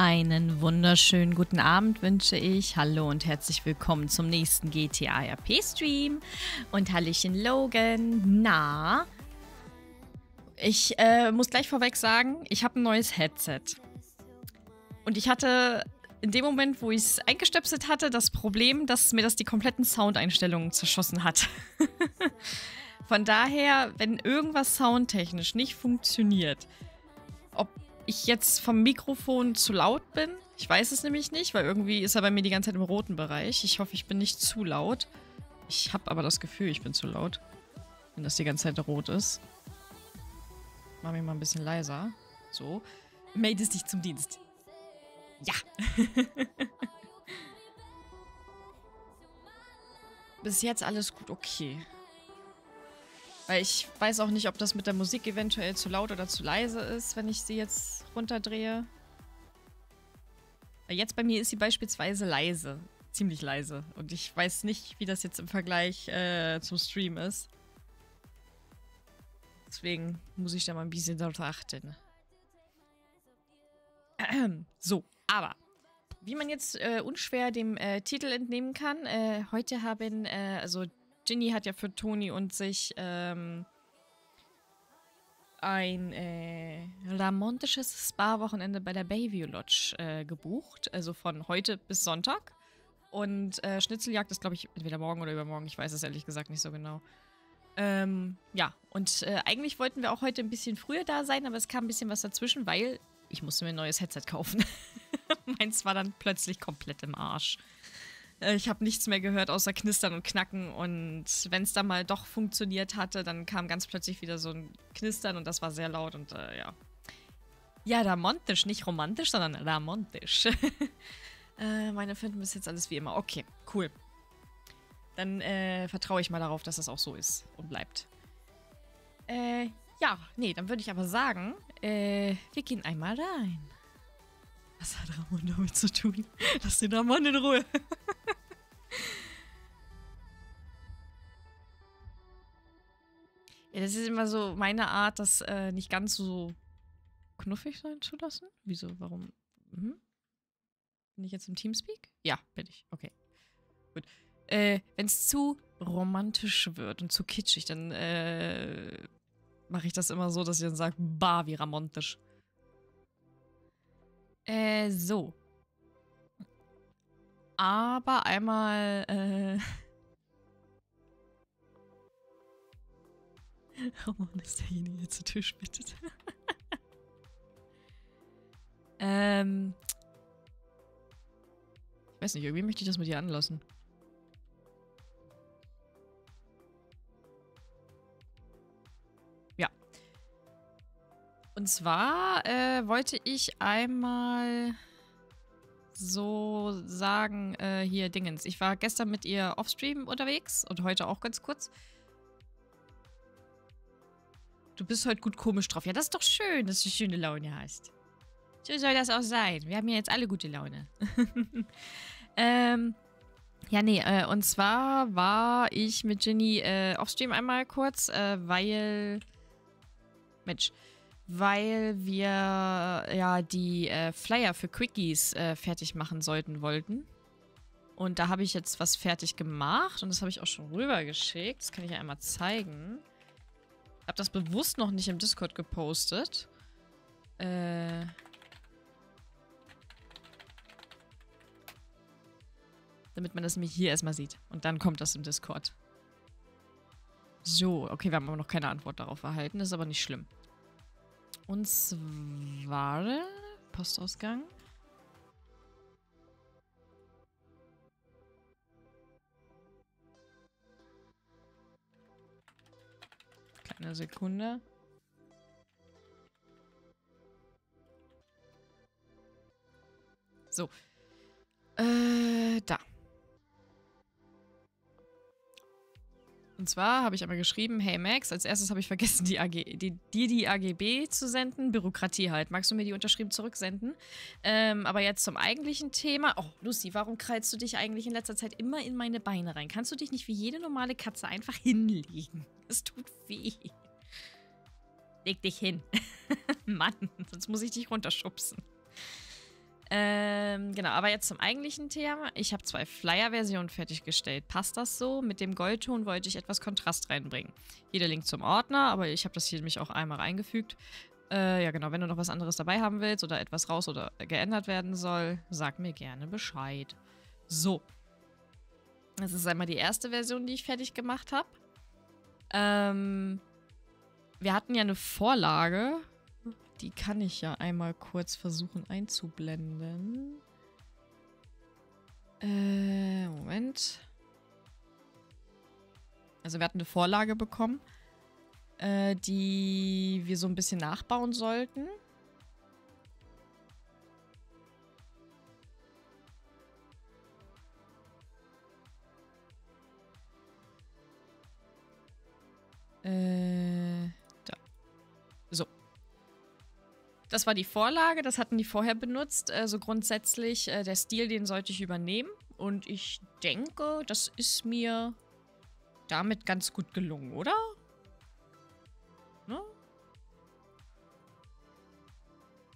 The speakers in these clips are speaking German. Einen wunderschönen guten Abend wünsche ich. Hallo und herzlich willkommen zum nächsten GTA-RP-Stream. Und hallöchen Logan. Na? Ich muss gleich vorweg sagen, ich habe ein neues Headset. Und ich hatte in dem Moment, wo ich es eingestöpselt hatte, das Problem, dass mir das die kompletten Soundeinstellungen zerschossen hat. Von daher, wenn irgendwas soundtechnisch nicht funktioniert, ob ich jetzt vom Mikrofon zu laut bin, ich weiß es nämlich nicht, weil irgendwie ist er bei mir die ganze Zeit im roten Bereich. Ich hoffe, ich bin nicht zu laut. Ich habe aber das Gefühl, ich bin zu laut, wenn das die ganze Zeit rot ist. Mach mich mal ein bisschen leiser. So. Meldest dich zum Dienst. Ja. Bis jetzt alles gut okay. Weil ich weiß auch nicht, ob das mit der Musik eventuell zu laut oder zu leise ist, wenn ich sie jetzt runterdrehe. Weil jetzt bei mir ist sie beispielsweise leise. Ziemlich leise. Und ich weiß nicht, wie das jetzt im Vergleich zum Stream ist. Deswegen muss ich da mal ein bisschen darauf achten. So, aber wie man jetzt unschwer dem Titel entnehmen kann, heute haben, also Jinnie hat ja für Toni und sich ein romantisches Spa-Wochenende bei der Bayview-Lodge gebucht. Also von heute bis Sonntag. Und Schnitzeljagd ist, glaube ich, entweder morgen oder übermorgen. Ich weiß es ehrlich gesagt nicht so genau. Ja, und eigentlich wollten wir auch heute ein bisschen früher da sein, aber es kam ein bisschen was dazwischen, weil ich musste mir ein neues Headset kaufen. Meins war dann plötzlich komplett im Arsch. Ich habe nichts mehr gehört, außer Knistern und Knacken. Und wenn es dann mal doch funktioniert hatte, dann kam ganz plötzlich wieder so ein Knistern und das war sehr laut und ja. Ja, ramontisch, nicht romantisch, sondern ramontisch. Meine finden ist jetzt alles wie immer. Okay, cool. Dann vertraue ich mal darauf, dass das auch so ist und bleibt. Ja, nee, dann würde ich aber sagen, wir gehen einmal rein. Was hat Ramon damit zu tun? Lass den Ramon in Ruhe. Ja, das ist immer so meine Art, das nicht ganz so knuffig sein zu lassen. Wieso? Warum? Mhm. Bin ich jetzt im Teamspeak? Ja, bin ich. Okay. Gut. Wenn es zu romantisch wird und zu kitschig, dann mache ich das immer so, dass ich dann sage, bah, wie romantisch. So. Aber einmal, Roman ist derjenige, der zur Tür spittet. Ich weiß nicht, irgendwie möchte ich das mit dir anlassen. Und zwar wollte ich einmal so sagen, hier Dingens. Ich war gestern mit ihr offstream unterwegs und heute auch ganz kurz. Du bist heute gut komisch drauf. Ja, das ist doch schön, dass du schöne Laune hast. So soll das auch sein. Wir haben ja jetzt alle gute Laune. Ja, nee, und zwar war ich mit Jinnie offstream einmal kurz, weil... Mensch... Weil wir ja die Flyer für Quickies fertig machen wollten. Und da habe ich jetzt was fertig gemacht. Und das habe ich auch schon rübergeschickt. Das kann ich ja einmal zeigen. Ich habe das bewusst noch nicht im Discord gepostet. Damit man das nämlich hier erstmal sieht. Und dann kommt das im Discord. So, okay, wir haben aber noch keine Antwort darauf erhalten. Das ist aber nicht schlimm. Und zwar Postausgang. Kleine Sekunde. So. Da. Und zwar habe ich einmal geschrieben, hey Max, als erstes habe ich vergessen, die AGB zu senden. Bürokratie halt. Magst du mir die unterschrieben zurücksenden? Aber jetzt zum eigentlichen Thema. Oh, Lucy, warum krallst du dich eigentlich in letzter Zeit immer in meine Beine rein? Kannst du dich nicht wie jede normale Katze einfach hinlegen? Es tut weh. Leg dich hin. Mann, sonst muss ich dich runterschubsen. Genau, aber jetzt zum eigentlichen Thema. Ich habe 2 Flyer-Versionen fertiggestellt. Passt das so? Mit dem Goldton wollte ich etwas Kontrast reinbringen. Jeder Link zum Ordner, aber ich habe das hier nämlich auch einmal reingefügt. Ja genau, wenn du noch was anderes dabei haben willst oder etwas raus oder geändert werden soll, sag mir gerne Bescheid. So. Das ist einmal die erste Version, die ich fertig gemacht habe. Wir hatten ja eine Vorlage. Die kann ich ja einmal kurz versuchen einzublenden. Moment. Also wir hatten eine Vorlage bekommen, die wir so ein bisschen nachbauen sollten. Da. So. Das war die Vorlage, das hatten die vorher benutzt. Also grundsätzlich, der Stil, den sollte ich übernehmen. Und ich denke, das ist mir damit ganz gut gelungen, oder? Ne?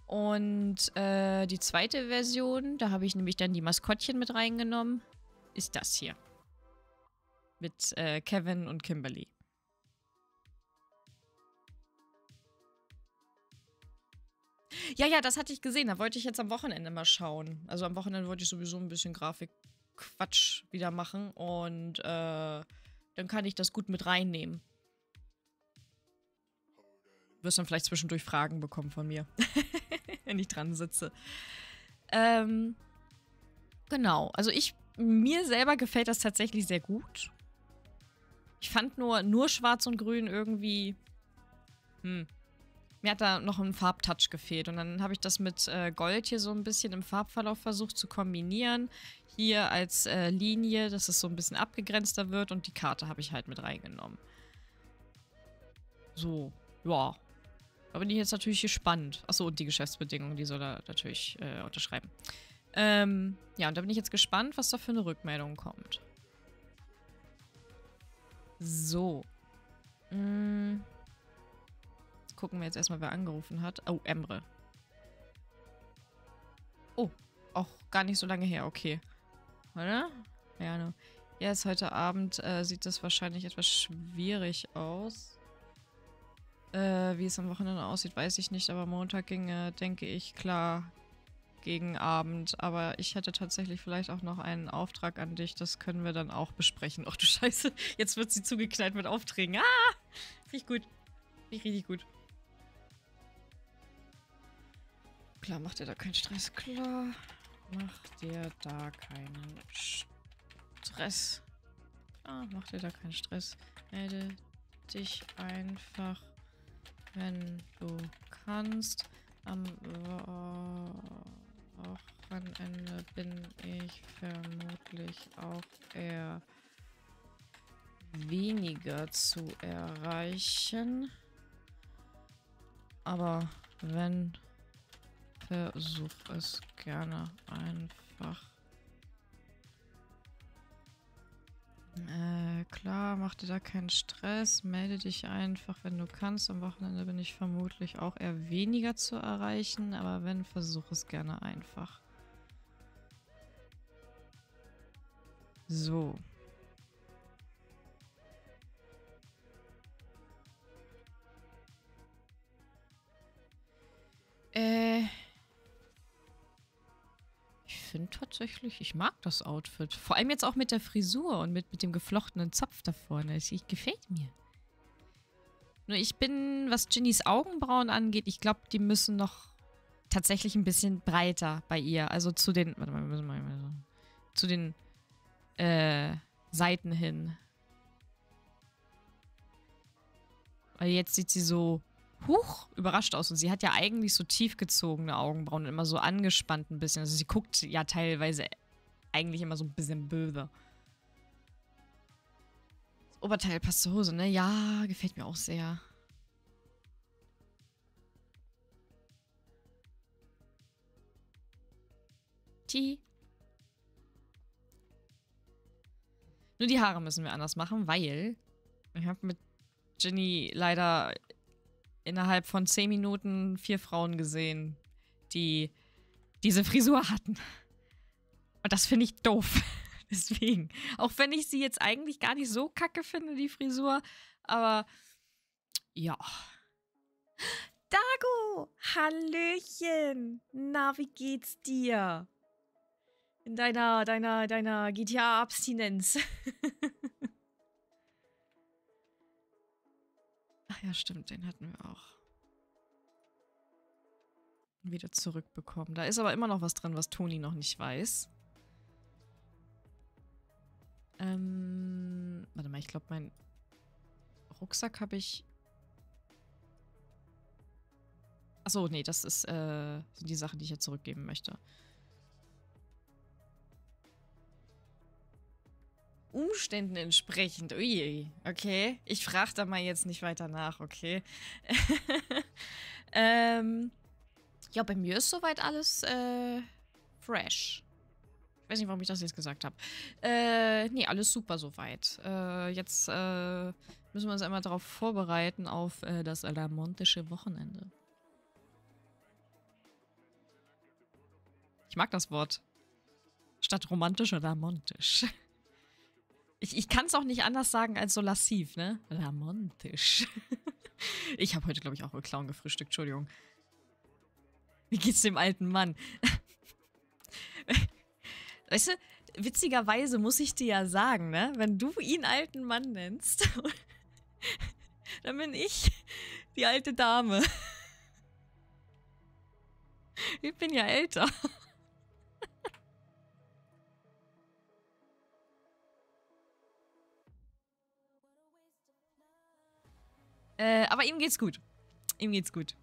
Und die zweite Version, da habe ich nämlich dann die Maskottchen mit reingenommen, ist das hier. Mit Kevin und Kimberly. Ja, ja, das hatte ich gesehen. Da wollte ich jetzt am Wochenende mal schauen. Also am Wochenende wollte ich sowieso ein bisschen Grafikquatsch wieder machen. Und dann kann ich das gut mit reinnehmen. Du wirst dann vielleicht zwischendurch Fragen bekommen von mir, wenn ich dran sitze. Genau. Also mir selber gefällt das tatsächlich sehr gut. Ich fand nur Schwarz und Grün irgendwie... Mir hat da noch ein Farbtouch gefehlt. Und dann habe ich das mit Gold hier so ein bisschen im Farbverlauf versucht zu kombinieren. Hier als Linie, dass es so ein bisschen abgegrenzter wird. Und die Karte habe ich halt mit reingenommen. So, ja. Da bin ich jetzt natürlich gespannt. Achso, und die Geschäftsbedingungen, die soll er natürlich unterschreiben. Ja, und da bin ich jetzt gespannt, was da für eine Rückmeldung kommt. So. Gucken wir jetzt erstmal, wer angerufen hat. Oh, Emre. Oh, auch gar nicht so lange her, okay. Oder? Ja, ne. Jetzt heute Abend sieht das wahrscheinlich etwas schwierig aus. Wie es am Wochenende aussieht, weiß ich nicht, aber Montag ginge, denke ich, klar gegen Abend. Aber ich hätte tatsächlich vielleicht auch noch einen Auftrag an dich, das können wir dann auch besprechen. Och du Scheiße, jetzt wird sie zugeknallt mit Aufträgen. Ah! Finde ich gut. Finde ich richtig gut. Klar, macht ihr da keinen Stress. Klar, macht ihr da keinen Stress. Klar, macht ihr da keinen Stress. Melde dich einfach, wenn du kannst. Am Wochenende bin ich vermutlich auch eher weniger zu erreichen. Aber wenn... Versuch es gerne einfach. Klar, mach dir da keinen Stress. Melde dich einfach, wenn du kannst. Am Wochenende bin ich vermutlich auch eher weniger zu erreichen. Aber wenn, versuch es gerne einfach. So. Ich finde tatsächlich, ich mag das Outfit. Vor allem jetzt auch mit der Frisur und mit dem geflochtenen Zopf da vorne. Ich gefällt mir. Nur ich bin, was Jinnies Augenbrauen angeht, ich glaube, die müssen noch tatsächlich ein bisschen breiter bei ihr. Also zu den, warte mal, zu den Seiten hin. Weil jetzt sieht sie so überrascht aus. Und sie hat ja eigentlich so tief gezogene Augenbrauen und immer so angespannt ein bisschen. Also sie guckt ja teilweise eigentlich immer so ein bisschen böse. Das Oberteil passt zur Hose, ne? Ja, gefällt mir auch sehr. Nur die Haare müssen wir anders machen, weil ich habe mit Jinnie leider... innerhalb von 10 Minuten 4 Frauen gesehen, die diese Frisur hatten. Und das finde ich doof. Deswegen. Auch wenn ich sie jetzt eigentlich gar nicht so kacke finde, die Frisur. Aber ja. Dago! Hallöchen! Na, wie geht's dir? In deiner GTA-Abstinenz. Ach ja, stimmt, den hatten wir auch. Wieder zurückbekommen. Da ist aber immer noch was drin, was Toni noch nicht weiß. Warte mal, ich glaube, meinen Rucksack habe ich... Achso, nee, das ist, sind die Sachen, die ich jetzt zurückgeben möchte. Umständen entsprechend. Ui, okay. Ich frage da mal jetzt nicht weiter nach, okay. Ja, bei mir ist soweit alles fresh. Ich weiß nicht, warum ich das jetzt gesagt habe. Nee, alles super soweit. Jetzt müssen wir uns einmal darauf vorbereiten, auf das alamontische Wochenende. Ich mag das Wort. Statt romantisch oder alamontisch. Ich kann es auch nicht anders sagen als so lassiv, ne? Alamontisch. Ich habe heute, glaube ich, auch mit Klauen gefrühstückt. Entschuldigung. Wie geht's dem alten Mann? Weißt du, witzigerweise muss ich dir ja sagen, ne? Wenn du ihn alten Mann nennst, dann bin ich die alte Dame. Ich bin ja älter. Aber ihm geht's gut. Ihm geht's gut.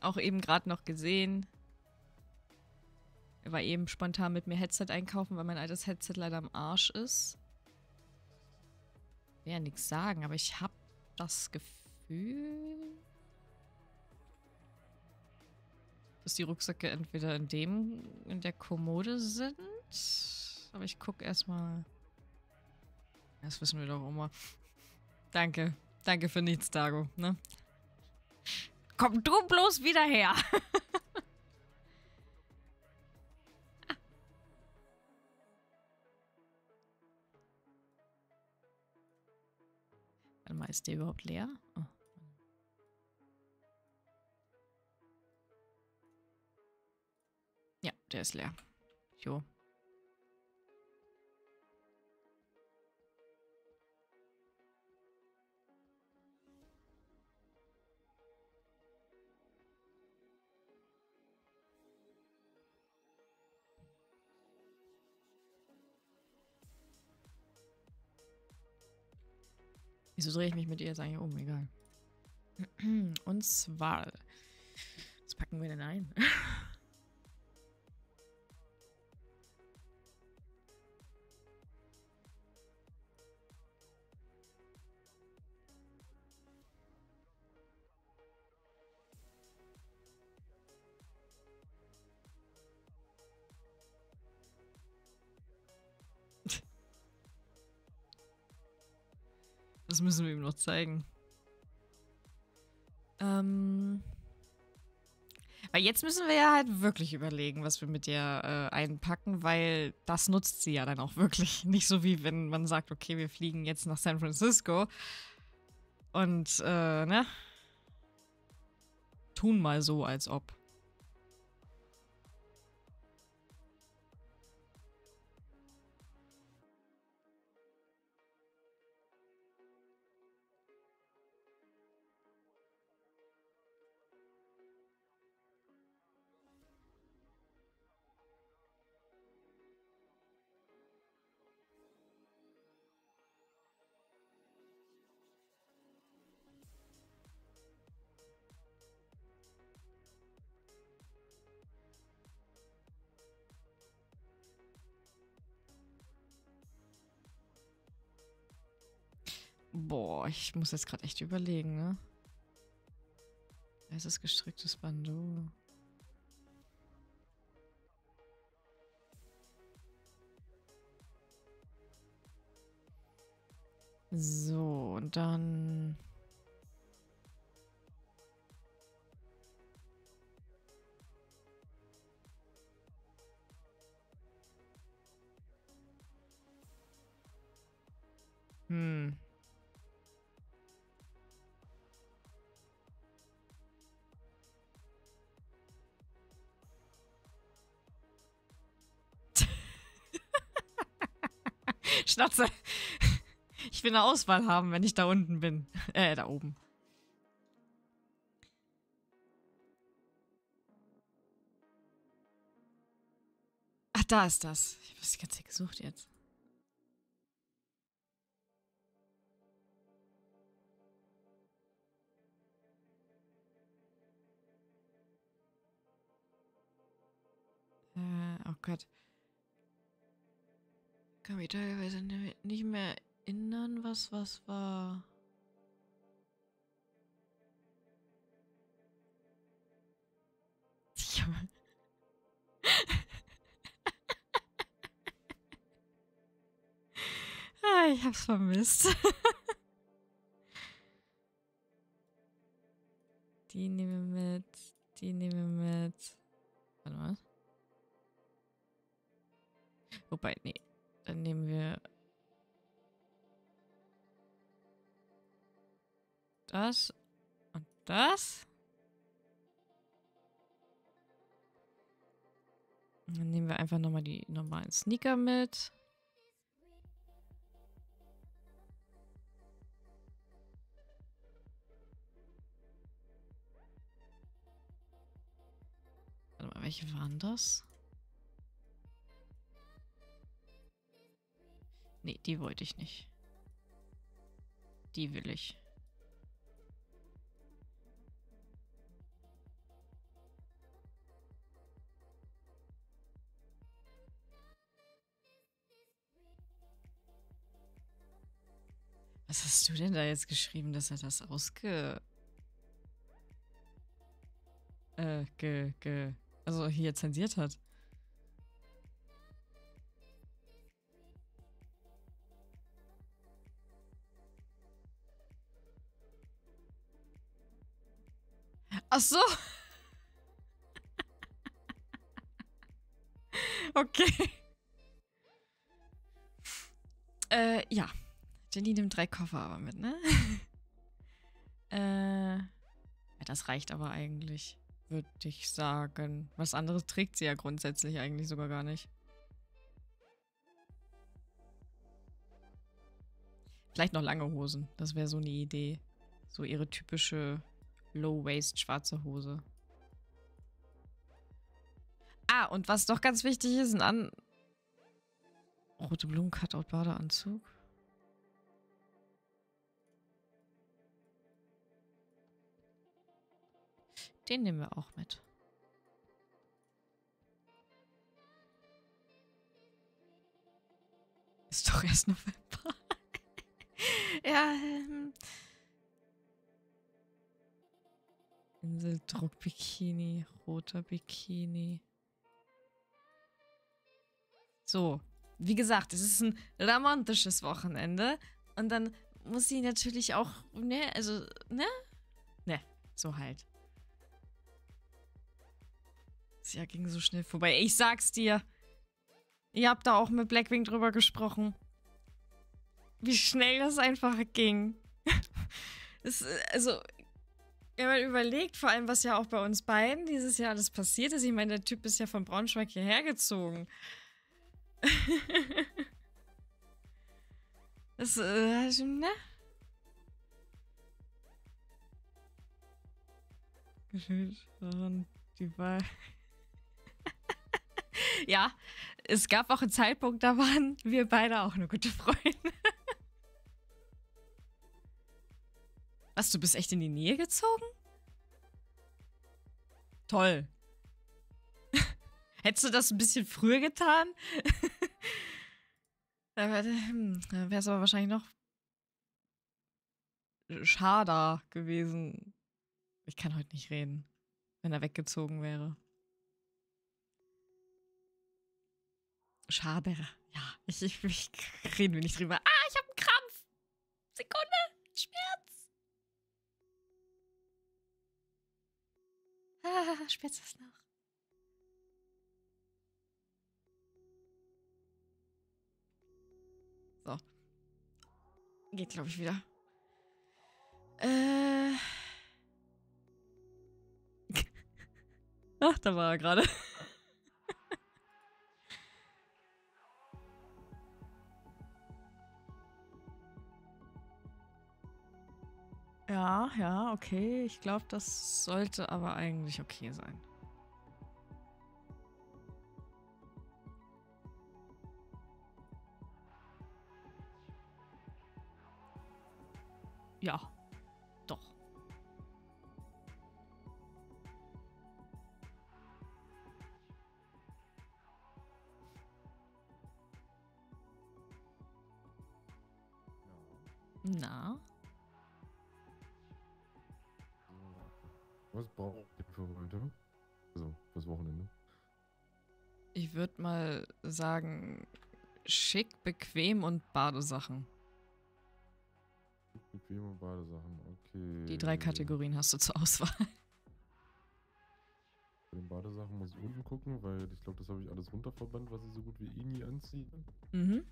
Auch eben gerade noch gesehen. Er war eben spontan mit mir Headset einkaufen, weil mein altes Headset leider am Arsch ist. Ich will ja nichts sagen, aber ich habe das Gefühl, dass die Rucksäcke entweder in der Kommode sind. Aber ich gucke erstmal. Das wissen wir doch immer. Danke. Danke für nichts, Dago. Ne? Komm du bloß wieder her. Ah. Warte mal, ist der überhaupt leer? Oh. Ja, der ist leer. Jo. Wieso drehe ich mich mit ihr jetzt eigentlich um? Egal. Und zwar... Was packen wir denn ein? Das müssen wir ihm noch zeigen. Weil jetzt müssen wir ja halt wirklich überlegen, was wir mit dir einpacken, weil das nutzt sie ja dann auch wirklich. Nicht so wie wenn man sagt, okay, wir fliegen jetzt nach San Francisco und ne? Tun mal so, als ob. Boah, ich muss jetzt gerade echt überlegen, ne? Es ist gestricktes Bandeau. So, und dann... Schnauze. Ich will eine Auswahl haben, wenn ich da unten bin. Da oben. Ach, da ist das. Ich habe das die ganze Zeit gesucht jetzt. Oh Gott. Kann mich teilweise nicht mehr erinnern, was war. Ah, ich hab's vermisst. Die nehmen wir mit. Die nehmen wir mit. Warte mal. Wobei, nee. Dann nehmen wir das und das. Und dann nehmen wir einfach nochmal die normalen Sneaker mit. Warte mal, welche waren das? Nee, die wollte ich nicht. Die will ich. Was hast du denn da jetzt geschrieben, dass er das also hier zensiert hat? Ach so. Okay. Ja. Jenny nimmt 3 Koffer aber mit, ne? Ja, das reicht aber eigentlich, würde ich sagen. Was anderes trägt sie ja grundsätzlich eigentlich sogar gar nicht. Vielleicht noch lange Hosen. Das wäre so eine Idee. So ihre typische Low-Waist schwarze Hose. Ah, und was doch ganz wichtig ist, ein rote Blumen, Cutout, Badeanzug. Den nehmen wir auch mit. Ist doch erst November. Ja, Inseldruck-Bikini, roter Bikini. So, wie gesagt, es ist ein romantisches Wochenende. Und dann muss sie natürlich auch, ne, also, ne? Ne, so halt. Das Jahr ging so schnell vorbei. Ich sag's dir. Ihr habt da auch mit Blackwing drüber gesprochen. Wie schnell das einfach ging. Das, also... Wenn man überlegt, vor allem, was ja auch bei uns beiden dieses Jahr alles passiert ist. Ich meine, der Typ ist ja von Braunschweig hierher gezogen. Das, ne? Die Wahl. Ja, es gab auch einen Zeitpunkt, da waren wir beide auch nur gute Freunde. Was, du bist echt in die Nähe gezogen? Toll. Hättest du das ein bisschen früher getan? Da wäre es aber wahrscheinlich noch schader gewesen. Ich kann heute nicht reden, wenn er weggezogen wäre. Schade. Ja, ich reden wir nicht drüber. Ah, ich habe einen Krampf. Sekunde. Schmerz. Ah, spürst du es noch? So. Geht, glaube ich, wieder. Ach, da war er gerade. Ja, ja, okay. Ich glaube, das sollte aber eigentlich okay sein. Ja, doch. Na? Was braucht ihr für heute? Also, fürs Wochenende. Ich würde mal sagen, schick, bequem und Badesachen. Bequeme Badesachen, okay. Die drei Kategorien hast du zur Auswahl. Bei den Badesachen muss ich unten gucken, weil ich glaube, das habe ich alles runterverbannt, was ich so gut wie eh nie anziehe. Mhm.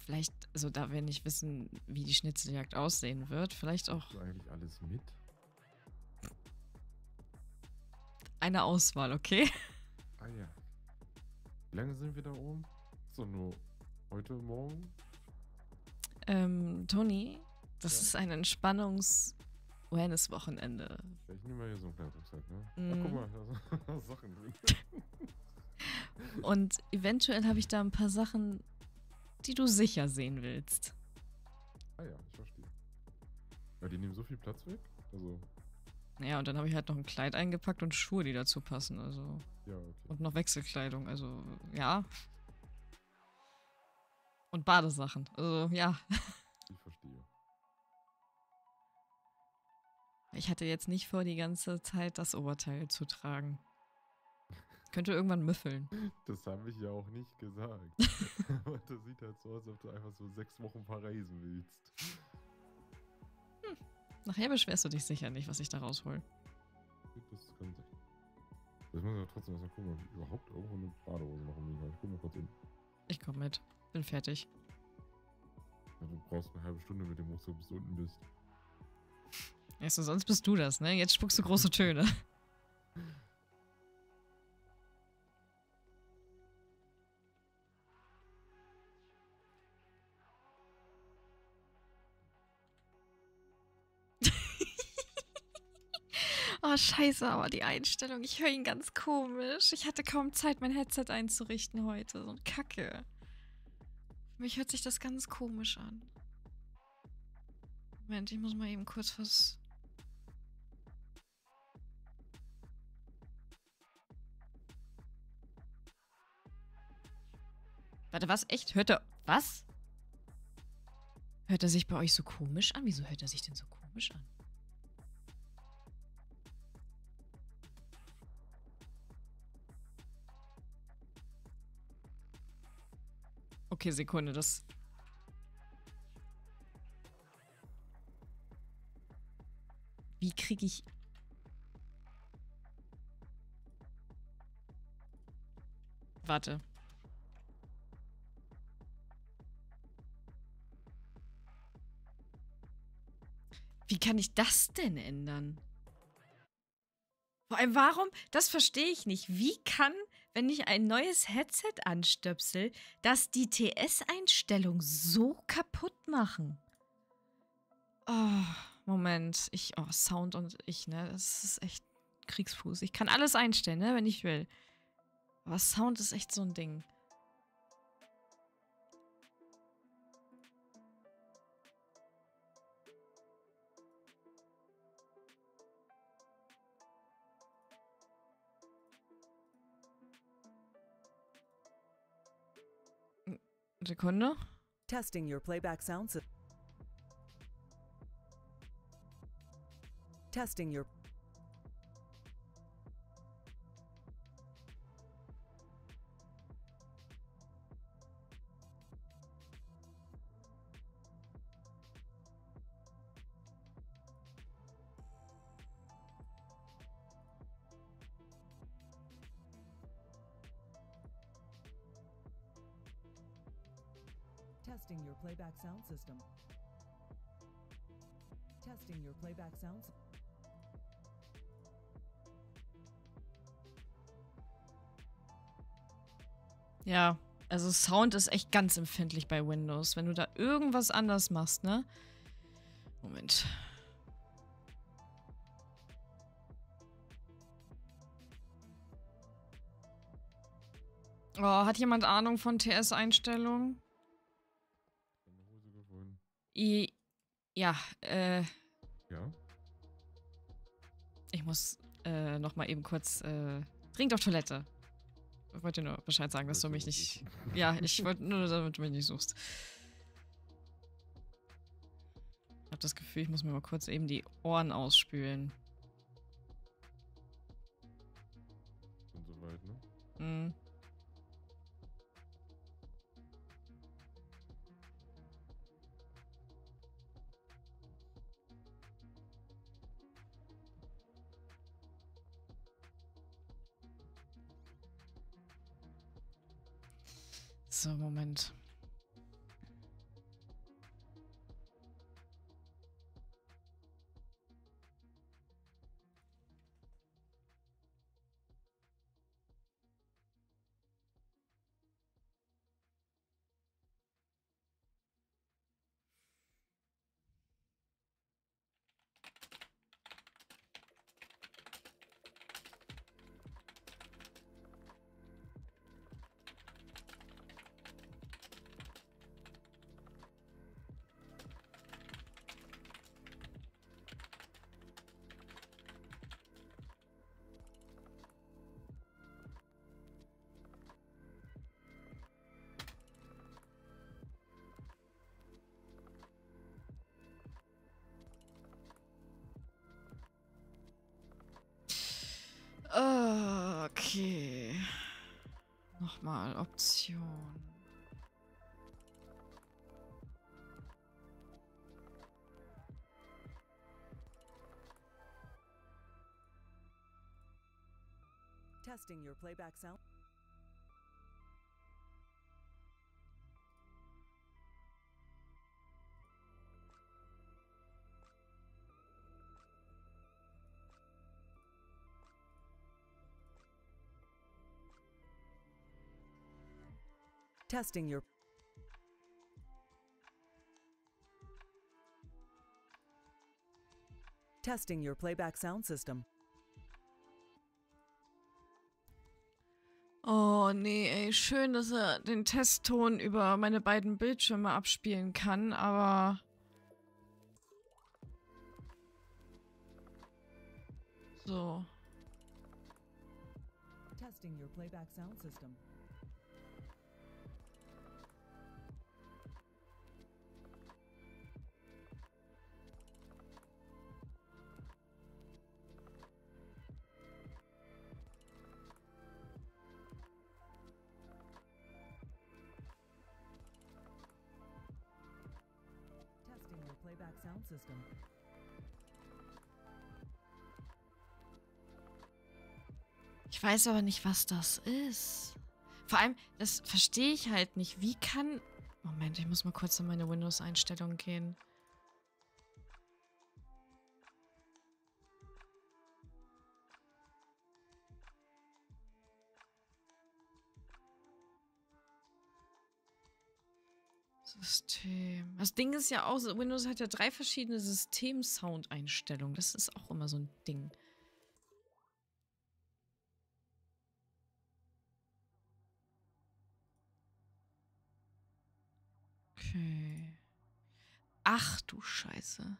Vielleicht, also da wir nicht wissen, wie die Schnitzeljagd aussehen wird, vielleicht auch... Ist eigentlich alles mit? Eine Auswahl, okay? Ah ja. Wie lange sind wir da oben? So, nur heute Morgen? Toni, das ist ein Entspannungs-Wellness-Wochenende. Ich nehme mal hier so einen kleinen Rucksack, ne? Ach, guck mal, da sind Sachen drin. Und eventuell habe ich da ein paar Sachen, die du sicher sehen willst. Ah ja, ich verstehe. Ja, die nehmen so viel Platz weg, also... Ja, und dann habe ich halt noch ein Kleid eingepackt und Schuhe, die dazu passen, also... Ja, okay. Und noch Wechselkleidung, also, ja. Und Badesachen, also, ja. Ich verstehe. Ich hatte jetzt nicht vor, die ganze Zeit das Oberteil zu tragen. Könnte irgendwann müffeln. Das habe ich ja auch nicht gesagt. Aber das sieht halt so aus, als ob du einfach so 6 Wochen verreisen willst. Hm. Nachher beschwerst du dich sicher nicht, was ich da raushol. Das kann sein. Ich muss ja trotzdem erstmal gucken, ob ich überhaupt irgendwo eine Badehose machen will. Ich guck mal kurz hin. Ich komm mit. Bin fertig. Ja, du brauchst eine halbe Stunde mit dem Rucksack, bis du unten bist. Also, sonst bist du das, ne? Jetzt spuckst du große Töne. Oh, scheiße, aber die Einstellung, ich höre ihn ganz komisch. Ich hatte kaum Zeit, mein Headset einzurichten heute. So ein Kacke. Für mich hört sich das ganz komisch an. Moment, ich muss mal eben kurz was... Warte, was? Echt? Hört er... Was? Hört er sich bei euch so komisch an? Wieso hört er sich denn so komisch an? Okay, Sekunde, das... Wie kriege ich... Warte. Wie kann ich das denn ändern? Vor allem, warum? Das verstehe ich nicht. Wie kann... Wenn ich ein neues Headset anstöpsel, dass die TS-Einstellung so kaputt machen. Oh, Moment. Sound und ich, ne? Das ist echt Kriegsfuß. Ich kann alles einstellen, ne? Wenn ich will. Aber Sound ist echt so ein Ding. Sekunde. Testing your playback sound system. Testing your... Testing your playback sound system. Testing your playback sound system. Ja, also Sound ist echt ganz empfindlich bei Windows. Wenn du da irgendwas anders machst, ne? Moment. Oh, hat jemand Ahnung von TS-Einstellungen? Ja, ja. Ich muss noch mal eben kurz dringend auf Toilette. Ich wollte nur Bescheid sagen, dass du mich nicht... Ja, ich wollte nur, damit du mich nicht suchst. Ich habe das Gefühl, ich muss mir mal kurz eben die Ohren ausspülen. Schon so weit, ne? Mhm. So, Moment. Okay. Nochmal Option. Testing your playback sound. Testing your... Testing your playback sound system. Oh nee, ey, schön, dass er den Testton über meine beiden Bildschirme abspielen kann, aber... So. Testing your playback sound system. Sound system. Ich weiß aber nicht, was das ist. Vor allem, das verstehe ich halt nicht. Wie kann... Moment, ich muss mal kurz in meine Windows-Einstellung gehen. System. Das Ding ist ja auch, Windows hat ja 3 verschiedene System-Sound-Einstellungen. Das ist auch immer so ein Ding. Okay. Ach du Scheiße.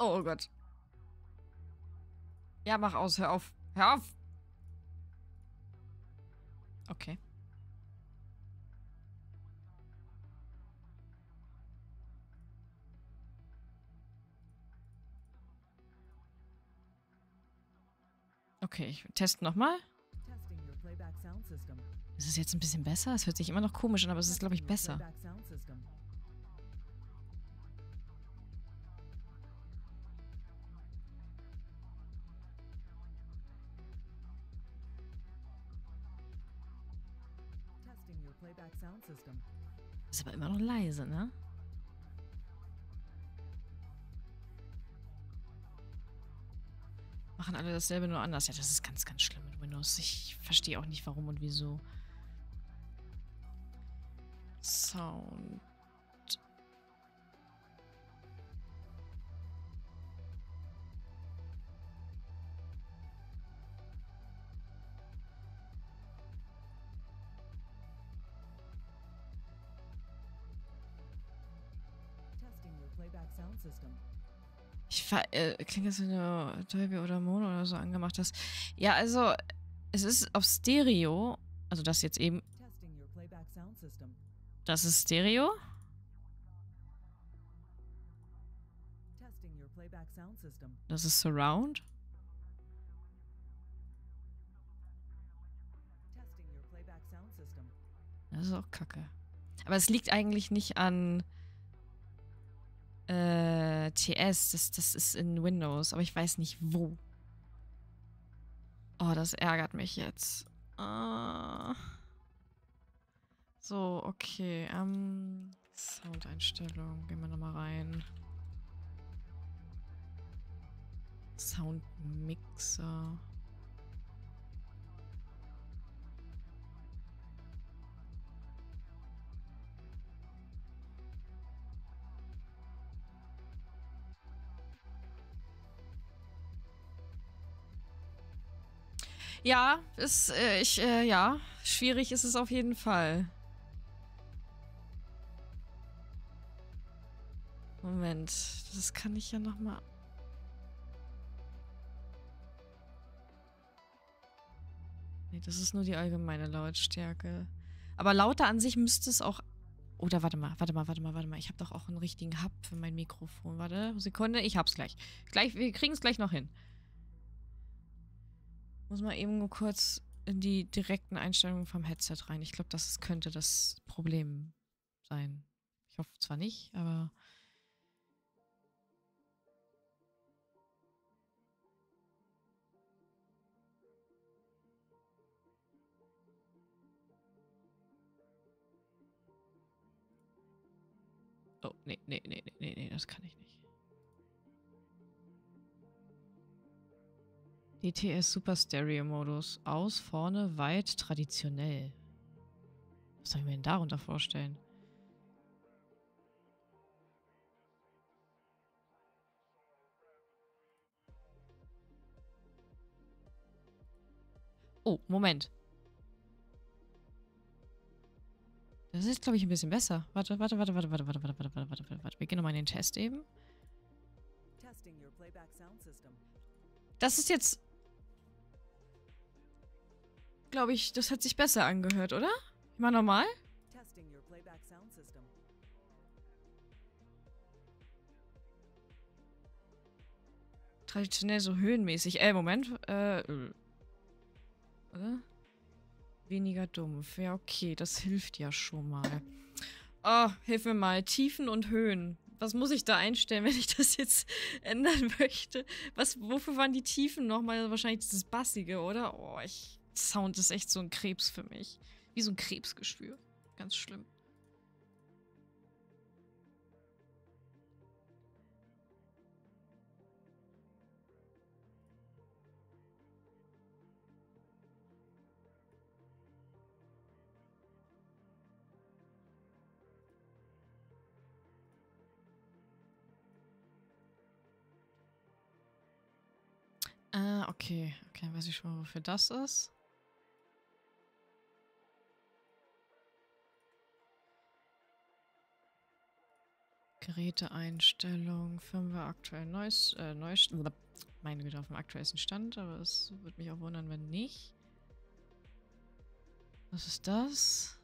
Oh Gott. Ja, mach aus, hör auf. Hör auf! Okay. Okay, ich teste nochmal. Ist es jetzt ein bisschen besser? Es hört sich immer noch komisch an, aber es ist, glaube ich, besser. Ist aber immer noch leise, ne? machen alle dasselbe, nur anders. Ja, das ist ganz, ganz schlimm mit Windows. Ich verstehe auch nicht, warum und wieso. Sound. Ich klingt das, wenn du Dolby oder Mono oder so angemacht hast. Ja, also es ist auf Stereo, also das jetzt eben. Das ist Stereo. Das ist Surround. Das ist auch Kacke. Aber es liegt eigentlich nicht an TS, das ist in Windows, aber ich weiß nicht wo. Oh, das ärgert mich jetzt. So, okay. Soundeinstellung, gehen wir nochmal rein. Soundmixer. Ja, ist, ja, schwierig ist es auf jeden Fall. Moment, das kann ich ja nochmal. Nee, das ist nur die allgemeine Lautstärke. Aber lauter an sich müsste es auch. Oder warte mal. Ich habe doch auch einen richtigen Hub für mein Mikrofon. Warte, Sekunde, ich hab's gleich. Wir kriegen es gleich noch hin. Muss mal eben nur kurz in die direkten Einstellungen vom Headset rein. Ich glaube, das könnte das Problem sein. Ich hoffe zwar nicht, aber oh, nee, das kann ich nicht. DTS Super Stereo Modus. Aus, vorne, weit, traditionell. Was soll ich mir denn darunter vorstellen? Oh, Moment. Das ist, glaube ich, ein bisschen besser. Warte. Wir gehen nochmal in den Test eben. Das ist jetzt. Glaube ich, das hat sich besser angehört, oder? Ich mach nochmal. Traditionell so höhenmäßig. Moment. Oder? Weniger dumpf. Ja, okay, das hilft ja schon mal. Oh, hilf mir mal. Tiefen und Höhen. Was muss ich da einstellen, wenn ich das jetzt ändern möchte? Wofür waren die Tiefen nochmal? Wahrscheinlich dieses Bassige, oder? Oh, Sound ist echt so ein Krebs für mich. Wie so ein Krebsgeschwür. Ganz schlimm. Okay. Okay, weiß ich schon mal, wofür das ist. Geräteeinstellung, Firmware aktuell Neustand. Meine Güte, auf dem aktuellsten Stand, aber es würde mich auch wundern, wenn nicht. Was ist das?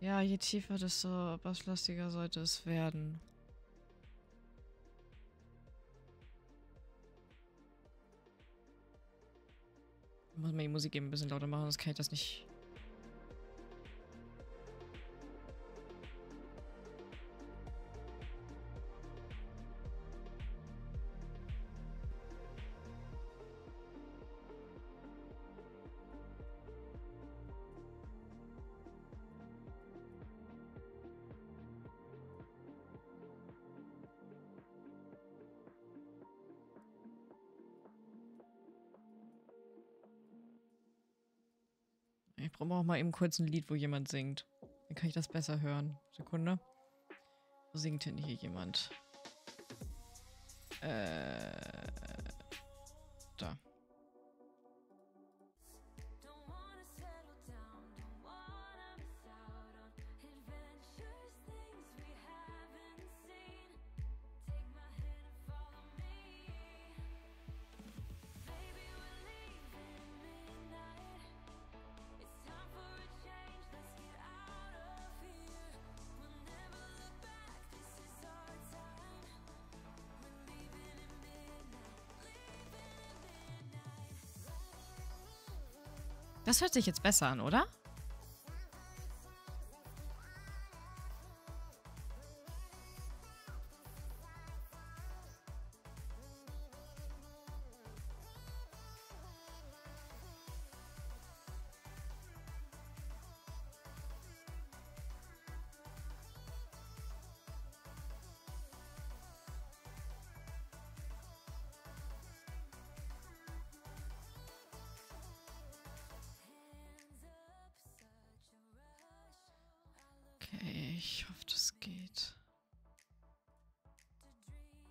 Ja, je tiefer, desto basslastiger sollte es werden. Ich muss mal die Musik eben ein bisschen lauter machen, sonst kann ich das nicht. brauchen wir auch mal eben kurz ein Lied, wo jemand singt. Dann kann ich das besser hören. Sekunde. Wo singt denn hier jemand? Da. Das hört sich jetzt besser an, oder?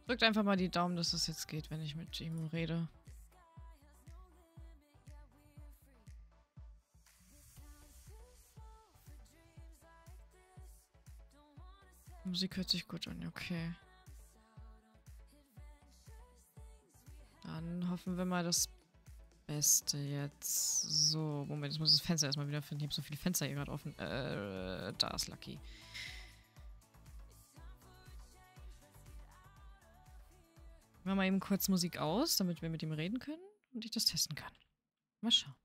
Drückt einfach mal die Daumen, dass es jetzt geht, wenn ich mit Jimon rede. Musik hört sich gut an, okay. Dann hoffen wir mal das Beste jetzt. So, Moment, jetzt muss ich das Fenster erstmal wieder finden. Ich habe so viele Fenster hier gerade offen. Da ist Lucky. Machen wir mal eben kurz Musik aus, damit wir mit ihm reden können und ich das testen kann. Mal schauen.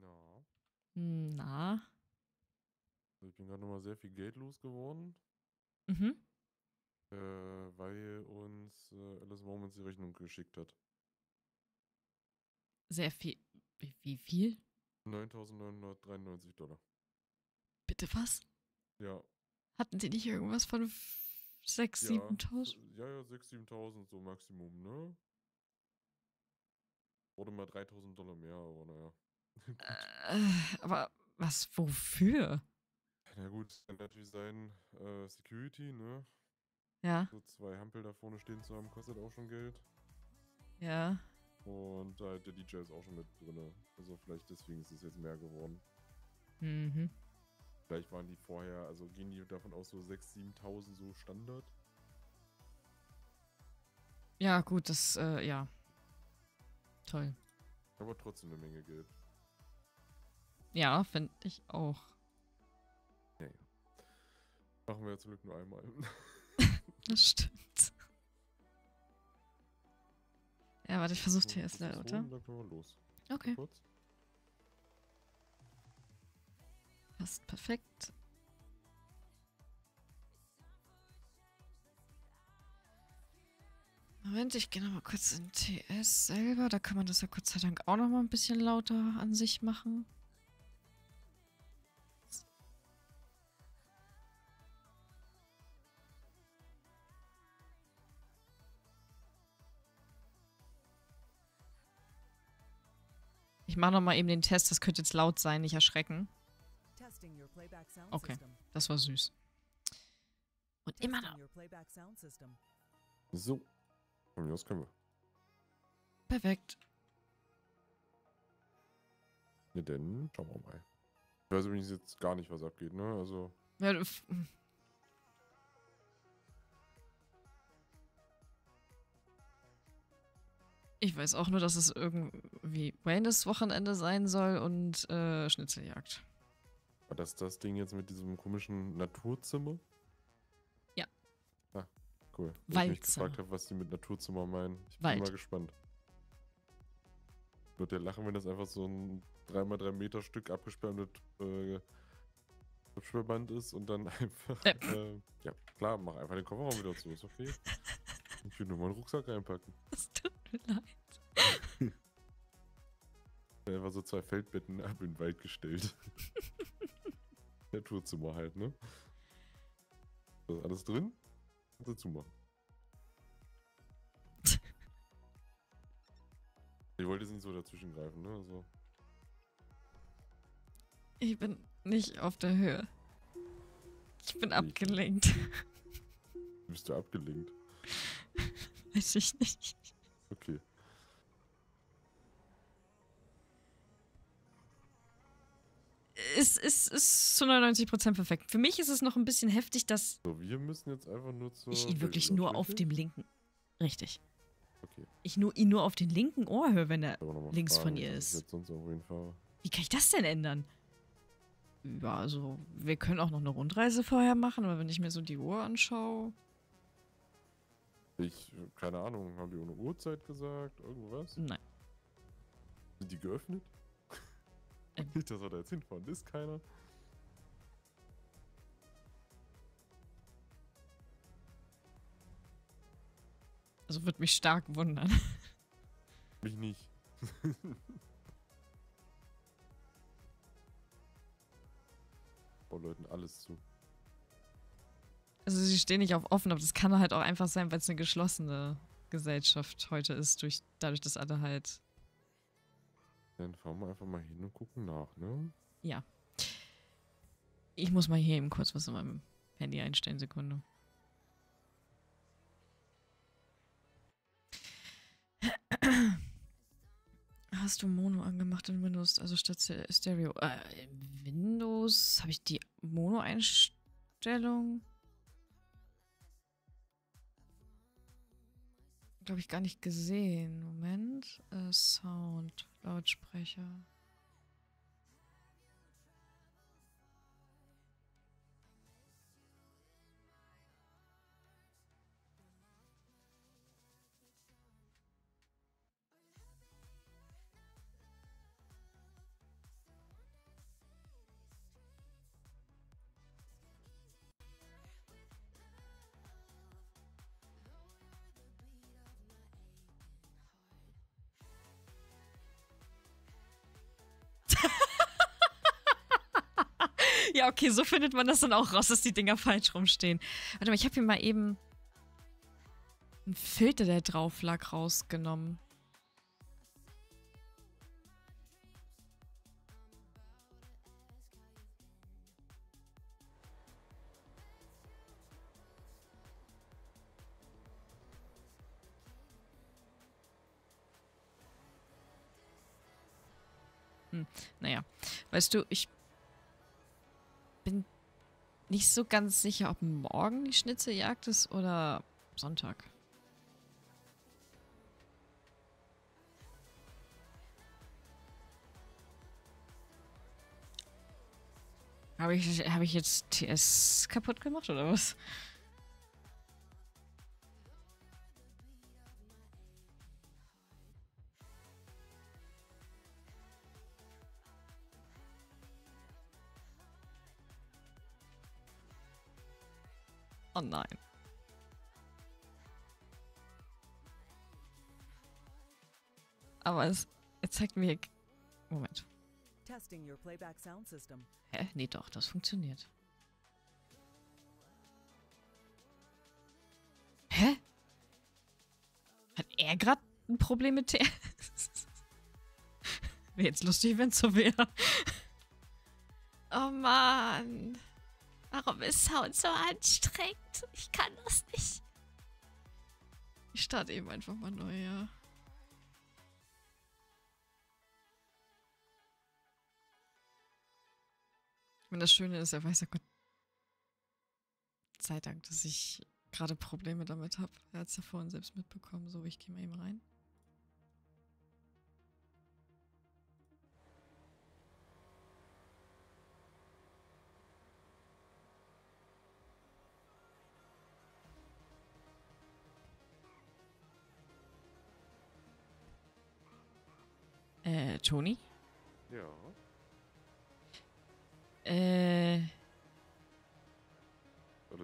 No. Na? Ich bin gerade nochmal sehr viel Geld losgeworden. Mhm. Weil uns Alice Moments die Rechnung geschickt hat. Sehr viel. Wie viel? 9.993 Dollar. Bitte was? Ja. Hatten Sie nicht irgendwas von 6.000, 7.000? Ja, 6.000, 7.000 so Maximum, ne? Wurde mal 3.000 Dollar mehr, aber naja. Aber was, wofür? Na gut, das kann natürlich sein, Security, ne? Ja. So zwei Hampel da vorne stehen zu haben, kostet auch schon Geld. Ja. Und der DJ ist auch schon mit drin. Also vielleicht deswegen ist es jetzt mehr geworden. Mhm. Vielleicht waren die vorher, also gehen die davon aus so 6.000, 7.000 so Standard? Ja, gut, das, ja. Toll. Aber trotzdem eine Menge Geld. Ja, finde ich auch. Machen wir ja zum Glück nur einmal. Das stimmt. Ja, warte, ich versuche hier erst leider, oder? Dann können wir los. Okay. Kurz. Passt perfekt. Moment, ich gehe nochmal kurz in TS selber. Da kann man das ja Gott sei Dank auch nochmal ein bisschen lauter an sich machen. Ich mache nochmal eben den Test, das könnte jetzt laut sein, nicht erschrecken. Okay, das war süß. Und immer noch. So, von mir aus können wir. Perfekt. Ja, denn schauen wir mal. Ich weiß übrigens jetzt gar nicht, was abgeht, ne? Also. Ja, ich weiß auch nur, dass es irgendwie Wellness-Wochenende sein soll und Schnitzeljagd. War das Ding jetzt mit diesem komischen Naturzimmer? Ja. Ah, cool. Weil ich mich gefragt habe, was die mit Naturzimmer meinen. Ich bin mal gespannt. Wird der lachen, wenn das einfach so ein 3x3 Meter Stück abgesperrtes Hübschverband ist und dann einfach... ja, klar, mach einfach den Kofferraum wieder zu, ist okay. Ich will nur meinen Rucksack einpacken. Es tut mir leid. Einfach so zwei Feldbetten ab in den Wald gestellt. Der Tourzimmer halt, ne? Das ist alles drin. Kannst du zumachen. Ich wollte jetzt nicht so dazwischen greifen, ne? Also. Ich bin nicht auf der Höhe. Ich bin abgelenkt. Bist du abgelenkt? Weiß ich nicht. Okay. Es ist zu 99% perfekt. Für mich ist es noch ein bisschen heftig, dass... So, wir müssen jetzt einfach nur zur... Ich ihn wirklich nur auf dem linken... Richtig. Okay. Ich ihn nur auf den linken Ohr höre, wenn er links von ihr ist. Wie kann ich das denn ändern? Ja, also wir können auch noch eine Rundreise vorher machen, aber wenn ich mir so die Uhr anschaue... Ich, keine Ahnung, haben die ohne Uhrzeit gesagt? Irgendwas? Nein. Sind die geöffnet? Nicht, dass er da jetzt hinfahren, ist keiner. Also würde mich stark wundern. Mich nicht. Oh, Leuten, alles zu. Also sie stehen nicht auf offen, aber das kann halt auch einfach sein, weil es eine geschlossene Gesellschaft heute ist, dadurch, dass alle halt... Dann fahren wir einfach mal hin und gucken nach, ne? Ja. Ich muss mal hier eben kurz was in meinem Handy einstellen, Sekunde. Hast du Mono angemacht in Windows, also statt Stereo? In Windows habe ich die Mono-Einstellung... Glaube ich gar nicht gesehen. Moment. Sound. Lautsprecher. Ja, okay, so findet man das dann auch raus, dass die Dinger falsch rumstehen. Warte mal, ich habe hier mal eben einen Filter, der drauf lag, rausgenommen. Naja, weißt du, ich... bin nicht so ganz sicher, ob morgen die Schnitzeljagd ist oder Sonntag. Hab ich jetzt TS kaputt gemacht oder was? Oh nein. Aber er zeigt mir... Moment. Hä? Nee, doch, das funktioniert. Hä? Hat er gerade ein Problem mit TS? Wäre jetzt lustig, wenn es so wäre. Oh Mann. Warum ist Sound so anstrengend? Ich kann das nicht. Ich starte eben einfach mal neu, ja. Und das Schöne ist, er weiß ja Gott sei Dank, dass ich gerade Probleme damit habe. Er hat es ja vorhin selbst mitbekommen. So, ich gehe mal eben rein. Toni? Ja. Alles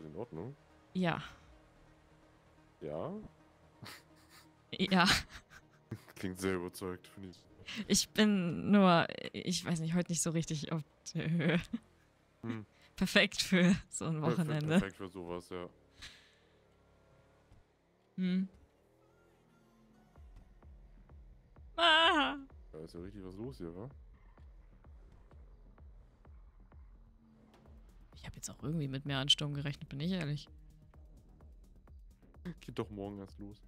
in Ordnung? Ja. Ja? Ja. Klingt sehr überzeugt, finde ich. Ich bin nur, ich weiß nicht, heute nicht so richtig auf der Höhe. Hm. Perfekt für so ein Wochenende. Perfekt für sowas, ja. Hm. Ah. Da ist ja richtig was los hier, wa? Ich habe jetzt auch irgendwie mit mehr Ansturm gerechnet, bin ich ehrlich. Geht doch morgen erst los.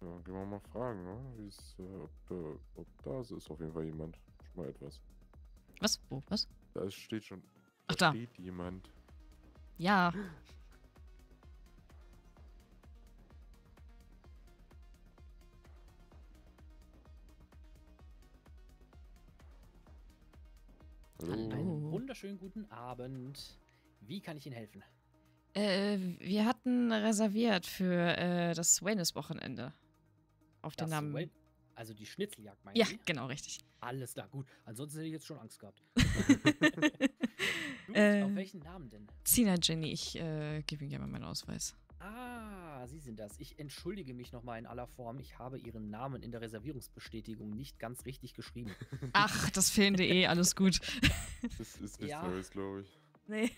Ja, gehen wir mal fragen, ne? Wie's, ob da ist auf jeden Fall jemand. Schon mal etwas. Was? Wo? Was? Da steht schon. Ach, da steht jemand. Ja. Hallo. Einen wunderschönen guten Abend. Wie kann ich Ihnen helfen? Wir hatten reserviert für das Wellness-Wochenende. Auf den Namen. Also die Schnitzeljagd, meinst du? Ja, genau, richtig. Alles klar, gut. Ansonsten hätte ich jetzt schon Angst gehabt. Gut, auf welchen Namen denn? Zina Jinnie, ich gebe Ihnen gerne mal meinen Ausweis. Ah, Sie sind das. Ich entschuldige mich nochmal in aller Form. Ich habe Ihren Namen in der Reservierungsbestätigung nicht ganz richtig geschrieben. Ach, das fehlende E, alles gut. Das ist nichts Neues, glaube ich. Nee.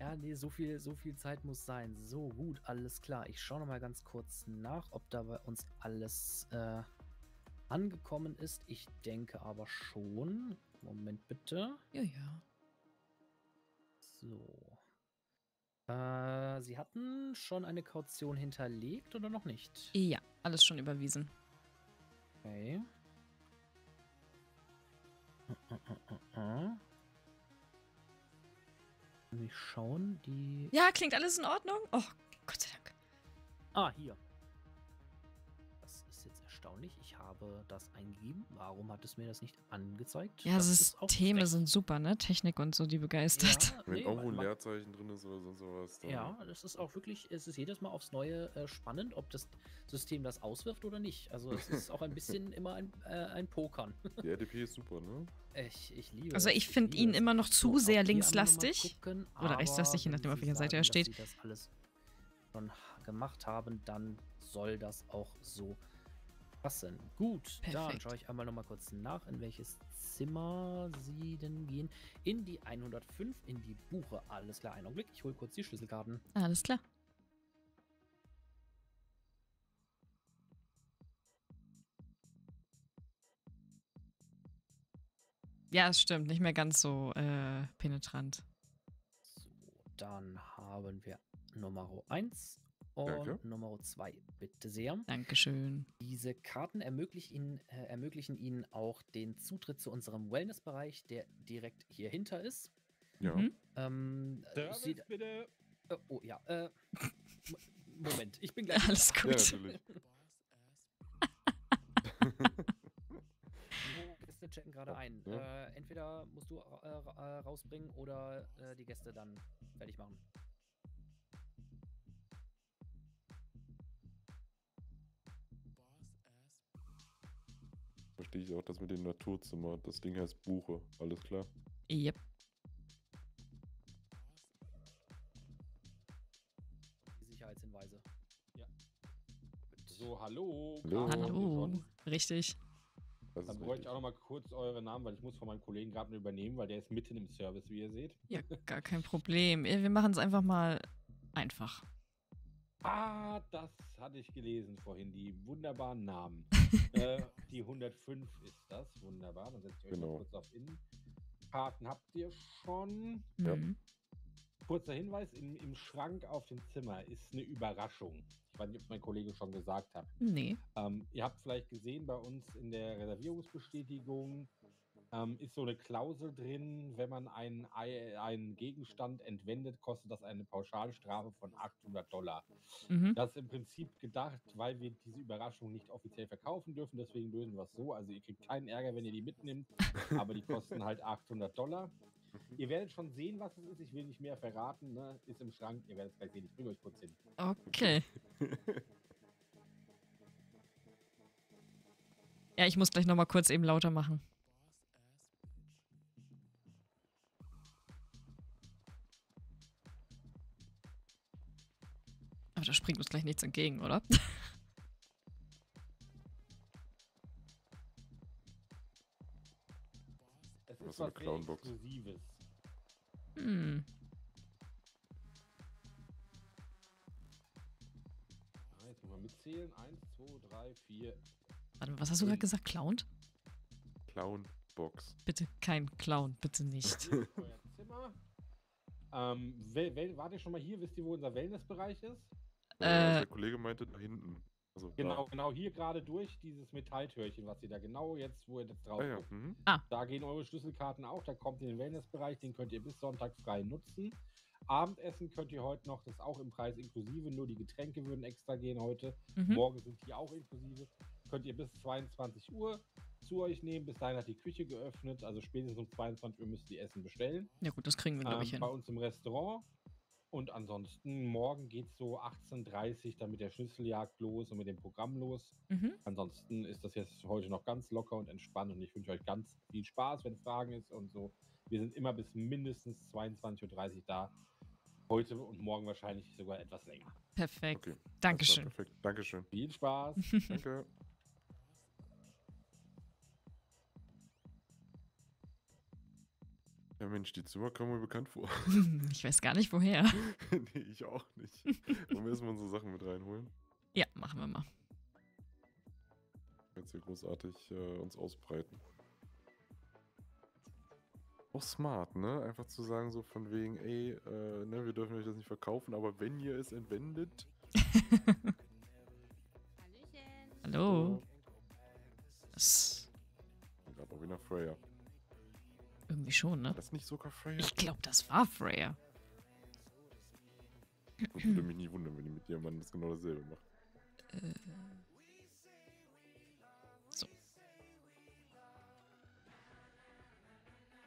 Ja, nee, so viel Zeit muss sein. So, gut, alles klar. Ich schaue nochmal ganz kurz nach, ob da bei uns alles angekommen ist. Ich denke aber schon. Moment bitte. Ja, ja. So. Sie hatten schon eine Kaution hinterlegt oder noch nicht? Ja, alles schon überwiesen. Okay. Mich schauen, die... Ja, klingt alles in Ordnung? Oh, Gott sei Dank. Ah, hier. Das ist jetzt erstaunlich. Ich habe das eingegeben. Warum hat es mir das nicht angezeigt? Ja, Systeme sind super, ne? Technik und so, die begeistert. Ja, wenn irgendwo ein Leerzeichen drin ist oder sonst sowas. Ja, das ist auch wirklich, es ist jedes Mal aufs Neue spannend, ob das System das auswirft oder nicht. Also es ist auch ein bisschen immer ein Pokern. Die RDP ist super, ne? Ich liebe Also ich finde ihn immer noch zu sehr linkslastig. Oder rechtslastig, je nachdem, auf welcher Seite er steht. Wenn Sie das alles schon gemacht haben, dann soll das auch so passen. Gut, perfekt. Dann schaue ich einmal nochmal kurz nach, in welches Zimmer Sie denn gehen. In die 105, in die Buche. Alles klar, einen Augenblick. Ich hole kurz die Schlüsselkarten. Alles klar. Ja, es stimmt. Nicht mehr ganz so penetrant. So, dann haben wir Nummer 1 und Danke. Nummer 2. Bitte sehr. Dankeschön. Diese Karten ermöglichen Ihnen auch den Zutritt zu unserem Wellnessbereich, der direkt hier hinter ist. Ja. Mhm. Service, bitte. Oh, ja. Moment, ich bin gleich. Alles gut. Chatten gerade ein. Ja. Entweder musst du rausbringen oder die Gäste dann fertig machen. Verstehe ich auch das mit dem Naturzimmer. Das Ding heißt Buche. Alles klar? Yep. Die Sicherheitshinweise. Ja. So, hallo. Hallo. Hallo. Richtig. Dann bräuchte ich auch noch mal kurz eure Namen, weil ich muss von meinem Kollegen gerade übernehmen, weil der ist mitten im Service, wie ihr seht. Ja, gar kein Problem. Wir machen es einfach mal einfach. Ah, das hatte ich gelesen vorhin, die wunderbaren Namen. Die 105 ist das, wunderbar. Dann setzt ihr euch mal kurz auf Innen. Karten habt ihr schon. Ja. Kurzer Hinweis, im Schrank auf dem Zimmer ist eine Überraschung. Ich weiß nicht, ob es mein Kollege schon gesagt hat. Nee. Ihr habt vielleicht gesehen, bei uns in der Reservierungsbestätigung ist so eine Klausel drin, wenn man einen Gegenstand entwendet, kostet das eine Pauschalstrafe von $800. Mhm. Das ist im Prinzip gedacht, weil wir diese Überraschung nicht offiziell verkaufen dürfen, deswegen lösen wir es so. Also ihr kriegt keinen Ärger, wenn ihr die mitnimmt, aber die kosten halt $800. Ihr werdet schon sehen, was es ist. Ich will nicht mehr verraten. Ne? Ist im Schrank. Ihr werdet es gleich sehen. Ich bringe euch kurz hin. Okay. Ja, ich muss gleich nochmal kurz eben lauter machen. Aber da springt uns gleich nichts entgegen, oder? Es ist so eine Clown-Box. Hm. Jetzt mal mitzählen. 1, 2, 3, 4. Warte mal, was hast du gerade gesagt? Clown? Clown-Box. Bitte kein Clown, bitte nicht. Euer Zimmer. Wart ihr schon mal hier? Wisst ihr, wo unser Wellnessbereich ist? Der Kollege meinte da hinten. Also genau, da. Genau hier gerade durch dieses Metalltürchen, was ihr da genau jetzt, wo ihr das drauf guckt. Ja. Mhm. Ah. Da gehen eure Schlüsselkarten auch, da kommt ihr in den Wellnessbereich, den könnt ihr bis Sonntag frei nutzen. Abendessen könnt ihr heute noch, das ist auch im Preis inklusive, nur die Getränke würden extra gehen heute. Mhm. Morgen sind die auch inklusive. Könnt ihr bis 22 Uhr zu euch nehmen. Bis dahin hat die Küche geöffnet, also spätestens um 22 Uhr müsst ihr Essen bestellen. Ja gut, das kriegen wir glaube ich hin. Bei uns im Restaurant. Und ansonsten, morgen geht es so 18:30 Uhr dann mit der Schlüsseljagd los und mit dem Programm los. Mhm. Ansonsten ist das jetzt heute noch ganz locker und entspannt und ich wünsche euch ganz viel Spaß, wenn Fragen ist und so. Wir sind immer bis mindestens 22:30 Uhr da. Heute und morgen wahrscheinlich sogar etwas länger. Perfekt. Okay. Dankeschön. Perfekt. Dankeschön. Viel Spaß. Danke. Ja Mensch, die Zimmer kommen mir bekannt vor. Ich weiß gar nicht, woher. Nee, ich auch nicht. Wollen wir erstmal unsere Sachen mit reinholen? Ja, machen wir mal. Jetzt hier großartig uns ausbreiten. Auch smart, ne? Einfach zu sagen so von wegen, ey, ne, wir dürfen euch das nicht verkaufen, aber wenn ihr es entwendet... Hallöchen. Hallo. Das... Ich glaube auch wieder Freya. Irgendwie schon, ne? War das nicht sogar Freya? Ich glaube, das war Freya. Ich würde mich nie wundern, wenn die mit ihrem Mann das genau dasselbe macht. So.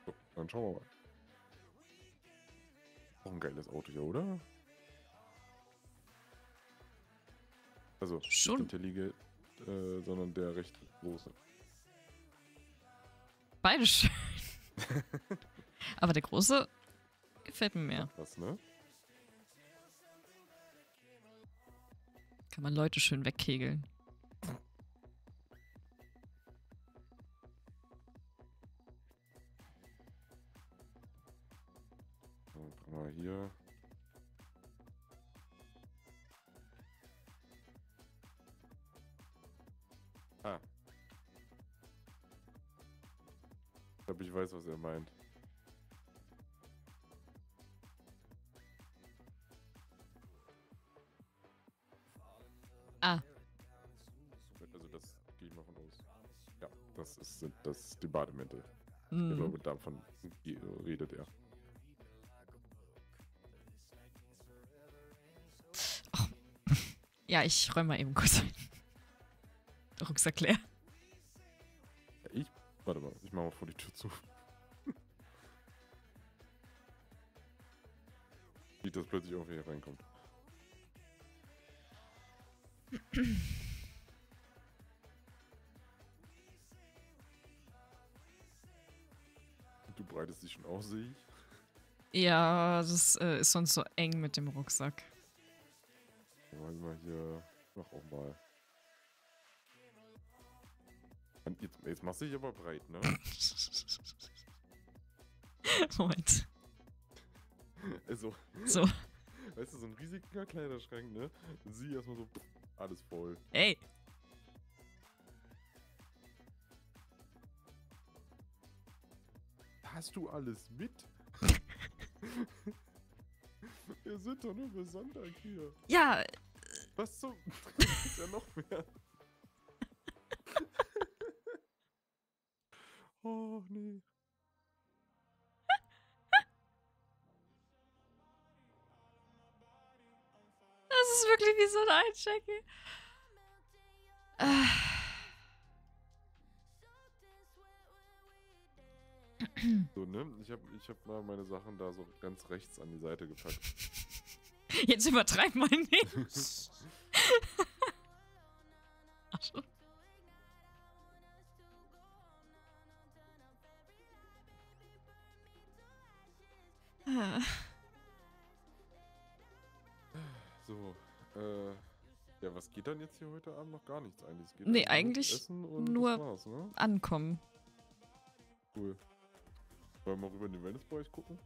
So, dann schauen wir mal. Auch ein geiles Auto hier, oder? Also, schon? Nicht der Liege, sondern der recht große. Beide schön. Aber der große gefällt mir mehr. Was, ne? Kann man Leute schön wegkegeln. So, guck mal hier. Ah. Ich glaube, ich weiß, was er meint. Ah. Also das gehe ich mal von aus. Ja, das ist die Bademäntel. Mm. Ich glaube, davon redet er. Oh. Ja, ich räume mal eben kurz den Rucksack leer. Warte mal, ich mache mal vor die Tür zu. Wie das plötzlich auch hier reinkommt. Du breitest dich schon aus, sehe ich. Ja, das ist sonst so eng mit dem Rucksack. Warte mal hier, mach auch mal. Jetzt machst du dich aber breit, ne? Moment. Also, so. Weißt du, so ein riesiger Kleiderschrank, ne? Sieh erstmal so, alles voll. Ey! Hast du alles mit? Wir sind doch nur bis Sonntag hier. Ja! Was zum... Das ist ja noch mehr. Oh, nee. Das ist wirklich wie so ein Einchecken. So, ne? Ich hab mal meine Sachen da so ganz rechts an die Seite gepackt. Jetzt übertreib mal nicht. So, was geht dann jetzt hier heute Abend? Noch gar nichts eigentlich. Es geht nee, eigentlich Essen und nur raus, ne? Ankommen. Cool. Wollen wir mal rüber in den Wellnessbereich gucken?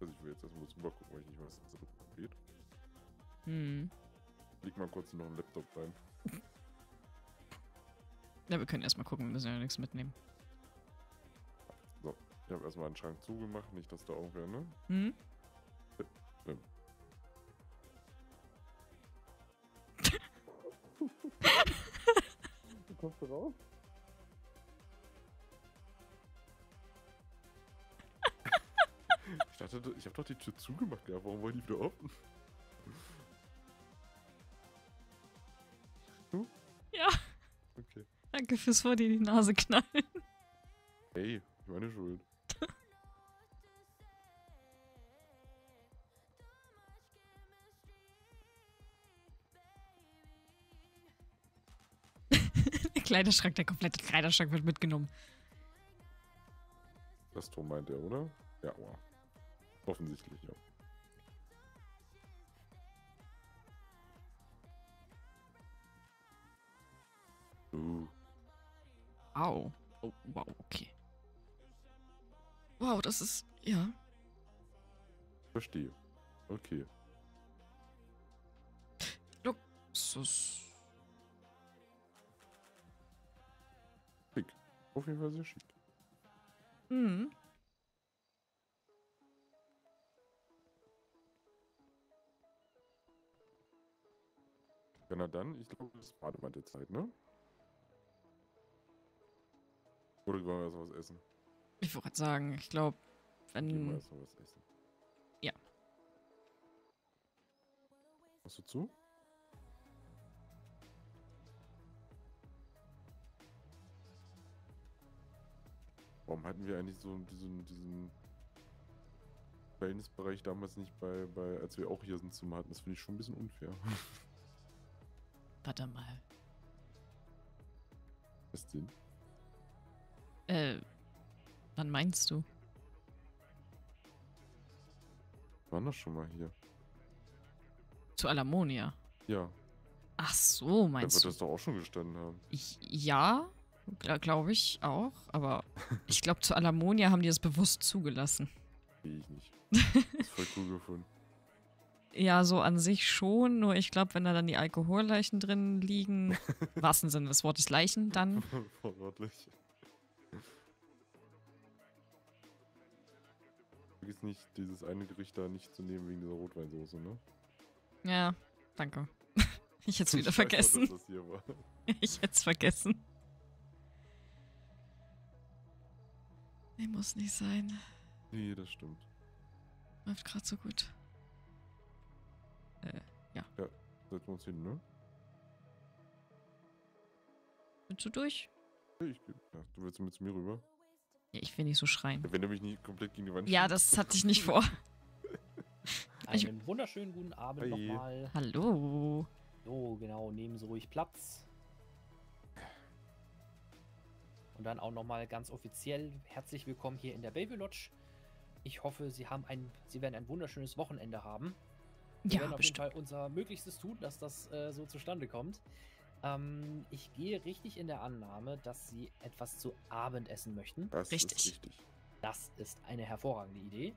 Also ich will jetzt erstmal rüber gucken, weil ich nicht weiß, was da geht. Hm. Leg mal kurz noch einen Laptop rein. Ja, wir können erstmal gucken, wir müssen ja nichts mitnehmen. So, ich habe erstmal einen Schrank zugemacht, nicht, dass da auch wäre, ne? Hm? Ja. Du kommst raus? Ich dachte, ich habe doch die Tür zugemacht, ja, warum wollen die wieder offen? Du? Ja. Okay. Danke fürs vor dir die Nase knallen. Hey, meine Schuld. Der Kleiderschrank, der komplette Kleiderschrank wird mitgenommen. Das Tor meint er, oder? Ja, wow. Offensichtlich, ja. Wow. Oh, wow, okay. Wow, das ist... ja. Verstehe. Okay. Luxus. Schick. Auf jeden Fall sehr schick. Mhm. Ja, na dann, ich glaube, das war mal die Zeit, ne? Oder wollen wir erst was essen? Ich wollte sagen, ich glaube, wenn... Gehen wir erst mal was essen. Ja. Hast du zu? Warum hatten wir eigentlich so diesen Wellnessbereich damals nicht bei als wir auch hier so ein Zimmer hatten? Das finde ich schon ein bisschen unfair. Warte mal. Was denn? Wann meinst du? Wir waren doch schon mal hier. Zu Alamonia? Ja. Ach so, meinst du? Da wird das doch auch schon gestanden haben. Ja, glaube ich auch. Aber ich glaube, zu Alamonia haben die das bewusst zugelassen. Nee, ich nicht. Das ist voll cool gefunden. Ja, so an sich schon. Nur ich glaube, wenn da dann die Alkoholleichen drin liegen, im wahrsten Sinne des Wortes Leichen, dann... Wortwörtlich. Vergiss nicht, dieses eine Gericht da nicht zu nehmen wegen dieser Rotweinsoße, ne? Ja, danke. Ich hätte es wieder vergessen. Dass das hier war. Ich hätte es vergessen. Nee, muss nicht sein. Nee, das stimmt. Läuft gerade so gut. Ja. Ja, setzen wir uns hin, ne? Bist du durch? Ja, du willst mit zu mir rüber? Ja, ich will nicht so schreien. Wenn du mich nicht komplett gegen die Wand schießt. Ja, das hatte ich nicht vor. Einen wunderschönen guten Abend nochmal. Hallo. So, genau, nehmen Sie ruhig Platz. Und dann auch nochmal ganz offiziell herzlich willkommen hier in der Bayview-Lodge. Ich hoffe, Sie werden ein wunderschönes Wochenende haben. Wir werden auf jeden Fall unser Möglichstes tun, dass das so zustande kommt. Ich gehe richtig in der Annahme, dass Sie etwas zu Abend essen möchten. Das ist richtig. Das ist eine hervorragende Idee.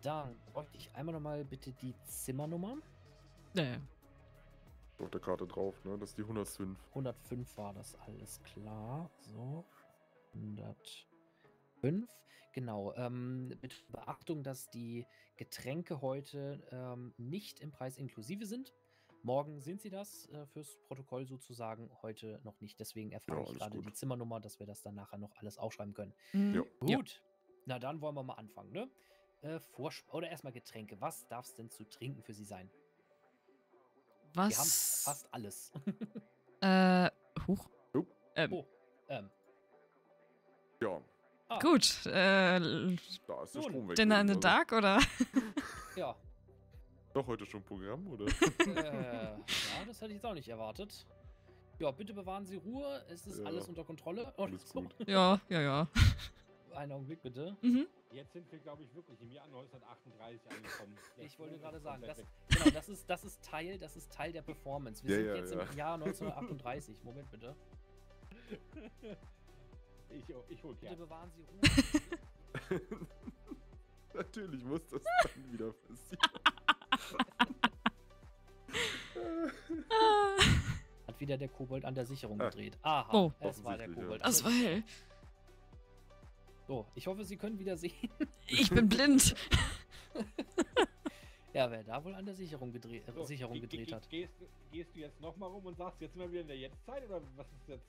Dann bräuchte ich einmal nochmal bitte die Zimmernummern. Nee. Auf der Karte drauf, ne? Das ist die 105. 105 war das, alles klar. So, 105. Genau, mit Beachtung, dass die Getränke heute nicht im Preis inklusive sind. Morgen sind sie das, fürs Protokoll sozusagen, heute noch nicht. Deswegen erfahre ich gerade die Zimmernummer, dass wir das dann nachher noch alles aufschreiben können. Mhm. Gut, ja. Na dann wollen wir mal anfangen, ne? Oder erstmal Getränke. Was darf es denn zu trinken für Sie sein? Was? Wir haben fast alles. Huch. Oh. Ja. Ah. Gut. Da ist der Strom weg. Dinner in the Dark, oder? Ja. Doch heute schon Programm, oder? Ja, das hätte ich jetzt auch nicht erwartet. Ja, bitte bewahren Sie Ruhe, es ist alles unter Kontrolle. Alles gut. Ja, ja, ja. Einen Augenblick bitte. Mhm. Jetzt sind wir, glaube ich, wirklich im Jahr 1938 angekommen. Ich wollte gerade sagen, das ist Teil der Performance. Wir sind jetzt im Jahr 1938. Moment bitte. Ich hol gerne. Bitte bewahren Sie Ruhe. Natürlich muss das dann wieder passieren. Hat wieder der Kobold an der Sicherung gedreht. Aha, oh, es war der Kobold. Ja. Das war hell. So, ich hoffe, Sie können wieder sehen. Ich bin blind. Ja, wer da wohl an der Sicherung gedreht, hat. Gehst du jetzt nochmal rum und sagst, jetzt sind wir wieder in der Jetztzeit oder was ist jetzt?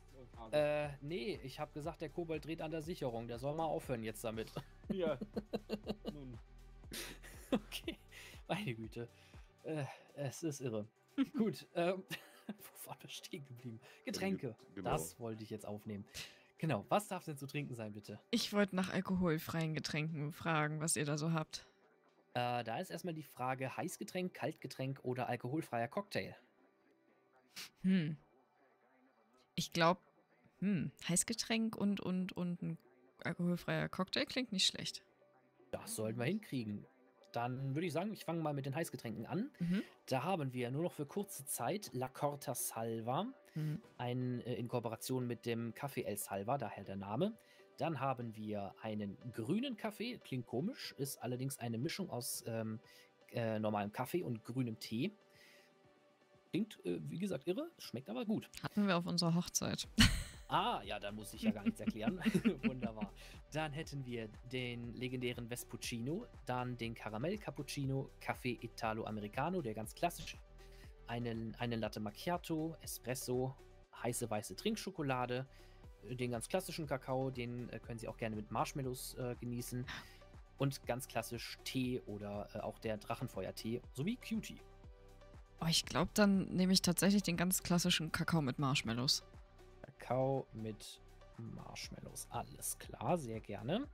Nee, ich habe gesagt, der Kobold dreht an der Sicherung. Der soll mal aufhören jetzt damit. Ja. Nun. Okay. Meine Güte. Es ist irre. Gut. Wo waren wir stehen geblieben? Getränke. Genau. Das wollte ich jetzt aufnehmen. Genau. Was darf denn zu trinken sein, bitte? Ich wollte nach alkoholfreien Getränken fragen, was ihr da so habt. Da ist erstmal die Frage, Heißgetränk, Kaltgetränk oder alkoholfreier Cocktail? Ich glaube, Heißgetränk und ein alkoholfreier Cocktail klingt nicht schlecht. Das sollten wir hinkriegen. Dann würde ich sagen, ich fange mal mit den Heißgetränken an. Da haben wir nur noch für kurze Zeit La Corta Salva, einen, in Kooperation mit dem Café El Salva, daher der Name. Dann haben wir einen grünen Kaffee, klingt komisch, ist allerdings eine Mischung aus normalem Kaffee und grünem Tee. Klingt, wie gesagt, irre, schmeckt aber gut. Hatten wir auf unserer Hochzeit. Ah, ja, dann muss ich ja gar nichts erklären. Wunderbar. Dann hätten wir den legendären Vespuccino, dann den Karamell Cappuccino, Kaffee Italo Americano, der ganz klassisch, einen Latte Macchiato, Espresso, heiße weiße Trinkschokolade, den ganz klassischen Kakao, den können Sie auch gerne mit Marshmallows genießen. Und ganz klassisch Tee oder auch der Drachenfeuertee sowie Cutie. Oh, ich glaube, dann nehme ich tatsächlich den ganz klassischen Kakao mit Marshmallows. Kakao mit Marshmallows, alles klar, sehr gerne.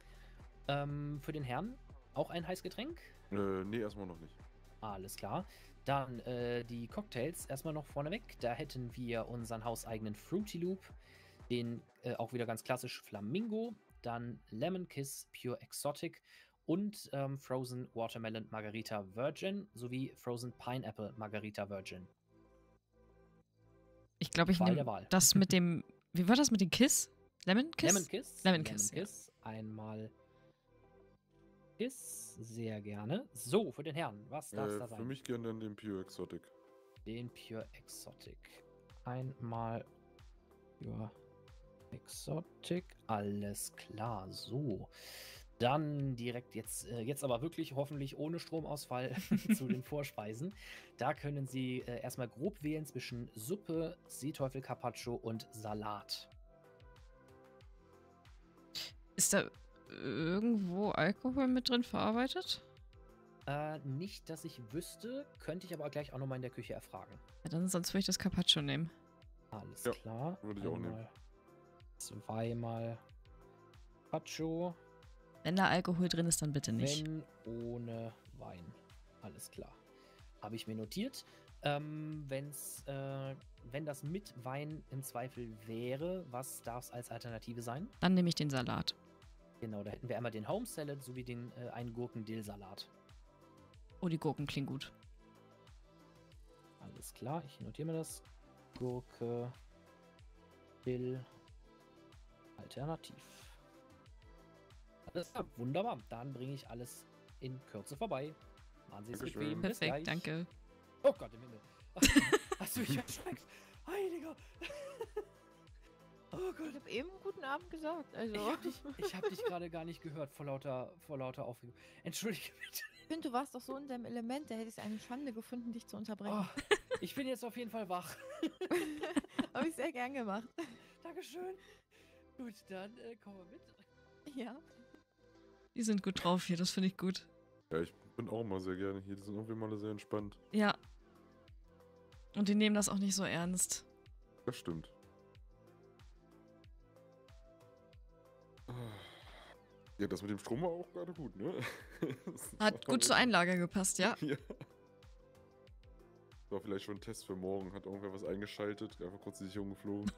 Für den Herrn auch ein Heißgetränk? Nee, erstmal noch nicht. Alles klar. Dann die Cocktails erstmal noch vorneweg. Da hätten wir unseren hauseigenen Fruity Loop, den auch wieder ganz klassisch Flamingo, dann Lemon Kiss, Pure Exotic und Frozen Watermelon Margarita Virgin sowie Frozen Pineapple Margarita Virgin. Ich glaube, ich nehme das mit dem, wie war das mit dem Kiss? Lemon Kiss? Lemon Kiss. Lemon Kiss. Lemon Kiss. Ja. Einmal Kiss, sehr gerne. So, für den Herrn, was darf da sein? Für mich gerne dann den Pure Exotic. Den Pure Exotic. Einmal Pure Exotic, alles klar, so. Dann direkt jetzt aber wirklich hoffentlich ohne Stromausfall zu den Vorspeisen. Da können Sie erstmal grob wählen zwischen Suppe, Seeteufel Carpaccio und Salat. Ist da irgendwo Alkohol mit drin verarbeitet? Nicht, dass ich wüsste, könnte ich aber gleich auch nochmal in der Küche erfragen. Ja, dann sonst würde ich das Carpaccio nehmen. Alles klar. Würde ich auch nehmen. Zweimal Carpaccio. Wenn da Alkohol drin ist, dann bitte nicht. Wenn ohne Wein. Alles klar. Habe ich mir notiert. Wenn das mit Wein im Zweifel wäre, was darf es als Alternative sein? Dann nehme ich den Salat. Genau, da hätten wir einmal den Home Salad sowie den einen Gurken-Dill-Salat. Oh, die Gurken klingen gut. Alles klar, ich notiere mir das. Gurke, Dill, alternativ. Alles klar, wunderbar. Dann bringe ich alles in Kürze vorbei. Machen Sie es bequem. Perfekt, danke. Oh Gott, im Himmel. Hast du mich erschreckt? Heiliger. Oh Gott. Ich habe eben guten Abend gesagt. Also. Ich hab dich gerade gar nicht gehört vor lauter Aufregung. Entschuldige bitte. Ich finde, du warst doch so in deinem Element. Da hättest du eine Schande gefunden, dich zu unterbrechen. Oh, ich bin jetzt auf jeden Fall wach. Habe ich sehr gern gemacht. Dankeschön. Gut, dann kommen wir mit. Ja. Die sind gut drauf hier, das finde ich gut. Ja, ich bin auch immer sehr gerne hier. Die sind irgendwie mal sehr entspannt. Ja. Und die nehmen das auch nicht so ernst. Das stimmt. Ja, das mit dem Strom war auch gerade gut, ne? Hat gut zur Einlage gepasst, ja? Ja. War vielleicht schon ein Test für morgen. Hat irgendwer was eingeschaltet, einfach kurz die Sicherung geflogen.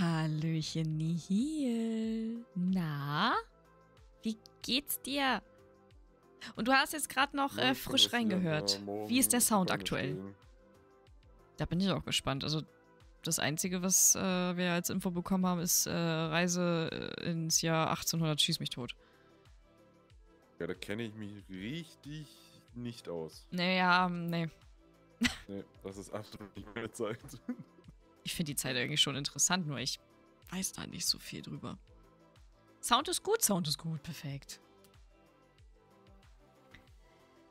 Hallöchen, Nihil. Na? Wie geht's dir? Und du hast jetzt gerade noch frisch reingehört. Wie ist der Sound aktuell? Da bin ich auch gespannt. Also das Einzige, was wir als Info bekommen haben, ist Reise ins Jahr 1800. Schieß mich tot. Ja, da kenne ich mich richtig nicht aus. Naja, nee. Nee, das ist absolut nicht meine Zeit. Ich finde die Zeit eigentlich schon interessant, nur ich weiß da nicht so viel drüber. Sound ist gut, perfekt.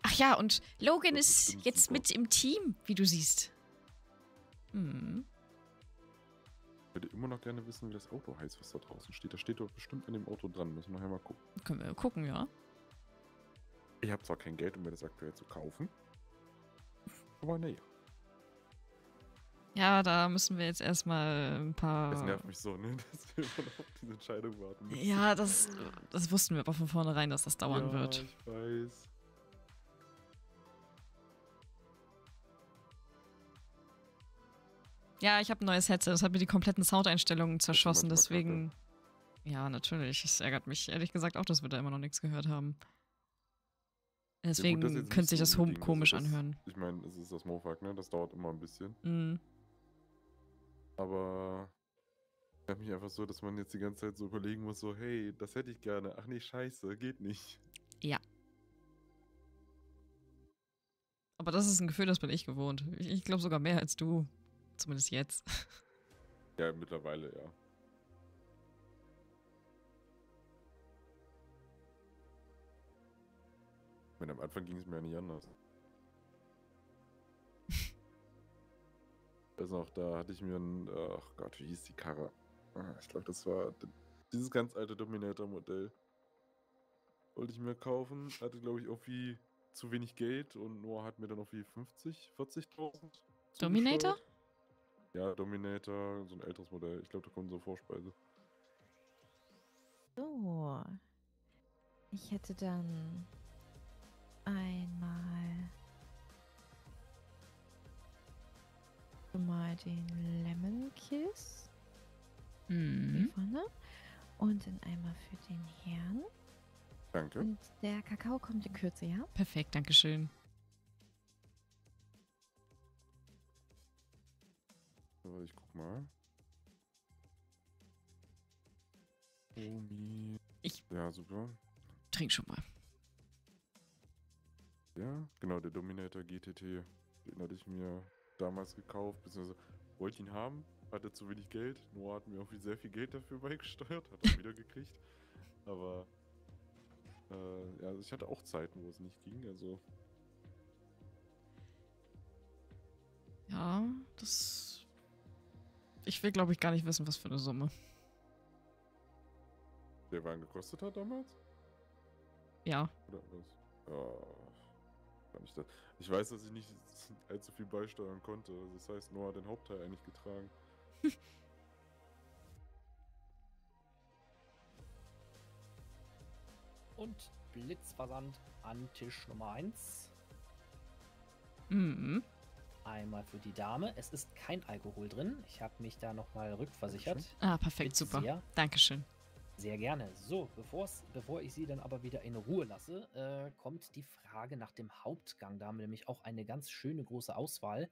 Ach ja, und Logan ist jetzt mit im Team, wie du siehst. Hm. Ich würde immer noch gerne wissen, wie das Auto heißt, was da draußen steht. Das steht doch bestimmt an dem Auto dran. Müssen wir nachher mal gucken. Können wir gucken, ja. Ich habe zwar kein Geld, um mir das aktuell zu kaufen. Aber naja. Ja, da müssen wir jetzt erstmal ein paar... Das nervt mich so, ne? Dass wir immer noch auf diese Entscheidung warten müssen. Ja, das wussten wir aber von vornherein, dass das dauern wird. Ich weiß. Ja, ich habe ein neues Headset. Das hat mir die kompletten Soundeinstellungen zerschossen, deswegen... Ja, natürlich. Es ärgert mich ehrlich gesagt auch, dass wir da immer noch nichts gehört haben. Deswegen ja, gut, könnte sich das Home komisch anhören. Ich meine, es ist das Mofag, ne? Das dauert immer ein bisschen. Mhm. Aber ich habe mich einfach so, dass man jetzt die ganze Zeit so überlegen muss, so, hey, das hätte ich gerne. Ach nee, scheiße, geht nicht. Ja. Aber das ist ein Gefühl, das bin ich gewohnt. Ich glaube sogar mehr als du. Zumindest jetzt. Ja, mittlerweile, ja. Ich meine, am Anfang ging es mir ja nicht anders. Ich weiß noch, da hatte ich mir ein... Ach Gott, wie hieß die Karre? Ich glaube, das war dieses ganz alte Dominator-Modell. Wollte ich mir kaufen, hatte glaube ich auch viel zu wenig Geld und Noah hat mir dann auch wie 50, 40.000. Dominator? Ja, Dominator, so ein älteres Modell. Ich glaube, da kommt so Vorspeise. So. Ich hätte dann... Einmal den Lemon Kiss. Hier vorne. Und dann einmal für den Herrn. Danke. Und der Kakao kommt in Kürze, ja? Perfekt, dankeschön. So, ich guck mal. Ja, super. Trink schon mal. Ja, genau, der Dominator GTT, den hatte ich mir damals gekauft, beziehungsweise wollte ihn haben, hatte zu wenig Geld. Noah hat mir auch sehr viel Geld dafür beigesteuert, hat er wieder gekriegt. Aber ja, also ich hatte auch Zeiten, wo es nicht ging, also... Ja, das... Ich will, glaube ich, gar nicht wissen, was für eine Summe. Der Wagen gekostet hat damals? Ja. Oder was? Ja... Ich weiß, dass ich nicht allzu viel beisteuern konnte. Das heißt, Noah hat den Hauptteil eigentlich getragen. Und Blitzversand an Tisch Nummer 1. Mhm. Einmal für die Dame. Es ist kein Alkohol drin. Ich habe mich da nochmal rückversichert. Ah, perfekt, Blitz, super. Sehr. Dankeschön. Sehr gerne. So, bevor ich Sie dann aber wieder in Ruhe lasse, kommt die Frage nach dem Hauptgang. Da haben wir nämlich auch eine ganz schöne große Auswahl.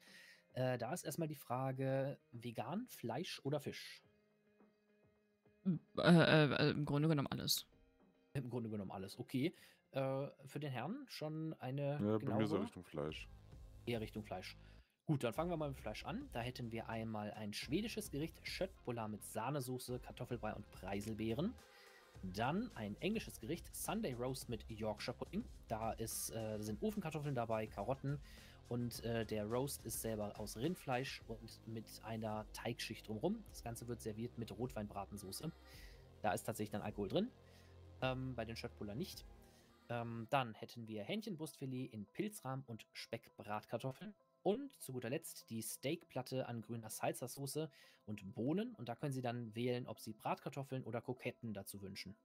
Da ist erstmal die Frage, vegan, Fleisch oder Fisch? Im Grunde genommen alles. Im Grunde genommen alles, okay. Für den Herrn schon eine ja, bei mir so Richtung Fleisch. Eher Richtung Fleisch. Gut, dann fangen wir mal mit Fleisch an. Da hätten wir einmal ein schwedisches Gericht, Schöttbullar mit Sahnesoße, Kartoffelbrei und Preiselbeeren. Dann ein englisches Gericht, Sunday Roast mit Yorkshire Pudding. Da sind Ofenkartoffeln dabei, Karotten und der Roast ist selber aus Rindfleisch und mit einer Teigschicht drumherum. Das Ganze wird serviert mit Rotweinbratensoße. Da ist tatsächlich dann Alkohol drin, bei den Schöttbullar nicht. Dann hätten wir Hähnchenbrustfilet in Pilzrahm und Speckbratkartoffeln. Und zu guter Letzt die Steakplatte an grüner Salsa-Soße und Bohnen. Und da können Sie dann wählen, ob Sie Bratkartoffeln oder Kroketten dazu wünschen.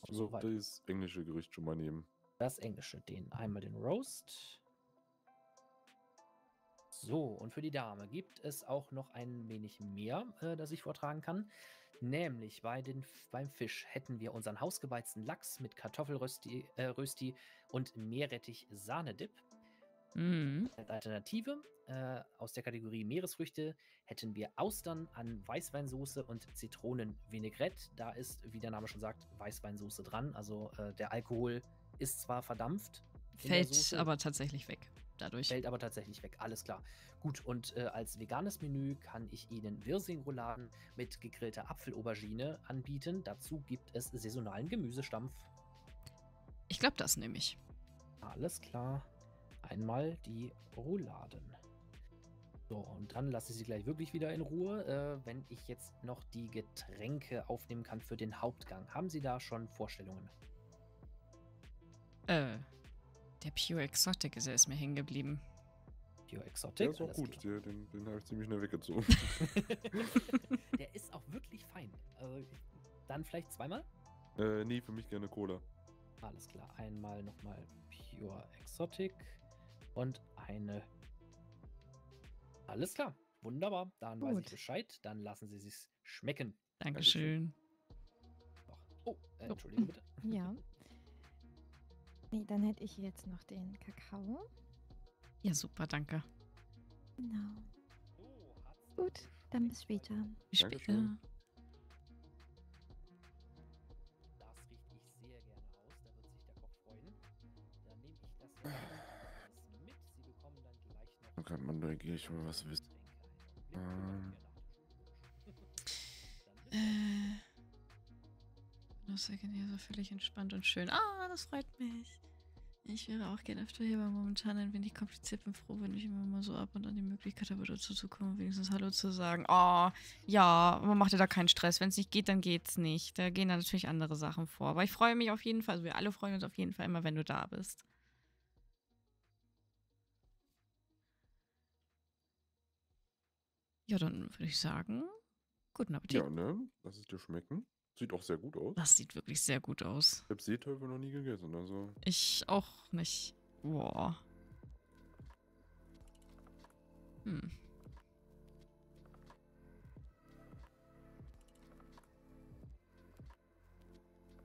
Ich muss das englische Gericht schon mal nehmen. Das englische, einmal den Roast. So, und für die Dame gibt es auch noch ein wenig mehr, das ich vortragen kann. Nämlich beim Fisch hätten wir unseren hausgebeizten Lachs mit Kartoffelrösti und Meerrettich-Sahne-Dip. Mhm. Als Alternative aus der Kategorie Meeresfrüchte hätten wir Austern an Weißweinsoße und Zitronenvinaigrette. Da ist, wie der Name schon sagt, Weißweinsoße dran. Also der Alkohol ist zwar verdampft, fällt aber tatsächlich weg dadurch. Fällt aber tatsächlich weg, alles klar. Gut, und als veganes Menü kann ich Ihnen Wirsing-Rouladen mit gegrillter Apfelaubergine anbieten. Dazu gibt es saisonalen Gemüsestampf. Ich glaube, das nehme ich. Alles klar. Einmal die Rouladen. So, und dann lasse ich sie gleich wirklich wieder in Ruhe, wenn ich jetzt noch die Getränke aufnehmen kann für den Hauptgang. Haben Sie da schon Vorstellungen? Der Pure Exotic ist mir hängen geblieben. Pure Exotic? Der ist auch gut, den habe ich ziemlich schnell weggezogen. Der ist auch wirklich fein. Dann vielleicht zweimal? Nee, für mich gerne Cola. Alles klar, einmal nochmal Pure Exotic. Und eine. Alles klar, wunderbar. Dann weiß ich Bescheid. Dann lassen Sie sich's schmecken. Dankeschön. Oh, entschuldige bitte. Ja. Nee, dann hätte ich jetzt noch den Kakao. Ja, super, danke. Genau. Gut, dann bis später. Bis später. Dankeschön. Das riecht ich sehr gerne aus. Da wird sich der Kopf freuen. Dann nehme ich das. Da kann man neugierig mal was wissen. Das ist ja so völlig entspannt und schön. Ah, das freut mich. Ich wäre auch gerne öfter hier, aber momentan ein wenig kompliziert. Bin froh, wenn ich immer mal so ab und an die Möglichkeit habe, dazu zu kommen, wenigstens Hallo zu sagen. Oh, ja, man macht ja da keinen Stress. Wenn es nicht geht, dann geht's nicht. Da gehen dann natürlich andere Sachen vor. Aber ich freue mich auf jeden Fall, also wir alle freuen uns auf jeden Fall immer, wenn du da bist. Ja, dann würde ich sagen, guten Appetit. Ja, ne? Lass es dir schmecken. Sieht auch sehr gut aus. Das sieht wirklich sehr gut aus. Ich habe Seeteufel noch nie gegessen, also. Ich auch nicht. Boah. Hm.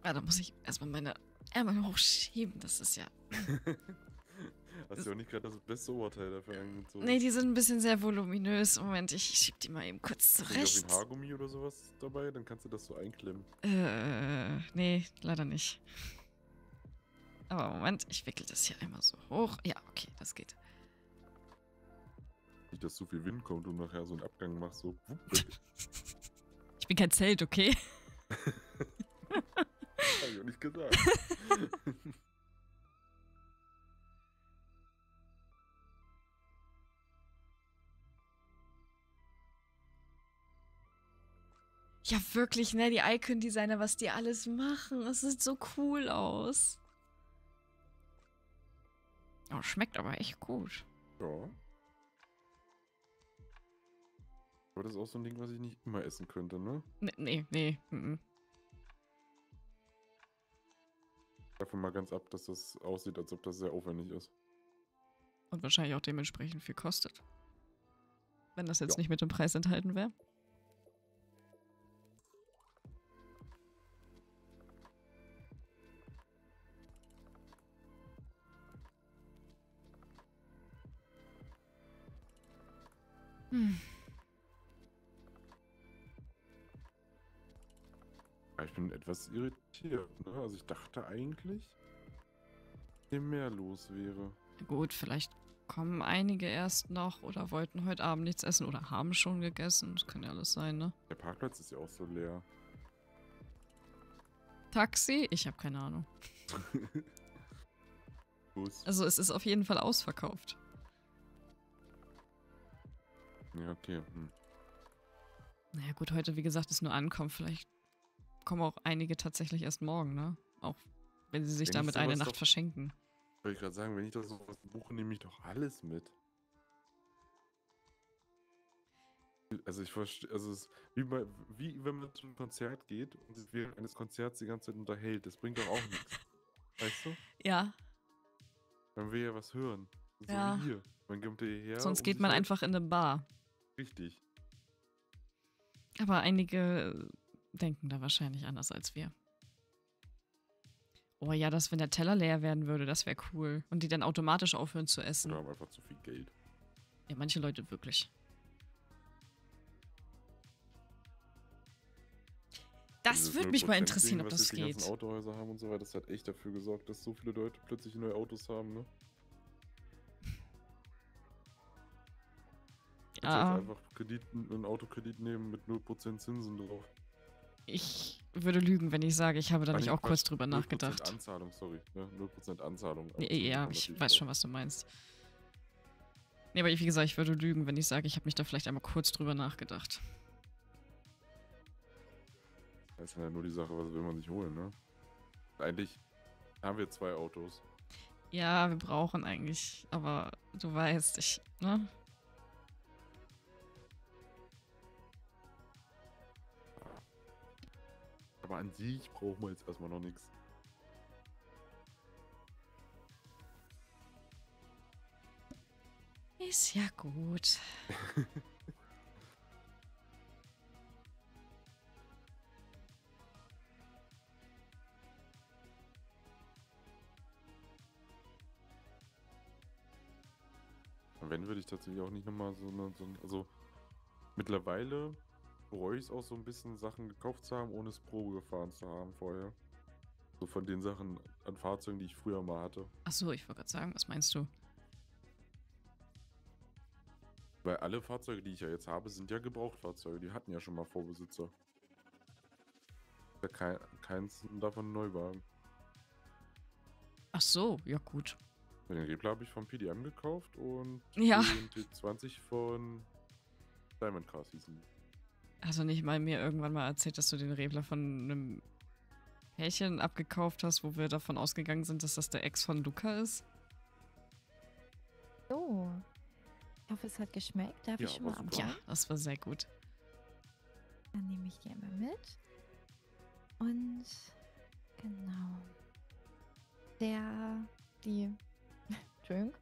Ja, da muss ich erstmal meine Ärmel hochschieben. Das ist ja... Hast du ja auch nicht gerade das beste Oberteil dafür angezogen. Nee, die sind ein bisschen sehr voluminös. Moment, ich schieb die mal eben kurz zurecht. Ist da auch ein Haargummi oder sowas dabei? Dann kannst du das so einklemmen. Nee, leider nicht. Aber Moment, ich wickel das hier einmal so hoch. Ja, okay, das geht. Nicht, dass zu viel Wind kommt und nachher so einen Abgang machst, so. Ich bin kein Zelt, okay? Hab ich auch nicht gesagt. Ja, wirklich, ne? Die Icon-Designer, was die alles machen. Es sieht so cool aus. Oh, schmeckt aber echt gut. Ja. Aber das ist auch so ein Ding, was ich nicht immer essen könnte, ne? Nee. Davon mal ganz ab, dass das aussieht, als ob das sehr aufwendig ist. Und wahrscheinlich auch dementsprechend viel kostet. Wenn das jetzt nicht mit dem Preis enthalten wäre. Ich bin etwas irritiert, ne? Also ich dachte eigentlich, dass mehr los wäre. Gut, vielleicht kommen einige erst noch oder wollten heute Abend nichts essen oder haben schon gegessen. Das kann ja alles sein, ne? Der Parkplatz ist ja auch so leer. Taxi? Ich habe keine Ahnung. Also es ist auf jeden Fall ausverkauft. Ja, okay. Naja gut, heute, wie gesagt, ist nur Ankommen. Vielleicht kommen auch einige tatsächlich erst morgen, ne? Auch wenn sie sich damit eine Nacht verschenken. Wollte ich gerade sagen, wenn ich das noch was buche, nehme ich doch alles mit. Also ich verstehe, also es ist wie wenn man zu einem Konzert geht und sich während eines Konzerts die ganze Zeit unterhält. Das bringt doch auch nichts. Weißt du? Ja. Dann will ja was hören. So ja. Wie hier. Man kommt hierher. Sonst geht man einfach in eine Bar. Richtig. Aber einige denken da wahrscheinlich anders als wir. Oh ja, dass wenn der Teller leer werden würde, das wäre cool. Und die dann automatisch aufhören zu essen. Oder haben einfach zu viel Geld. Ja, manche Leute wirklich. Das würde mich mal interessieren, ob das geht. Die ganzen Autohäuser haben und so weiter, das hat echt dafür gesorgt, dass so viele Leute plötzlich neue Autos haben, ne? Ja. Einfach einen Autokredit nehmen mit 0% Zinsen drauf. Ich würde lügen, wenn ich sage, ich habe da nicht auch kurz drüber nachgedacht. 0% Anzahlung, sorry. Ne? 0% Anzahlung. Ja, ich weiß schon, was du meinst. Nee, aber wie gesagt, ich würde lügen, wenn ich sage, ich habe mich da vielleicht einmal kurz drüber nachgedacht. Das ist ja nur die Sache, was will man sich holen, ne? Eigentlich haben wir 2 Autos. Ja, wir brauchen eigentlich, aber du weißt, ne? Aber an sich brauchen wir jetzt erstmal noch nichts. Ist ja gut. Wenn, würde ich tatsächlich auch nicht nochmal also mittlerweile bereue ich es auch so ein bisschen, Sachen gekauft zu haben, ohne es Probe gefahren zu haben vorher. So von den Sachen an Fahrzeugen, die ich früher mal hatte. Achso, ich wollte gerade sagen, was meinst du? Weil alle Fahrzeuge, die ich ja jetzt habe, sind ja Gebrauchtfahrzeuge, die hatten ja schon mal Vorbesitzer. Ja, keins davon Neuwagen. Ach so, ja gut. Den Rebler habe ich von PDM gekauft und ja. Den T20 von Diamond Cars hießen. Hast du nicht mal mir irgendwann mal erzählt, dass du den Rebler von einem Pärchen abgekauft hast, wo wir davon ausgegangen sind, dass das der Ex von Luca ist? Oh. Ich hoffe, es hat geschmeckt. Darf ich schon mal abholen? Ja, das war sehr gut. Dann nehme ich die immer mit. Und genau. Entschuldigung.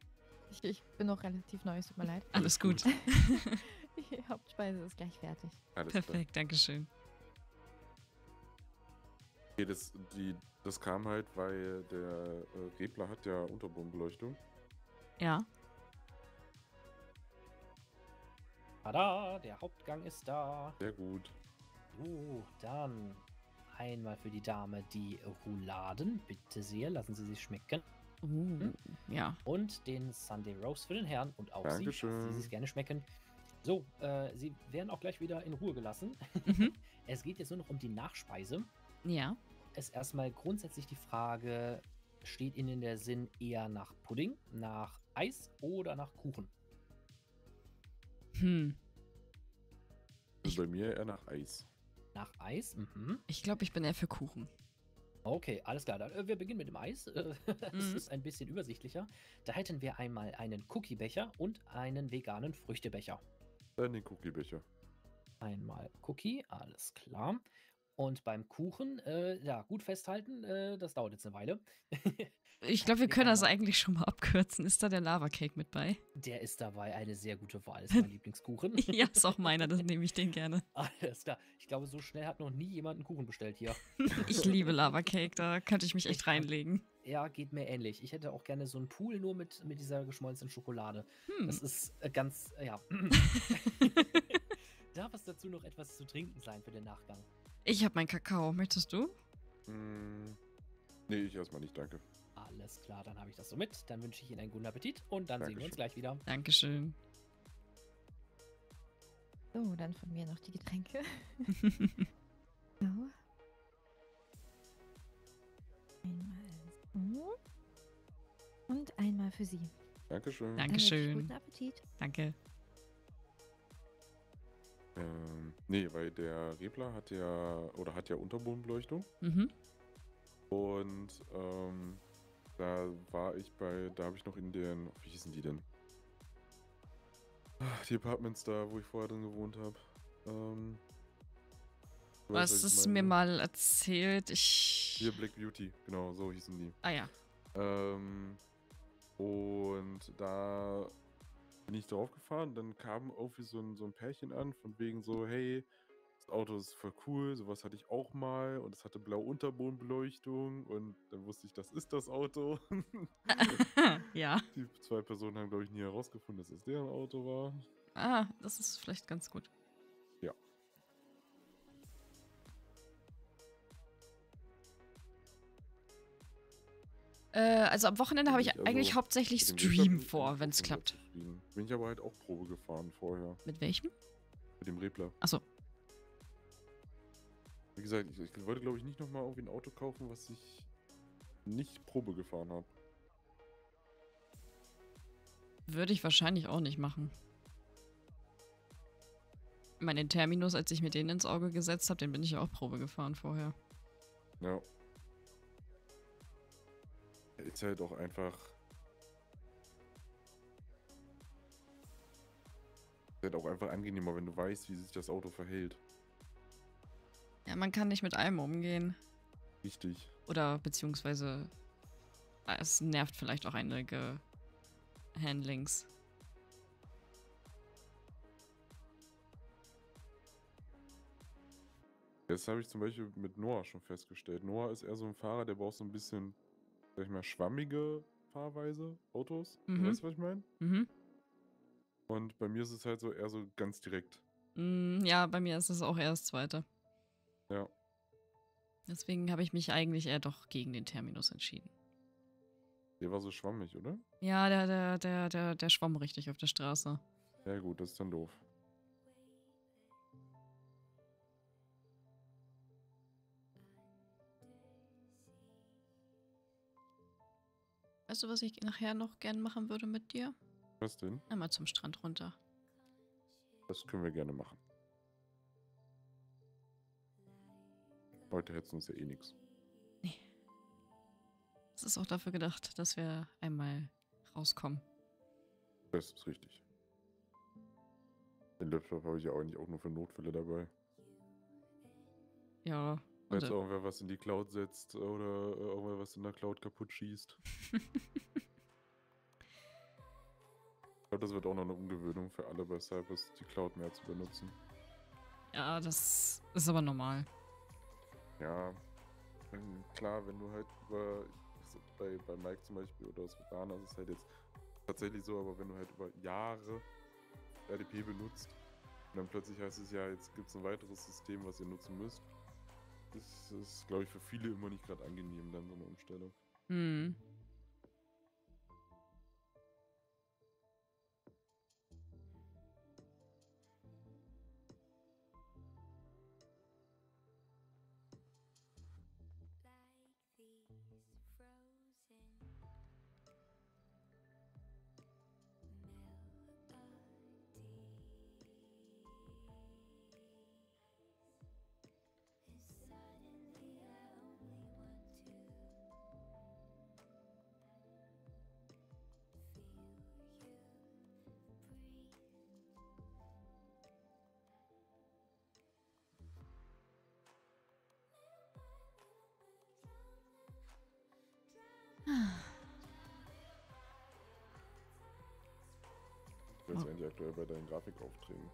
Ich bin noch relativ neu, es tut mir leid. Alles gut. Die Hauptspeise ist gleich fertig. Alles perfekt, danke schön. Okay, das kam halt, weil der Rebler hat ja Unterbodenbeleuchtung. Ja. Tada, der Hauptgang ist da. Sehr gut. Dann einmal für die Dame die Rouladen. Bitte sehr, lassen Sie sie schmecken. Ja. Und den Sunday Roast für den Herrn und auch Dankeschön. Sie es gerne schmecken. So, Sie werden auch gleich wieder in Ruhe gelassen. Es geht jetzt nur noch um die Nachspeise. Ja. Es ist erstmal grundsätzlich die Frage, steht Ihnen der Sinn eher nach Pudding, nach Eis oder nach Kuchen? Also bei mir eher nach Eis. Nach Eis? Ich glaube, ich bin eher für Kuchen. Okay, alles klar. Dann, wir beginnen mit dem Eis. Das ist ein bisschen übersichtlicher. Da hätten wir einmal einen Cookiebecher und einen veganen Früchtebecher. Dann den Cookiebecher. Einmal Cookie, alles klar. Und beim Kuchen, ja, gut festhalten, das dauert jetzt eine Weile. Ich glaube, wir können das eigentlich schon mal abkürzen. Ist da der Lava-Cake mit bei? Der ist dabei, eine sehr gute Wahl. Ist mein Lieblingskuchen. Ja, ist auch meiner, das nehme ich den gerne. Alles klar. Ich glaube, so schnell hat noch nie jemand einen Kuchen bestellt hier. Ich liebe Lava-Cake, da könnte ich mich echt reinlegen. Ja, geht mir ähnlich. Ich hätte auch gerne so einen Pool nur mit dieser geschmolzenen Schokolade. Das ist ganz, ja. Darf es dazu noch etwas zu trinken sein für den Nachgang? Ich habe meinen Kakao. Möchtest du? Nee, ich erstmal nicht, danke. Alles klar, dann habe ich das so mit. Dann wünsche ich Ihnen einen guten Appetit und dann sehen wir uns gleich wieder. Dankeschön. So, dann von mir noch die Getränke. So. Einmal so. Und einmal für Sie. Dankeschön. Dankeschön. Guten Appetit. Danke. Nee, weil der Rebler hat ja, oder hat ja Unterbodenbeleuchtung. Und da war ich bei, da habe ich noch in den, wie hießen die denn? Ach, die Apartments da, wo ich vorher drin gewohnt habe. Du weißt, was ist mir mal erzählt? Hier Black Beauty, genau, so hießen die. Ah ja. Und da bin ich drauf gefahren, dann kam irgendwie so ein Pärchen an, von wegen so, hey, das Auto ist voll cool, sowas hatte ich auch mal und es hatte blaue Unterbodenbeleuchtung und dann wusste ich, das ist das Auto. Ja. Die zwei Personen haben, glaube ich, nie herausgefunden, dass es deren Auto war. Ah, das ist vielleicht ganz gut. Ja. Also am Wochenende habe ich eigentlich hauptsächlich Stream vor, wenn es klappt. Bin ich aber halt auch Probe gefahren vorher. Mit welchem? Mit dem Rebler. Achso. Wie gesagt, ich wollte, glaube ich, nicht nochmal irgendwie ein Auto kaufen, was ich nicht Probe gefahren habe. Würde ich wahrscheinlich auch nicht machen. Ich meine, den Terminus, als ich mir den ins Auge gesetzt habe, den bin ich ja auch Probe gefahren vorher. Ja. Ist halt auch einfach. Ist halt auch einfach angenehmer, wenn du weißt, wie sich das Auto verhält. Ja, man kann nicht mit allem umgehen. Richtig. Oder beziehungsweise es nervt vielleicht auch einige Handlings. Das habe ich zum Beispiel mit Noah schon festgestellt. Noah ist eher so ein Fahrer, der braucht so ein bisschen, sag ich mal, schwammige Fahrweise, Autos. Mhm. Weißt du, was ich meine? Mhm. Und bei mir ist es halt so eher so ganz direkt. Ja, bei mir ist es auch eher das Zweite. Ja. Deswegen habe ich mich eigentlich eher doch gegen den Terminus entschieden. Der war so schwammig, oder? Ja, der schwamm richtig auf der Straße. Ja gut, das ist dann doof. Weißt du, was ich nachher noch gern machen würde mit dir? Was denn? Einmal zum Strand runter. Das können wir gerne machen. Heute hätten uns ja eh nichts. Nee. Es ist auch dafür gedacht, dass wir einmal rauskommen. Das ist richtig. Den Laptop habe ich ja eigentlich auch nur für Notfälle dabei. Ja. Wenn jetzt irgendwer was in die Cloud setzt oder irgendwer was in der Cloud kaputt schießt. Ich glaube, das wird auch noch eine Umgewöhnung für alle bei Cypress, die Cloud mehr zu benutzen. Ja, das ist aber normal. Ja, klar, wenn du halt über, bei Mike zum Beispiel oder Svetlana, das ist halt jetzt tatsächlich so, aber wenn du halt über Jahre RDP benutzt und dann plötzlich heißt es ja, jetzt gibt es ein weiteres System, was ihr nutzen müsst. Das ist, glaube ich, für viele immer nicht gerade angenehm, dann so eine Umstellung. Hm. Du kannst eigentlich aktuell bei deinen Grafikaufträgen.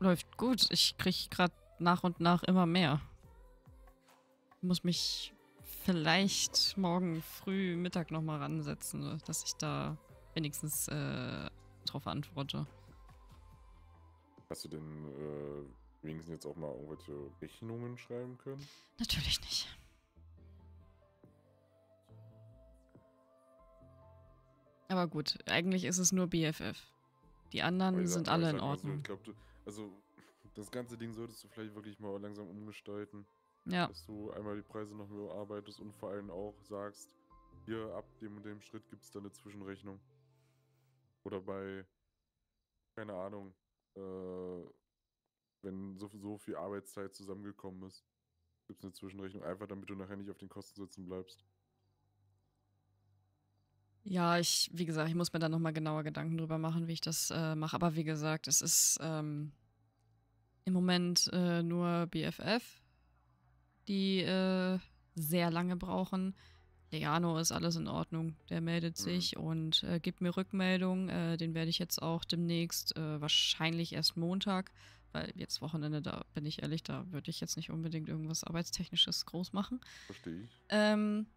Läuft gut. Ich kriege gerade nach und nach immer mehr. Ich muss mich vielleicht morgen früh Mittag nochmal ransetzen, dass ich da wenigstens drauf antworte. Hast du denn wenigstens jetzt auch mal irgendwelche Rechnungen schreiben können? Natürlich nicht. Aber gut, eigentlich ist es nur BFF. Die anderen sind alle in Ordnung. Ich glaube, also das ganze Ding solltest du vielleicht wirklich mal langsam umgestalten. Ja. Dass du einmal die Preise noch überarbeitest und vor allem auch sagst, hier ab dem und dem Schritt gibt es da eine Zwischenrechnung. Oder bei, keine Ahnung, wenn so viel Arbeitszeit zusammengekommen ist, gibt es eine Zwischenrechnung. Einfach damit du nachher nicht auf den Kosten sitzen bleibst. Ja, wie gesagt, ich muss mir da nochmal genauer Gedanken drüber machen, wie ich das mache. Aber wie gesagt, es ist im Moment nur BFF, die sehr lange brauchen. Leano ist alles in Ordnung. Der meldet sich und gibt mir Rückmeldung. Den werde ich jetzt auch demnächst, wahrscheinlich erst Montag, weil jetzt Wochenende, da bin ich ehrlich, da würde ich jetzt nicht unbedingt irgendwas Arbeitstechnisches groß machen. Verstehe ich. Den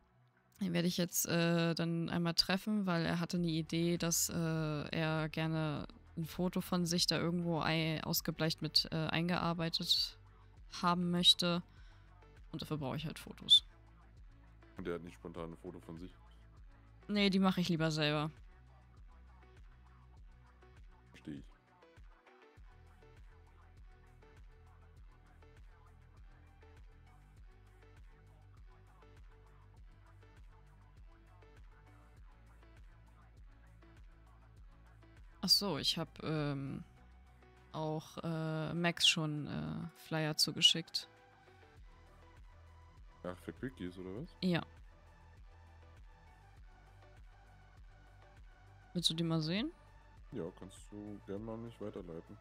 werde ich jetzt dann einmal treffen, weil er hatte eine Idee, dass er gerne ein Foto von sich da irgendwo ausgebleicht mit eingearbeitet haben möchte. Und dafür brauche ich halt Fotos. Und der hat nicht spontan ein Foto von sich? Nee, die mache ich lieber selber. Verstehe ich. Ach so, ich habe auch Max schon Flyer zugeschickt. Ach, für Quickies oder was? Ja. Willst du die mal sehen? Ja, kannst du gerne mal mich weiterleiten.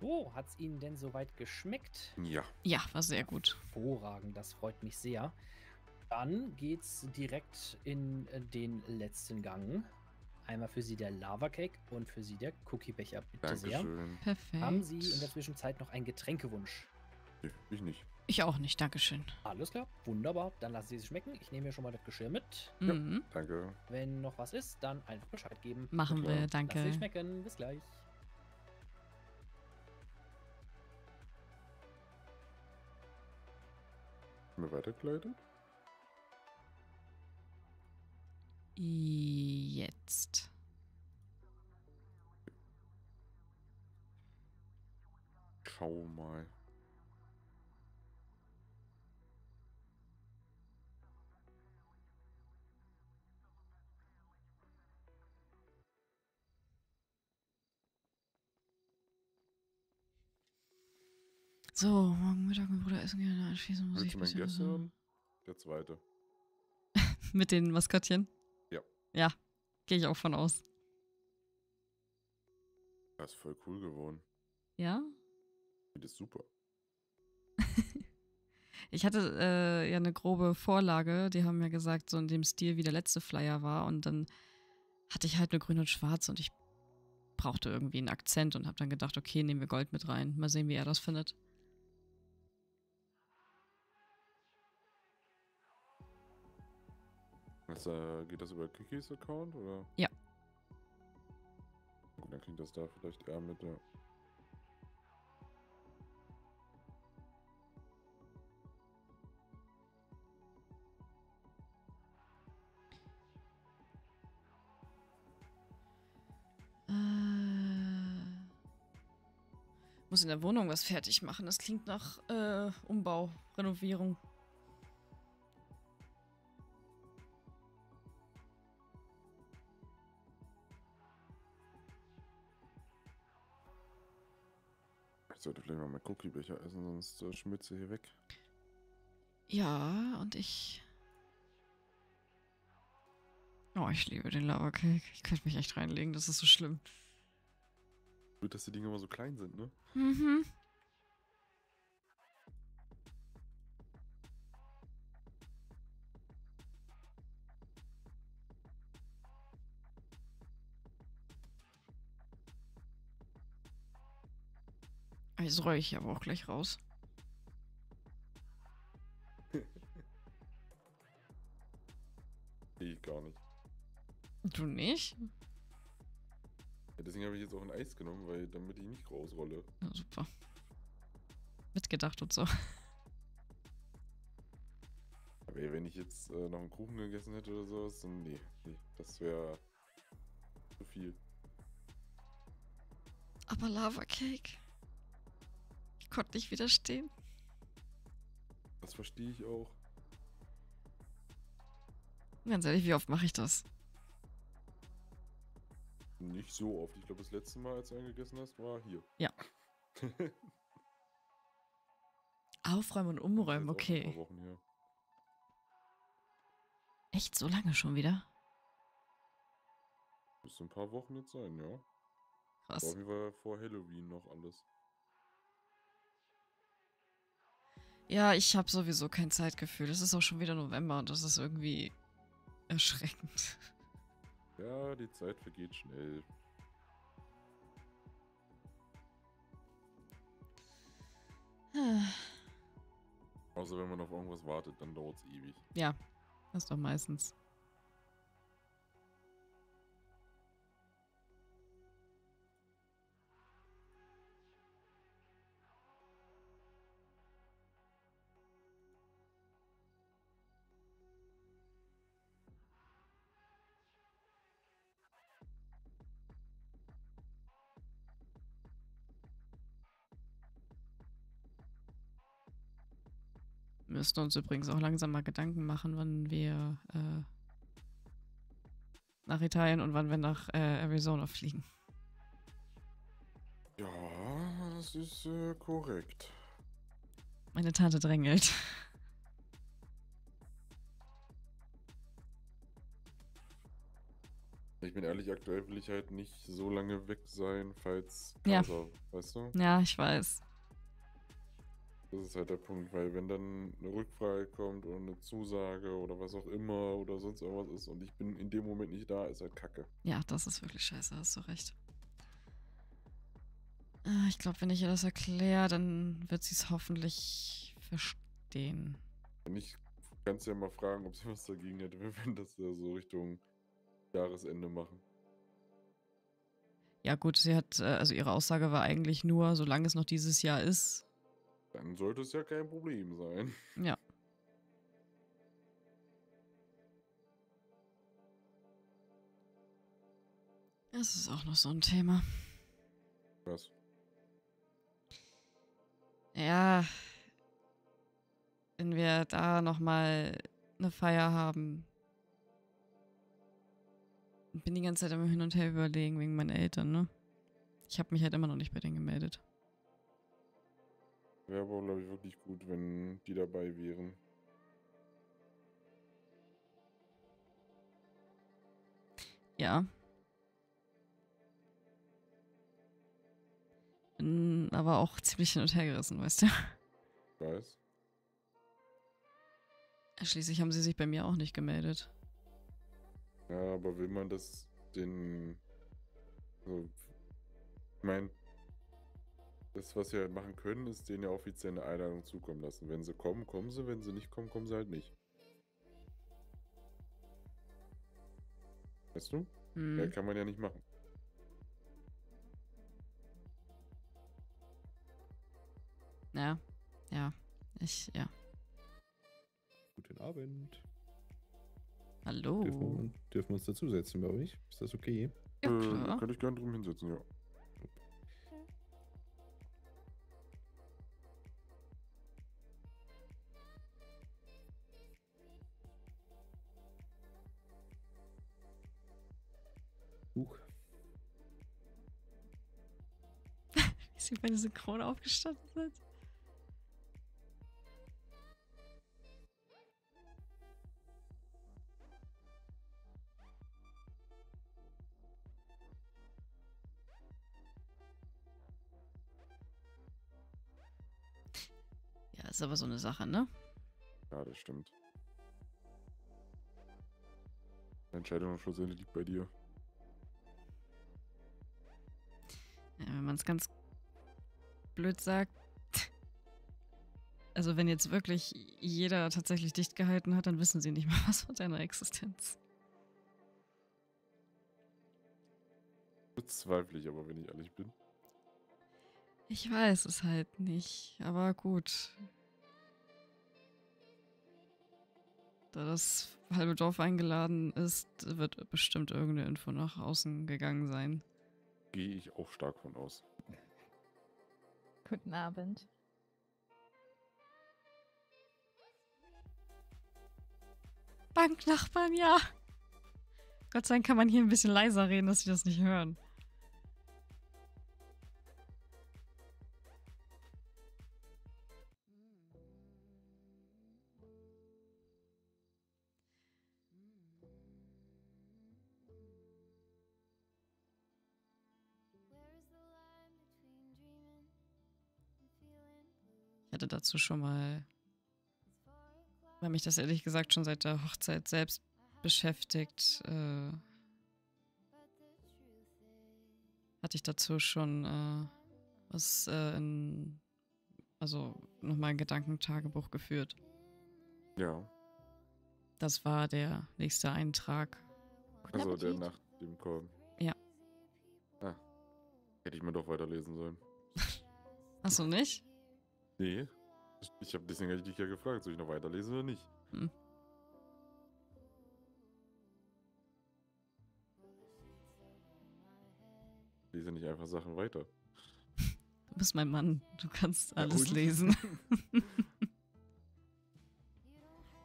Oh, hat's Ihnen denn soweit geschmeckt? Ja. Ja, war sehr gut. Hervorragend, das freut mich sehr. Dann geht's direkt in den letzten Gang. Einmal für Sie der Lava-Cake und für Sie der Cookiebecher, bitte. Dankeschön. Sehr. Perfekt. Haben Sie in der Zwischenzeit noch einen Getränkewunsch? Nee, ich nicht. Ich auch nicht, dankeschön. Alles klar, wunderbar. Dann lassen Sie es schmecken. Ich nehme mir schon mal das Geschirr mit. Mhm. Ja, danke. Wenn noch was ist, dann einfach Bescheid geben. Machen wir, danke. Lassen Sie es schmecken, bis gleich. Mir weitergeleitet? Jetzt. Schau mal. So, morgen Mittag mit Bruder essen gehen, anschließend muss ich ein bisschen gestern, der zweite. Mit den Maskottchen? Ja. Ja, gehe ich auch von aus. Das ist voll cool geworden. Ja? Das ist super. Ich hatte ja eine grobe Vorlage, die haben mir gesagt, so in dem Stil, wie der letzte Flyer war. Und dann hatte ich halt nur grün und schwarz und ich brauchte irgendwie einen Akzent und habe dann gedacht, okay, nehmen wir Gold mit rein. Mal sehen, wie er das findet. Geht das über Quickies Account, oder? Ja. Gut, dann klingt das da vielleicht eher mit der... Muss in der Wohnung was fertig machen. Das klingt nach Umbau, Renovierung. Ich sollte vielleicht mal meinen Cookiebecher essen, sonst schmilzt hier weg. Ja, und ich... Oh, ich liebe den Lava-Cake. Ich könnte mich echt reinlegen, das ist so schlimm. Gut, dass die Dinge immer so klein sind, ne? Mhm. Jetzt räuche ich aber auch gleich raus. Ich gar nicht. Du nicht? Ja, deswegen habe ich jetzt auch ein Eis genommen, weil damit ich nicht rausrolle. Ja, super. Mitgedacht und so. ich jetzt noch einen Kuchen gegessen hätte oder sowas, dann nee, das wäre zu viel. Aber Lava-Cake. Ich konnte nicht widerstehen. Das verstehe ich auch. Ganz ehrlich, wie oft mache ich das? Nicht so oft. Ich glaube, das letzte Mal, als du eingegessen hast, war hier. Ja. Aufräumen und umräumen, okay. Echt so lange schon wieder? Müsste ein paar Wochen jetzt sein, ja. Krass. Auf jeden Fall vor Halloween noch alles. Ja, ich habe sowieso kein Zeitgefühl. Es ist auch schon wieder November und das ist irgendwie erschreckend. Ja, die Zeit vergeht schnell. Außer wenn man auf irgendwas wartet, dann dauert es ewig. Ja, das doch meistens. Wir müssen uns übrigens auch langsam mal Gedanken machen, wann wir nach Italien und wann wir nach Arizona fliegen. Ja, das ist korrekt. Meine Tante drängelt. Ich bin ehrlich, aktuell will ich halt nicht so lange weg sein, falls... Ja, also, weißt du? Ja, ich weiß. Das ist halt der Punkt, weil wenn dann eine Rückfrage kommt und eine Zusage oder was auch immer oder sonst irgendwas ist und ich bin in dem Moment nicht da, ist halt Kacke. Ja, das ist wirklich scheiße, hast du recht. Ich glaube, wenn ich ihr das erkläre, dann wird sie es hoffentlich verstehen. Ich kann ja mal fragen, ob sie was dagegen hätte, wenn wir das ja so Richtung Jahresende machen. Ja gut, sie hat, also ihre Aussage war eigentlich nur, solange es noch dieses Jahr ist, dann sollte es ja kein Problem sein. Ja. Das ist auch noch so ein Thema. Was? Ja. Wenn wir da nochmal eine Feier haben. Ich bin die ganze Zeit immer hin und her überlegen wegen meinen Eltern, ne? Ich habe mich halt immer noch nicht bei denen gemeldet. Wäre aber, glaube ich, wirklich gut, wenn die dabei wären. Ja. Bin aber auch ziemlich hin und her gerissen, weißt du? Ich weiß. Schließlich haben sie sich bei mir auch nicht gemeldet. Ja, aber will man das den... Also, ich meine... Das, was wir halt machen können, ist denen ja offiziell eine Einladung zukommen lassen. Wenn sie kommen, kommen sie. Wenn sie nicht kommen, kommen sie halt nicht. Weißt du? Hm. Ja, kann man ja nicht machen. Ja. Ja. Ja. Guten Abend. Hallo. Dürfen wir uns dazusetzen bei euch? Ist das okay? Ja, klar. Kann ich gerne drum hinsetzen, ja. Wie sie bei der Synchron aufgestanden sind. Ja, ist aber so eine Sache, ne? Ja, das stimmt. Die Entscheidung am Schluss liegt bei dir. Ja, wenn man es ganz blöd sagt, also wenn jetzt wirklich jeder tatsächlich dicht gehalten hat, dann wissen sie nicht mal was von deiner Existenz. Bezweifle ich aber, wenn ich ehrlich bin. Ich weiß es halt nicht, aber gut. Da das halbe Dorf eingeladen ist, wird bestimmt irgendeine Info nach außen gegangen sein. Gehe ich auch stark von aus. Guten Abend. Banknachbarn, ja. Gott sei Dank kann man hier ein bisschen leiser reden, dass sie das nicht hören. Dazu schon mal, weil mich das ehrlich gesagt schon seit der Hochzeit selbst beschäftigt, hatte ich dazu schon was also nochmal ein Gedankentagebuch geführt. Ja. Das war der nächste Eintrag. Also der nach dem Korn. Ja. Ah, hätte ich mir doch weiterlesen sollen. Achso, nicht? Nee. Ich habe deswegen dich ja gefragt, soll ich noch weiterlesen oder nicht? Hm. Ich lese nicht einfach Sachen weiter. Du bist mein Mann, du kannst alles lesen.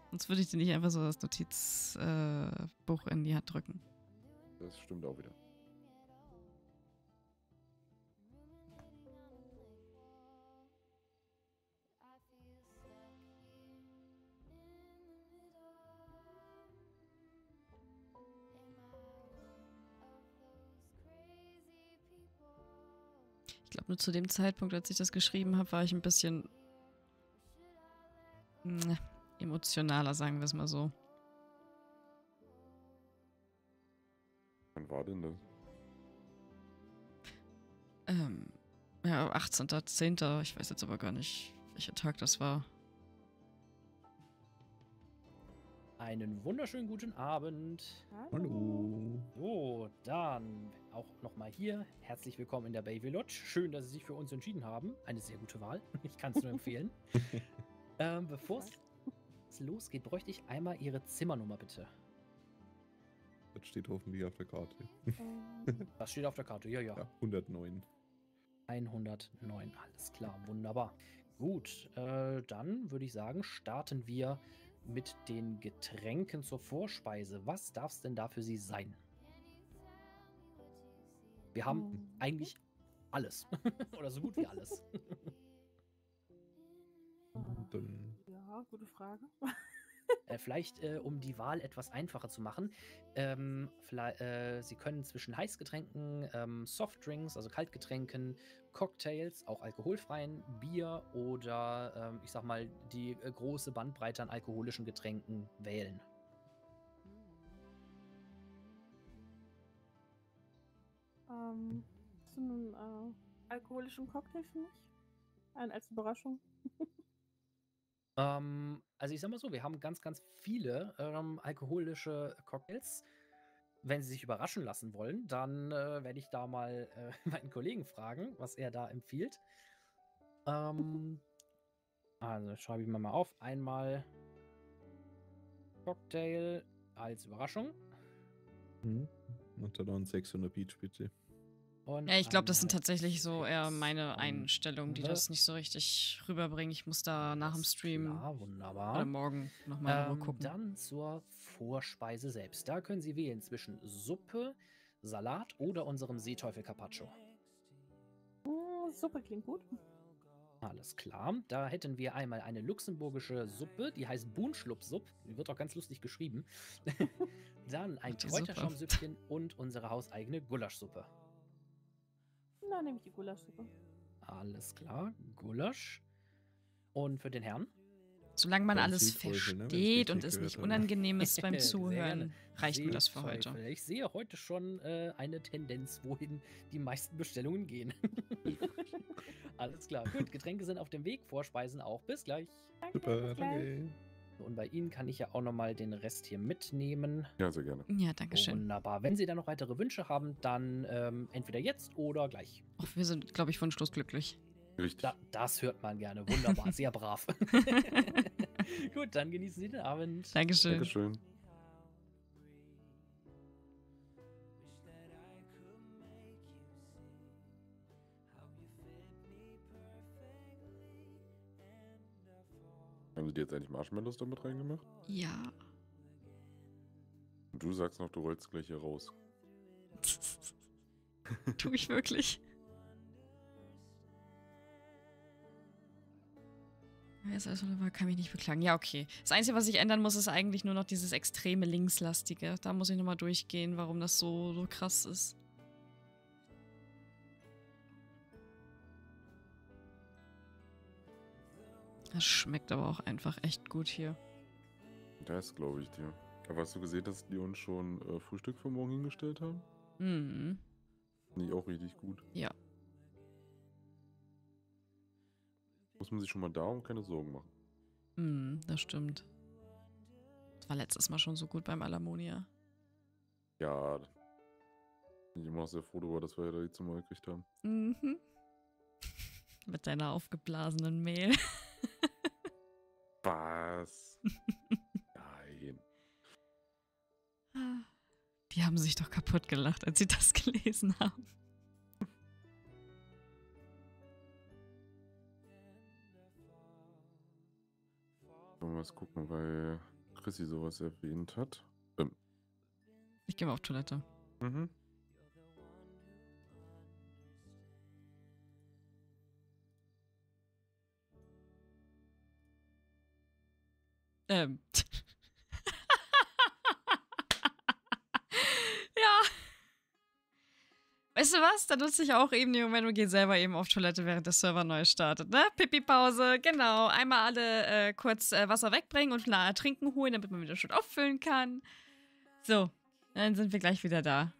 Sonst würde ich dir nicht einfach so das Notizbuch in die Hand drücken. Das stimmt auch wieder. Ich glaube, nur zu dem Zeitpunkt, als ich das geschrieben habe, war ich ein bisschen emotionaler, sagen wir es mal so. Wann war denn das? Ja, 18.10. Ich weiß jetzt aber gar nicht, welcher Tag das war. Einen wunderschönen guten Abend. Hallo. So, dann auch nochmal hier. Herzlich willkommen in der Bayview-Lodge. Schön, dass Sie sich für uns entschieden haben. Eine sehr gute Wahl. Ich kann es nur empfehlen. Bevor es losgeht, bräuchte ich einmal Ihre Zimmernummer, bitte. Das steht hoffentlich auf der Karte. Das steht auf der Karte, ja. 109. 109, alles klar, wunderbar. Gut, dann würde ich sagen, starten wir mit den Getränken zur Vorspeise. Was darf es denn da für Sie sein? Wir haben eigentlich alles. Oder so gut wie alles. Ja, gute Frage. Vielleicht, um die Wahl etwas einfacher zu machen. Sie können zwischen Heißgetränken, Softdrinks, also Kaltgetränken, Cocktails, auch alkoholfreien, Bier oder, ich sag mal, die große Bandbreite an alkoholischen Getränken wählen. Hast du einen alkoholischen Cocktail für mich? Als Überraschung. Also ich sag mal so, wir haben ganz, ganz viele alkoholische Cocktails. Wenn Sie sich überraschen lassen wollen, dann werde ich da mal meinen Kollegen fragen, was er da empfiehlt. Also schreibe ich mir mal auf. Einmal Cocktail als Überraschung. Und dann noch ein 600 Beach, bitte. Und ja, ich glaube, das sind tatsächlich so eher meine Einstellungen, die das nicht so richtig rüberbringen. Ich muss da nach dem Stream oder morgen nochmal gucken. Dann zur Vorspeise selbst. Da können Sie wählen zwischen Suppe, Salat oder unserem Seeteufel Carpaccio. Suppe klingt gut. Alles klar. Da hätten wir einmal eine luxemburgische Suppe, die heißt Buhnschlupfsupp. Die wird auch ganz lustig geschrieben. Dann ein Kräuterschaumsüppchen und unsere hauseigene Gulaschsuppe. Da nehme ich die Gulaschsuppe. Alles klar, Gulasch. Und für den Herrn? Solange man alles versteht und es nicht unangenehm ist beim Zuhören, reicht mir das für heute. Ich sehe heute schon eine Tendenz, wohin die meisten Bestellungen gehen. Alles klar, gut, Getränke sind auf dem Weg, Vorspeisen auch. Bis gleich. Danke, super, danke. Und bei Ihnen kann ich ja auch nochmal den Rest hier mitnehmen. Ja, sehr gerne. Ja, danke schön. Wunderbar. Wenn Sie da noch weitere Wünsche haben, dann entweder jetzt oder gleich. Ach, wir sind, glaube ich, wunschlos glücklich. Richtig. Das hört man gerne. Wunderbar. Sehr brav. Gut, dann genießen Sie den Abend. Dankeschön. Dankeschön. Haben Sie dir jetzt eigentlich Marshmallows damit reingemacht? Ja. Und du sagst noch, du rollst gleich hier raus. Tu ich wirklich? Jetzt also kann ich mich nicht beklagen. Ja, okay. Das Einzige, was ich ändern muss, ist eigentlich nur noch dieses extreme Linkslastige. Da muss ich nochmal durchgehen, warum das so krass ist. Das schmeckt aber auch einfach echt gut hier. Das glaube ich dir. Aber hast du gesehen, dass die uns schon Frühstück für morgen hingestellt haben? Mhm. Finde ich auch richtig gut. Ja. Muss man sich schon mal darum keine Sorgen machen. Mhm, das stimmt. Das war letztes Mal schon so gut beim Alamonia. Ja. Bin ich immer noch sehr froh darüber, dass wir da die Zimmer gekriegt haben. Mhm. Mit deiner aufgeblasenen Mail. Was? Nein. Die haben sich doch kaputt gelacht, als sie das gelesen haben. Mal was gucken, weil Chrissy sowas erwähnt hat. Ich gehe mal auf Toilette. Mhm. Ja. Weißt du was? Da nutze ich auch eben den Moment und gehe selber eben auf Toilette, während der Server neu startet, ne? Pipi-Pause, genau. Einmal alle kurz Wasser wegbringen und nahe trinken holen, damit man wieder schön auffüllen kann. So, dann sind wir gleich wieder da.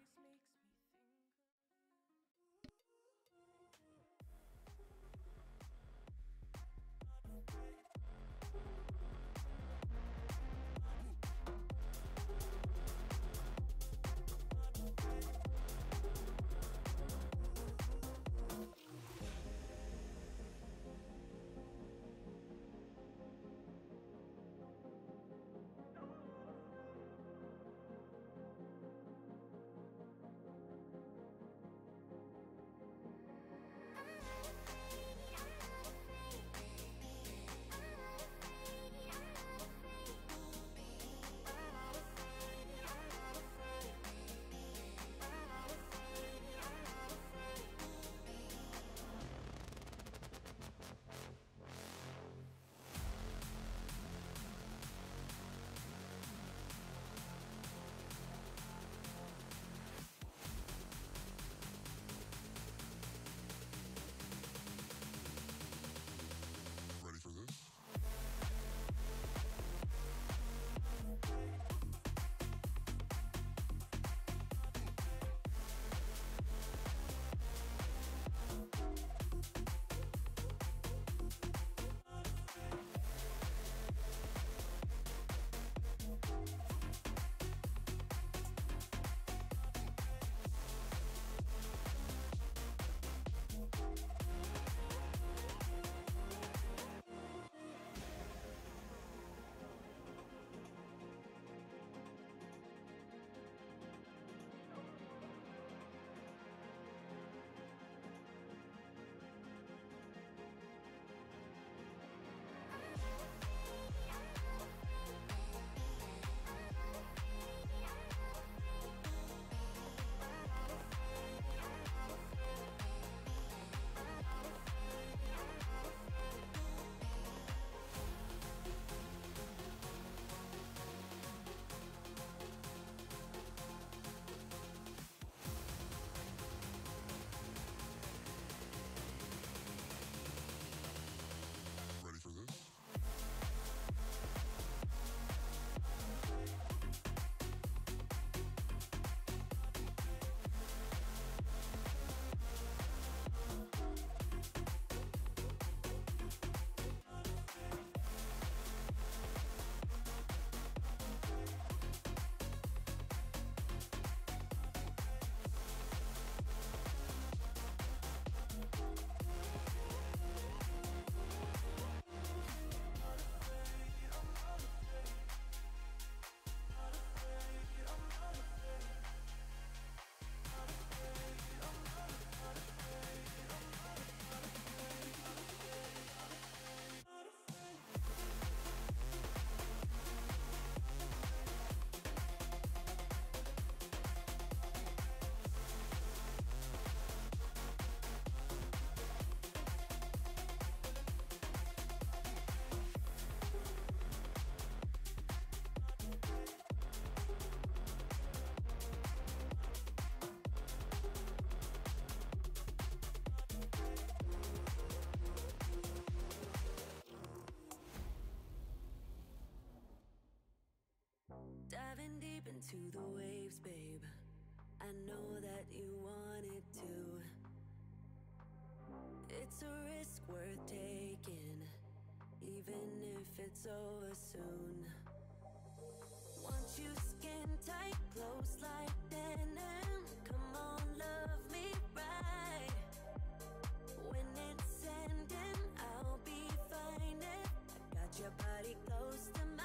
into the waves, babe. I know that you wanted to. It's a risk worth taking, even if it's over soon. Once you skin tight, close like denim. Come on, love me right. When it's ending, I'll be fine. I got your body close to mine.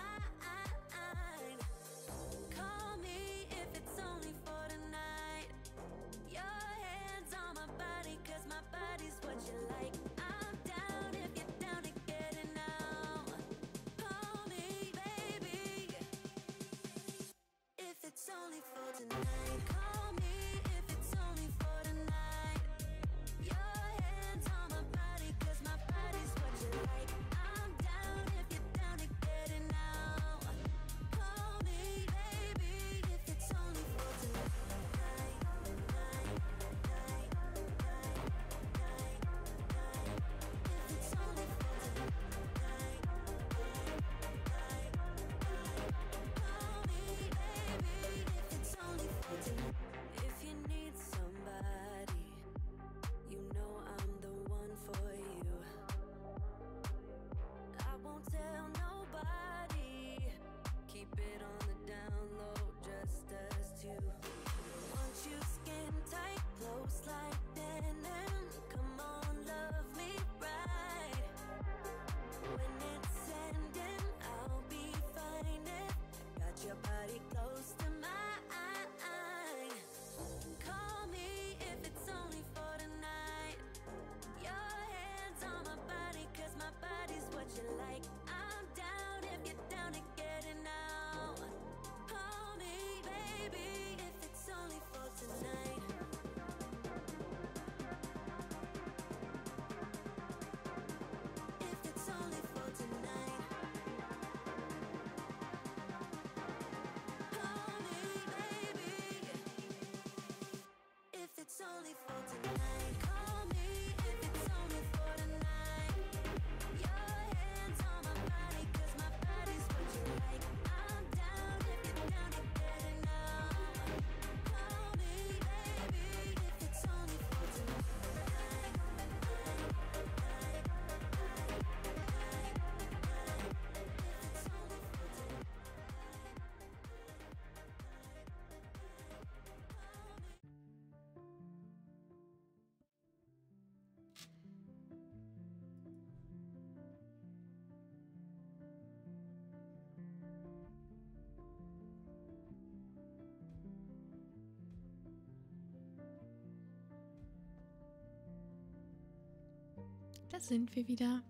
Da sind wir wieder.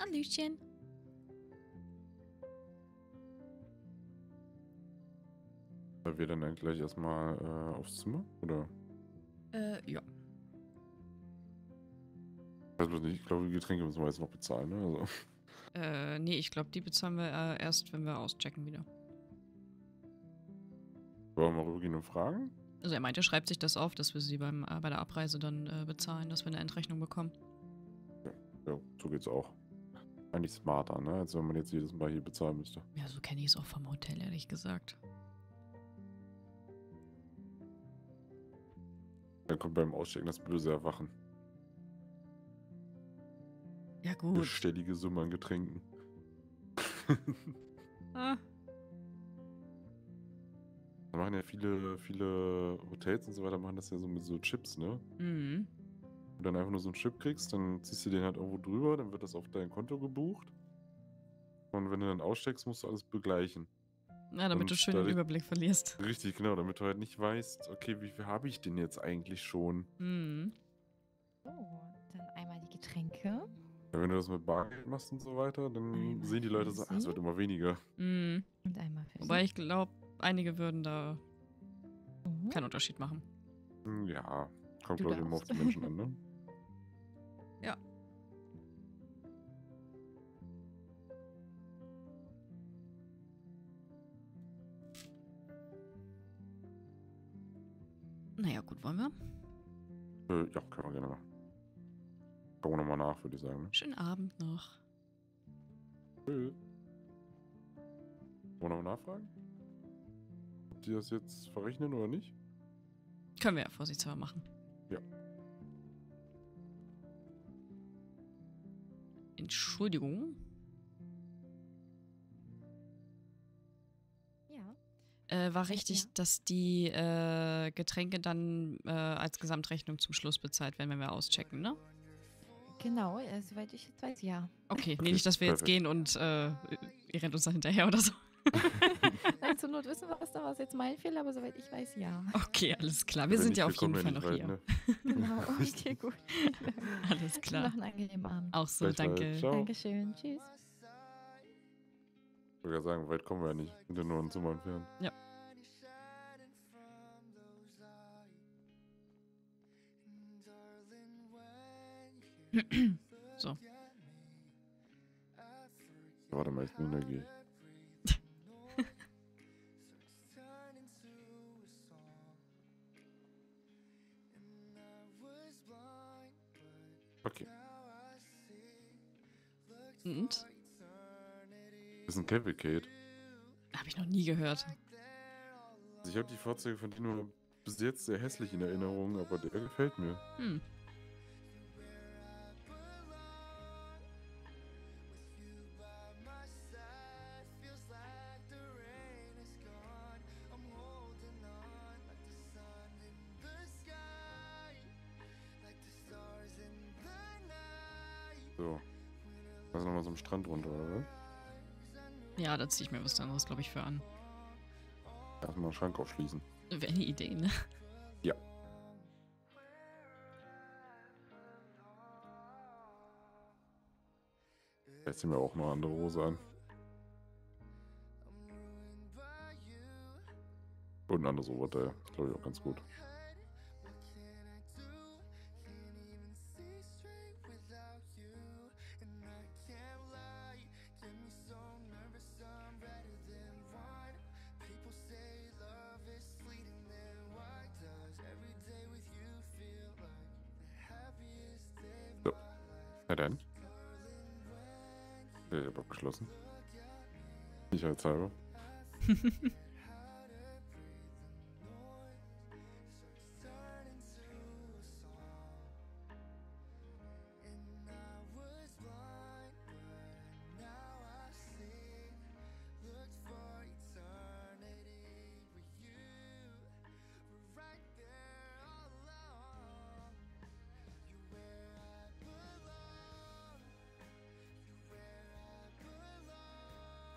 Hallöchen. Wir dann eigentlich gleich erstmal aufs Zimmer, oder? Ja. Ich glaube, die Getränke müssen wir jetzt noch bezahlen, ne? Also. Nee, ich glaube, die bezahlen wir erst, wenn wir auschecken wieder. Wollen wir mal rübergehen und fragen? Also er meinte, schreibt sich das auf, dass wir sie bei der Abreise dann bezahlen, dass wir eine Endrechnung bekommen. Ja, ja, so geht's auch. Eigentlich smarter, ne? Als wenn man jetzt jedes Mal hier bezahlen müsste. Ja, so kenne ich es auch vom Hotel, ehrlich gesagt. Dann kommt beim Auschecken das böse Erwachen. Ja gut. Bestellige Summe an Getränken. Ah. Machen ja viele Hotels und so weiter, machen das ja so mit so Chips, ne? Mhm. Wenn du dann einfach nur so einen Chip kriegst, dann ziehst du den halt irgendwo drüber, dann wird das auf dein Konto gebucht. Und wenn du dann aussteckst, musst du alles begleichen. Ja, damit und du schön den Überblick verlierst. Richtig, genau, damit du halt nicht weißt, okay, wie viel habe ich denn jetzt eigentlich schon? Mhm. Oh, dann einmal die Getränke. Ja, wenn du das mit Bargeld machst und so weiter, dann einmal sehen die Leute so, es wird immer weniger. Mhm. Und einmal für wobei ich glaube, einige würden da keinen Unterschied machen. Ja, kommt glaube ich immer auf die Menschen an, ne? Ja. Naja, gut, wollen wir? Ja, können wir gerne machen. Gucken wir nochmal nach, würde ich sagen. Schönen Abend noch. Wollen wir nochmal nachfragen? Ob die das jetzt verrechnen oder nicht? Können wir ja vorsichtshalber machen. Ja. Entschuldigung. Ja. War richtig, ja, dass die Getränke dann als Gesamtrechnung zum Schluss bezahlt werden, wenn wir auschecken, ne? Genau, soweit ich jetzt weiß, ja. Okay, okay, nee, nicht, dass wir jetzt gehen und ihr rennt uns da hinterher oder so. Nein, zur Not wissen wir was, da war es jetzt mein Fehler, aber soweit ich weiß, ja. Okay, alles klar, wir sind ja auf jeden Fall noch hier. Ne? Genau, okay, gut. Alles klar. Noch einen angenehmen Abend. Auch so, danke. Dankeschön, tschüss. Ich würde sagen, weit kommen wir ja nicht, wir sind nur ein Zimmer entfernt. Ja. So. Warte mal, ich bin neugierig. Okay. Und? Das ist ein Cavalcade. Hab ich noch nie gehört. Also ich habe die Fahrzeuge von Dino bis jetzt sehr hässlich in Erinnerung, aber der gefällt mir. Hm. Strand runter, oder? Ja, da ziehe ich mir was anderes, glaube ich, für an. Erstmal einen Schrank aufschließen. Wäre eine Idee, ne? Ja. Jetzt ziehen wir auch noch eine andere Hose an. Und ein anderes Oberteil. Das glaube ich auch ganz gut. Geschlossen. Sicherheitshalber.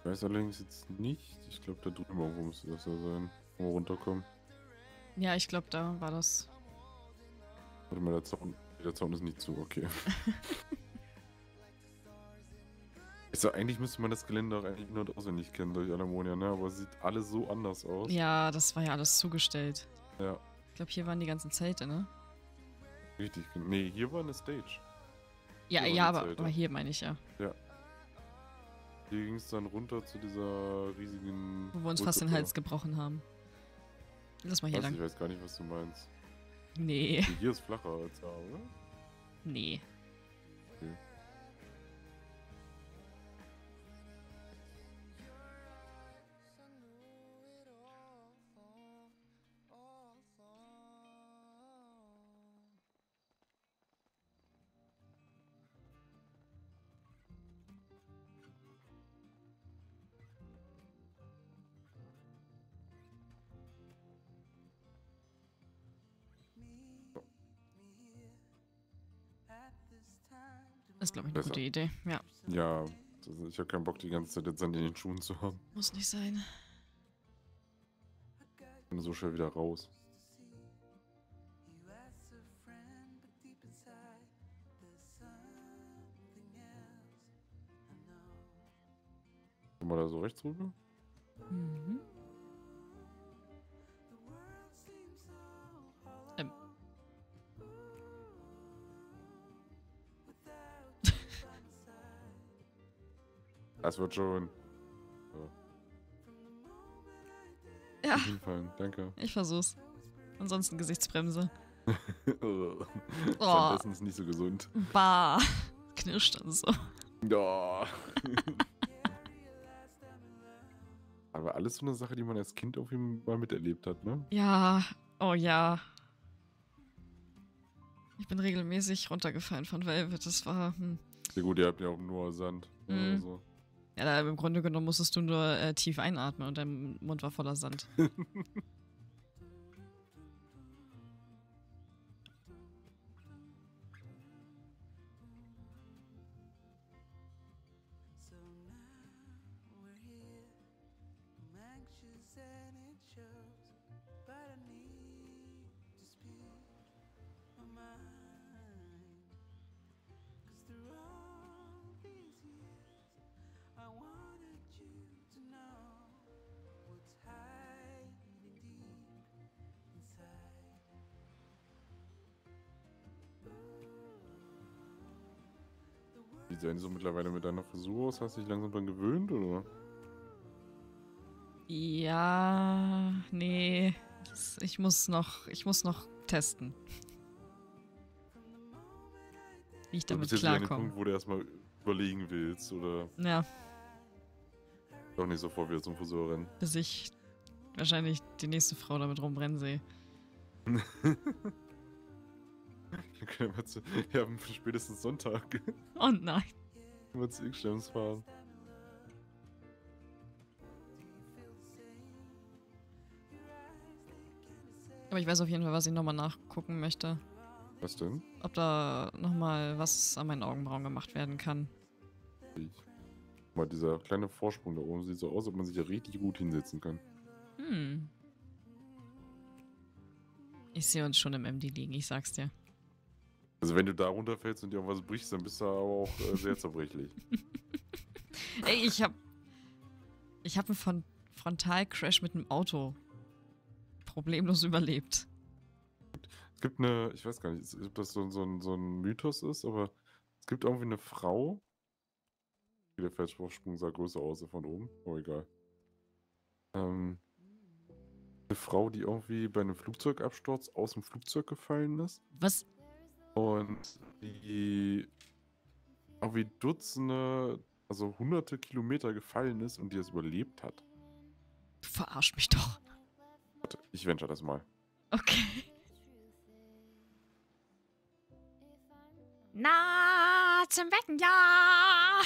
Ich weiß allerdings jetzt nicht. Ich glaube, da drüben irgendwo müsste das ja sein, wo wir runterkommen. Ja, ich glaube, da war das. Warte mal, der Zaun ist nicht zu, okay. Also, eigentlich müsste man das Gelände auch eigentlich nur auswendig kennen durch Alamonia, ne? Aber es sieht alles so anders aus. Ja, das war ja alles zugestellt. Ja. Ich glaube, hier waren die ganzen Zelte, ne? Richtig, nee, hier war eine Stage. Ja, ja, aber hier meine ich ja. Ja. Hier ging es dann runter zu dieser riesigen... Wo wir uns fast den Hals gebrochen haben. Lass mal hier lang. Ich weiß gar nicht, was du meinst. Nee. Also hier ist flacher als da, oder? Nee. Okay. Das ist, glaube ich, eine gute Idee, ja. Ja, ich habe keinen Bock, die ganze Zeit jetzt an den Schuhen zu haben. Muss nicht sein. Ich bin so schnell wieder raus. Guck mal da so rechts rüber. Mhm. Das wird schon. So. Ja. Hinfallen. Danke. Ich versuch's. Ansonsten Gesichtsbremse. Oh. Am besten ist nicht so gesund. Bah. Knirscht dann so. Oh. Aber alles so eine Sache, die man als Kind auf jeden Fall miterlebt hat, ne? Ja. Oh ja. Ich bin regelmäßig runtergefallen von Velvet. Das war... Sehr gut, ihr habt ja auch nur Sand. Mhm. Oder so. Ja, da, im Grunde genommen musstest du nur tief einatmen und dein Mund war voller Sand. Wie sehen Sie so mittlerweile mit deiner Frisur aus? Hast du dich langsam dran gewöhnt, oder? Ja, nee. Ich muss noch testen. Wie ich damit klarkomme. Du bist jetzt an dem Punkt, wo du erstmal überlegen willst, oder? Ja. Doch nicht sofort wieder zum Friseur rennen. Bis ich wahrscheinlich die nächste Frau damit rumrennen sehe. Wir haben spätestens Sonntag. Oh nein. Wir zu X-Stems fahren. Aber ich weiß auf jeden Fall, was ich nochmal nachgucken möchte. Was denn? Ob da nochmal was an meinen Augenbrauen gemacht werden kann. Mal dieser kleine Vorsprung da oben sieht so aus, ob man sich ja richtig gut hinsetzen kann. Hm. Ich sehe uns schon im MD liegen, ich sag's dir. Also wenn du da runterfällst und dir irgendwas brichst, dann bist du aber auch sehr zerbrechlich. Ey, ich hab einen Frontalcrash mit einem Auto problemlos überlebt. Es gibt eine, ich weiß gar nicht, ob das so ein Mythos ist, aber es gibt irgendwie eine Frau, der Felsvorsprung sah größer aus von oben, oh egal. Eine Frau, die irgendwie bei einem Flugzeugabsturz aus dem Flugzeug gefallen ist. Was? Und die irgendwie Dutzende, also hunderte Kilometer gefallen ist und die es überlebt hat. Du verarsch mich doch. Warte, ich venture das mal. Okay. Na, zum Becken, ja!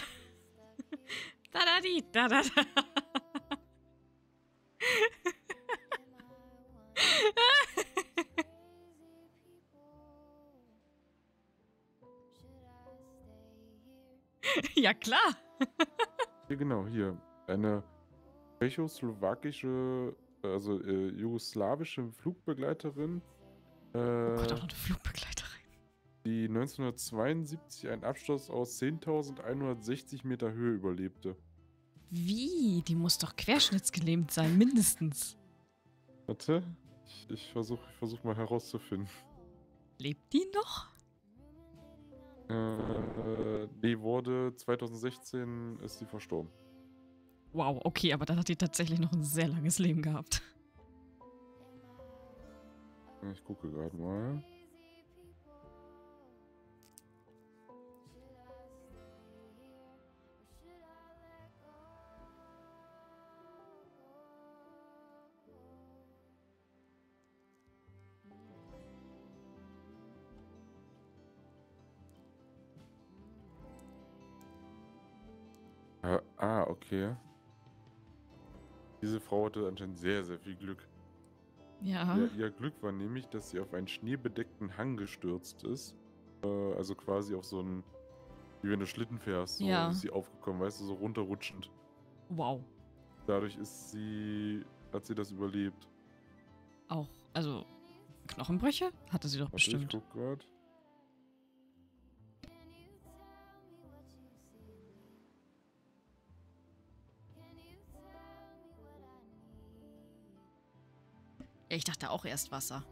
Da da di, da da da. Ja, klar. Hier, genau, hier. Eine tschechoslowakische, also jugoslawische Flugbegleiterin. Oh Gott, auch noch eine Flugbegleiterin. Die 1972 einen Absturz aus 10.160 Meter Höhe überlebte. Wie? Die muss doch querschnittsgelähmt sein, mindestens. Warte, ich versuch mal herauszufinden. Lebt die noch? Die wurde 2016 ist sie verstorben. Wow, okay, aber dann hat die tatsächlich noch ein sehr langes Leben gehabt. Ich gucke gerade mal. Okay. Diese Frau hatte anscheinend sehr, sehr viel Glück. Ja. Ihr Glück war nämlich, dass sie auf einen schneebedeckten Hang gestürzt ist. Also quasi auf so einen, wie wenn du Schlitten fährst, so ja. Ist sie aufgekommen, weißt du, so runterrutschend. Wow. Dadurch ist sie, hat sie das überlebt. Auch, also Knochenbrüche hatte sie doch bestimmt. Ich guck grad. Ich dachte auch erst Wasser.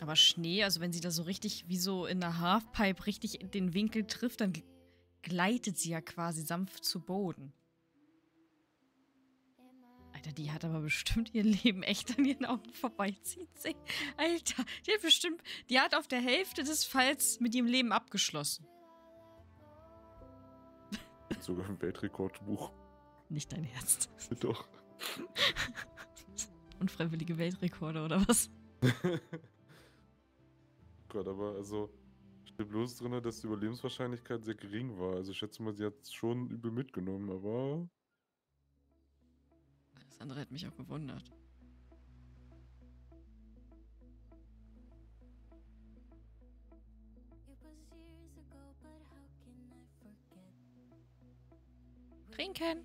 Aber Schnee, also wenn sie da so richtig wie so in der Halfpipe richtig den Winkel trifft, dann gleitet sie ja quasi sanft zu Boden. Alter, die hat aber bestimmt ihr Leben echt an ihren Augen vorbeiziehen sehen. Alter, die hat bestimmt... Die hat auf der Hälfte des Falls mit ihrem Leben abgeschlossen. Sogar im Weltrekordbuch. Nicht dein Ernst. Doch. Unfreiwillige Weltrekorde, oder was? Gott, aber also... Steht bloß drin, dass die Überlebenswahrscheinlichkeit sehr gering war. Also ich schätze mal, sie hat es schon übel mitgenommen, aber... Das andere hat mich auch gewundert. Trinken!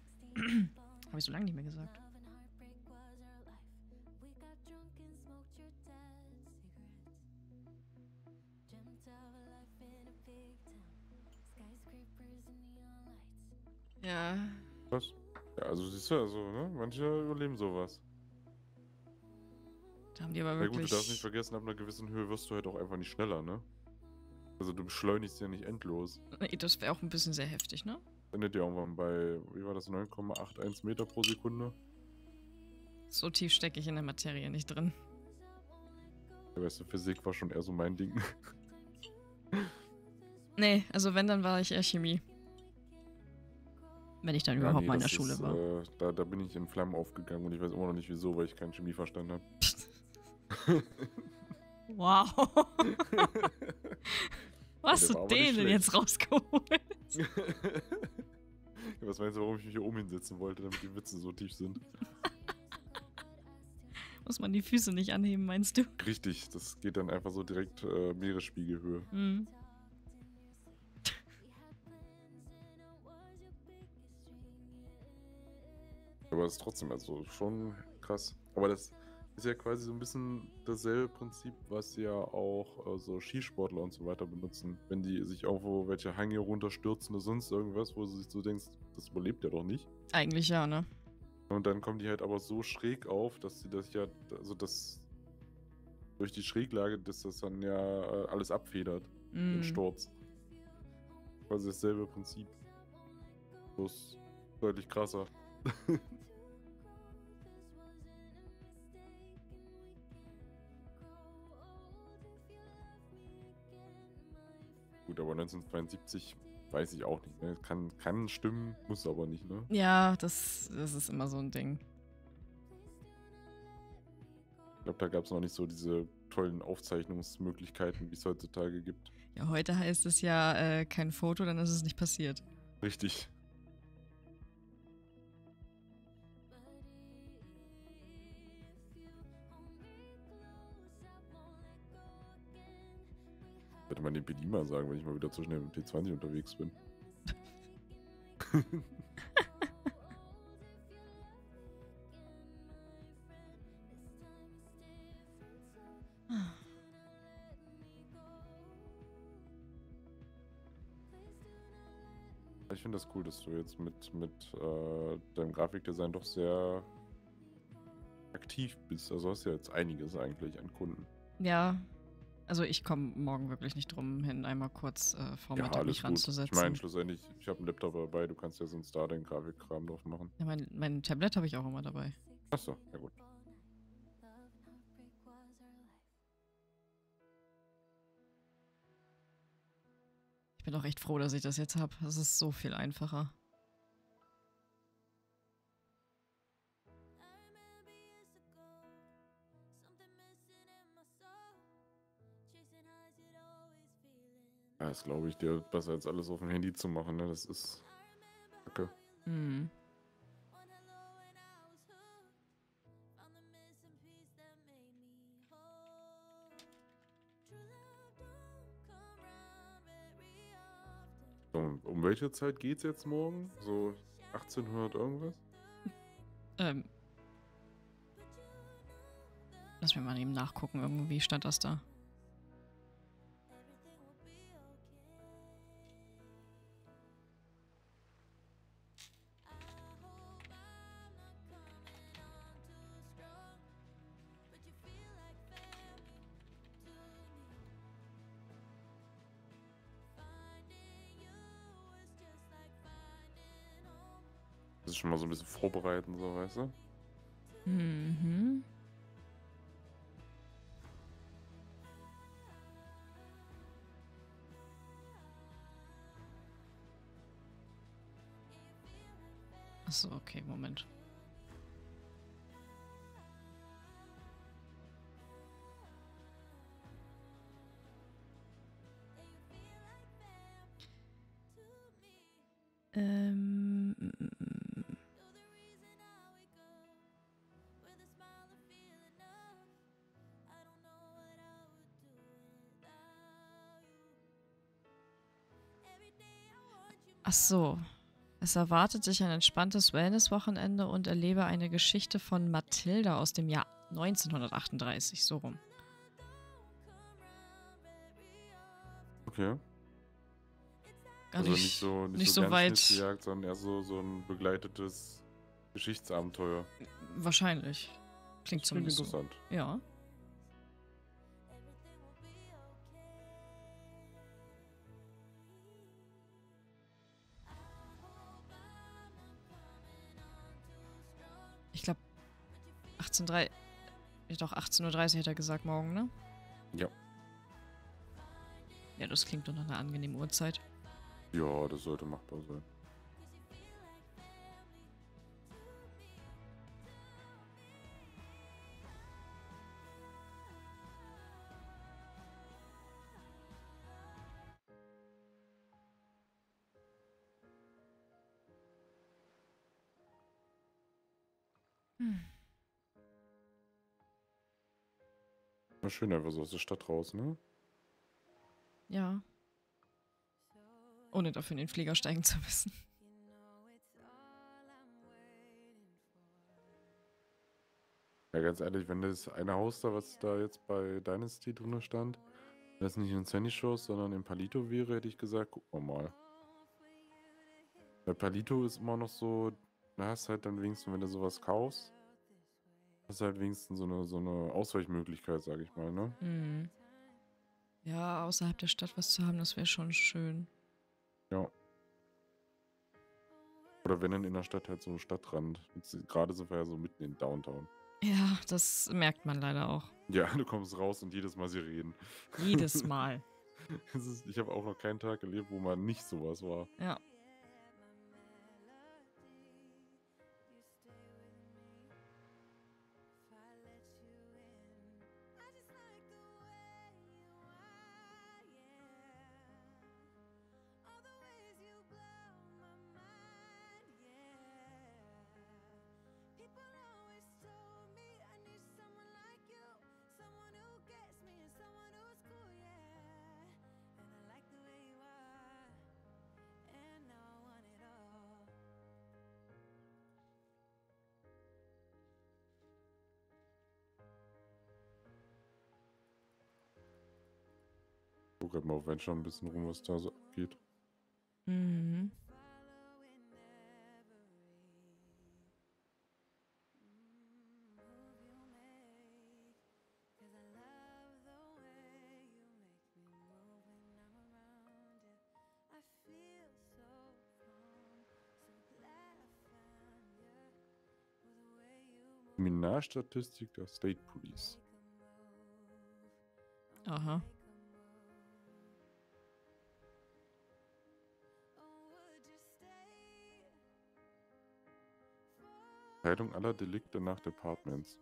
Habe ich so lange nicht mehr gesagt. Ja. Was? Ja, also siehst du ja so, ne? Manche überleben sowas. Da haben die aber wirklich... Na gut, du darfst nicht vergessen, ab einer gewissen Höhe wirst du halt auch einfach nicht schneller, ne? Also du beschleunigst ja nicht endlos. Nee, das wäre auch ein bisschen sehr heftig, ne? Endet ja irgendwann bei, wie war das, 9,81 Meter pro Sekunde. So tief stecke ich in der Materie nicht drin. Ja, weißt du, Physik war schon eher so mein Ding. Nee, also wenn, dann war ich eher Chemie. Wenn ich dann überhaupt mal in der Schule war. Da bin ich in Flammen aufgegangen und ich weiß immer noch nicht wieso, weil ich keinen Chemieverstand habe. Wow. Was hast du den denn jetzt rausgeholt? Was meinst du, warum ich mich hier oben hinsetzen wollte, damit die Witze so tief sind? Muss man die Füße nicht anheben, meinst du? Richtig, das geht dann einfach so direkt Meeresspiegelhöhe. Mhm. Aber das ist trotzdem also schon krass. Aber das ist ja quasi so ein bisschen dasselbe Prinzip, was ja auch so Skisportler und so weiter benutzen. Wenn die sich irgendwo welche Hänge runterstürzen oder sonst irgendwas, wo du sich so denkst, das überlebt ja doch nicht. Eigentlich ja, ne? Und dann kommen die halt aber so schräg auf, dass sie das ja, also das durch die Schräglage, dass das dann ja alles abfedert, den Sturz. Quasi dasselbe Prinzip. Bloß deutlich krasser. Gut, aber 1972 weiß ich auch nicht. Ne? Kann stimmen, muss aber nicht, ne? Ja, das ist immer so ein Ding. Ich glaube, da gab es noch nicht so diese tollen Aufzeichnungsmöglichkeiten, wie es heutzutage gibt. Ja, heute heißt es ja kein Foto, dann ist es nicht passiert. Richtig. Würde man den PD mal sagen, wenn ich mal wieder zu schnell mit dem T20 unterwegs bin. Ich finde das cool, dass du jetzt mit deinem Grafikdesign doch sehr aktiv bist. Also hast du ja jetzt einiges eigentlich an Kunden. Ja. Also ich komme morgen wirklich nicht drum hin, einmal kurz vor Mittag mich ranzusetzen. Ich meine, schlussendlich, ich habe einen Laptop dabei, du kannst ja sonst da den Grafikkram drauf machen. Ja, mein Tablet habe ich auch immer dabei. Achso, ja gut. Ich bin auch echt froh, dass ich das jetzt habe. Das ist so viel einfacher. Ja, das glaube ich dir, besser als alles auf dem Handy zu machen, ne? Das ist kacke. Mhm. Um welche Zeit geht's jetzt morgen? So 1800 irgendwas? Lass mir mal eben nachgucken, irgendwie stand das da. Schon mal so ein bisschen vorbereiten, so, weißt du? Mhm. Achso, okay, Moment. Ach so. Es erwartet sich ein entspanntes Wellness-Wochenende und erlebe eine Geschichte von Mathilda aus dem Jahr 1938. So rum. Okay. Gar also nicht so weit. Jagd, sondern eher so ein begleitetes Geschichtsabenteuer. Wahrscheinlich. Klingt zumindest interessant. So. Ja. Ich glaube, 18.30 Uhr. Doch, 18.30 Uhr hätte er gesagt morgen, ne? Ja. Ja, das klingt doch nach einer angenehmen Uhrzeit. Ja, das sollte machbar sein. War schön einfach so aus der Stadt raus, ne? Ja. Ohne dafür in den Flieger steigen zu müssen. Ja, ganz ehrlich, wenn das eine Haus da, was da jetzt bei Dynasty drunter stand, das nicht in Sunny Shows, sondern in Palito wäre, hätte ich gesagt, guck mal. Bei Palito ist immer noch so, da hast halt dann wenigstens, wenn du sowas kaufst, hast halt wenigstens so eine Ausweichmöglichkeit, sage ich mal, ne? Mhm. Ja, außerhalb der Stadt was zu haben, das wäre schon schön. Ja. Oder wenn dann in der Stadt halt so Stadtrand. Gerade sind wir ja so mitten in Downtown. Ja, das merkt man leider auch. Ja, du kommst raus und jedes Mal sie reden. Jedes Mal. Ich habe auch noch keinen Tag erlebt, wo man nicht sowas war. Ja. Guck mal, wenn schon ein bisschen rum, was da so abgeht. Mhm. Kriminalstatistik der State Police. Aha. Verteilung aller Delikte nach Departments.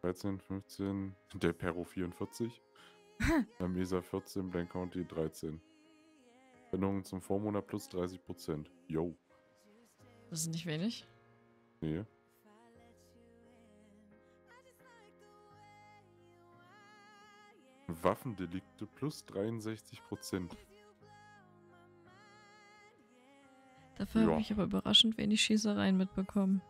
13, 15, Del Perro 44, Mesa 14, Blaine County 13. Veränderungen zum Vormonat plus 30%. Yo. Das ist nicht wenig? Nee. Waffendelikte plus 63%. Dafür habe ich aber überraschend wenig Schießereien mitbekommen.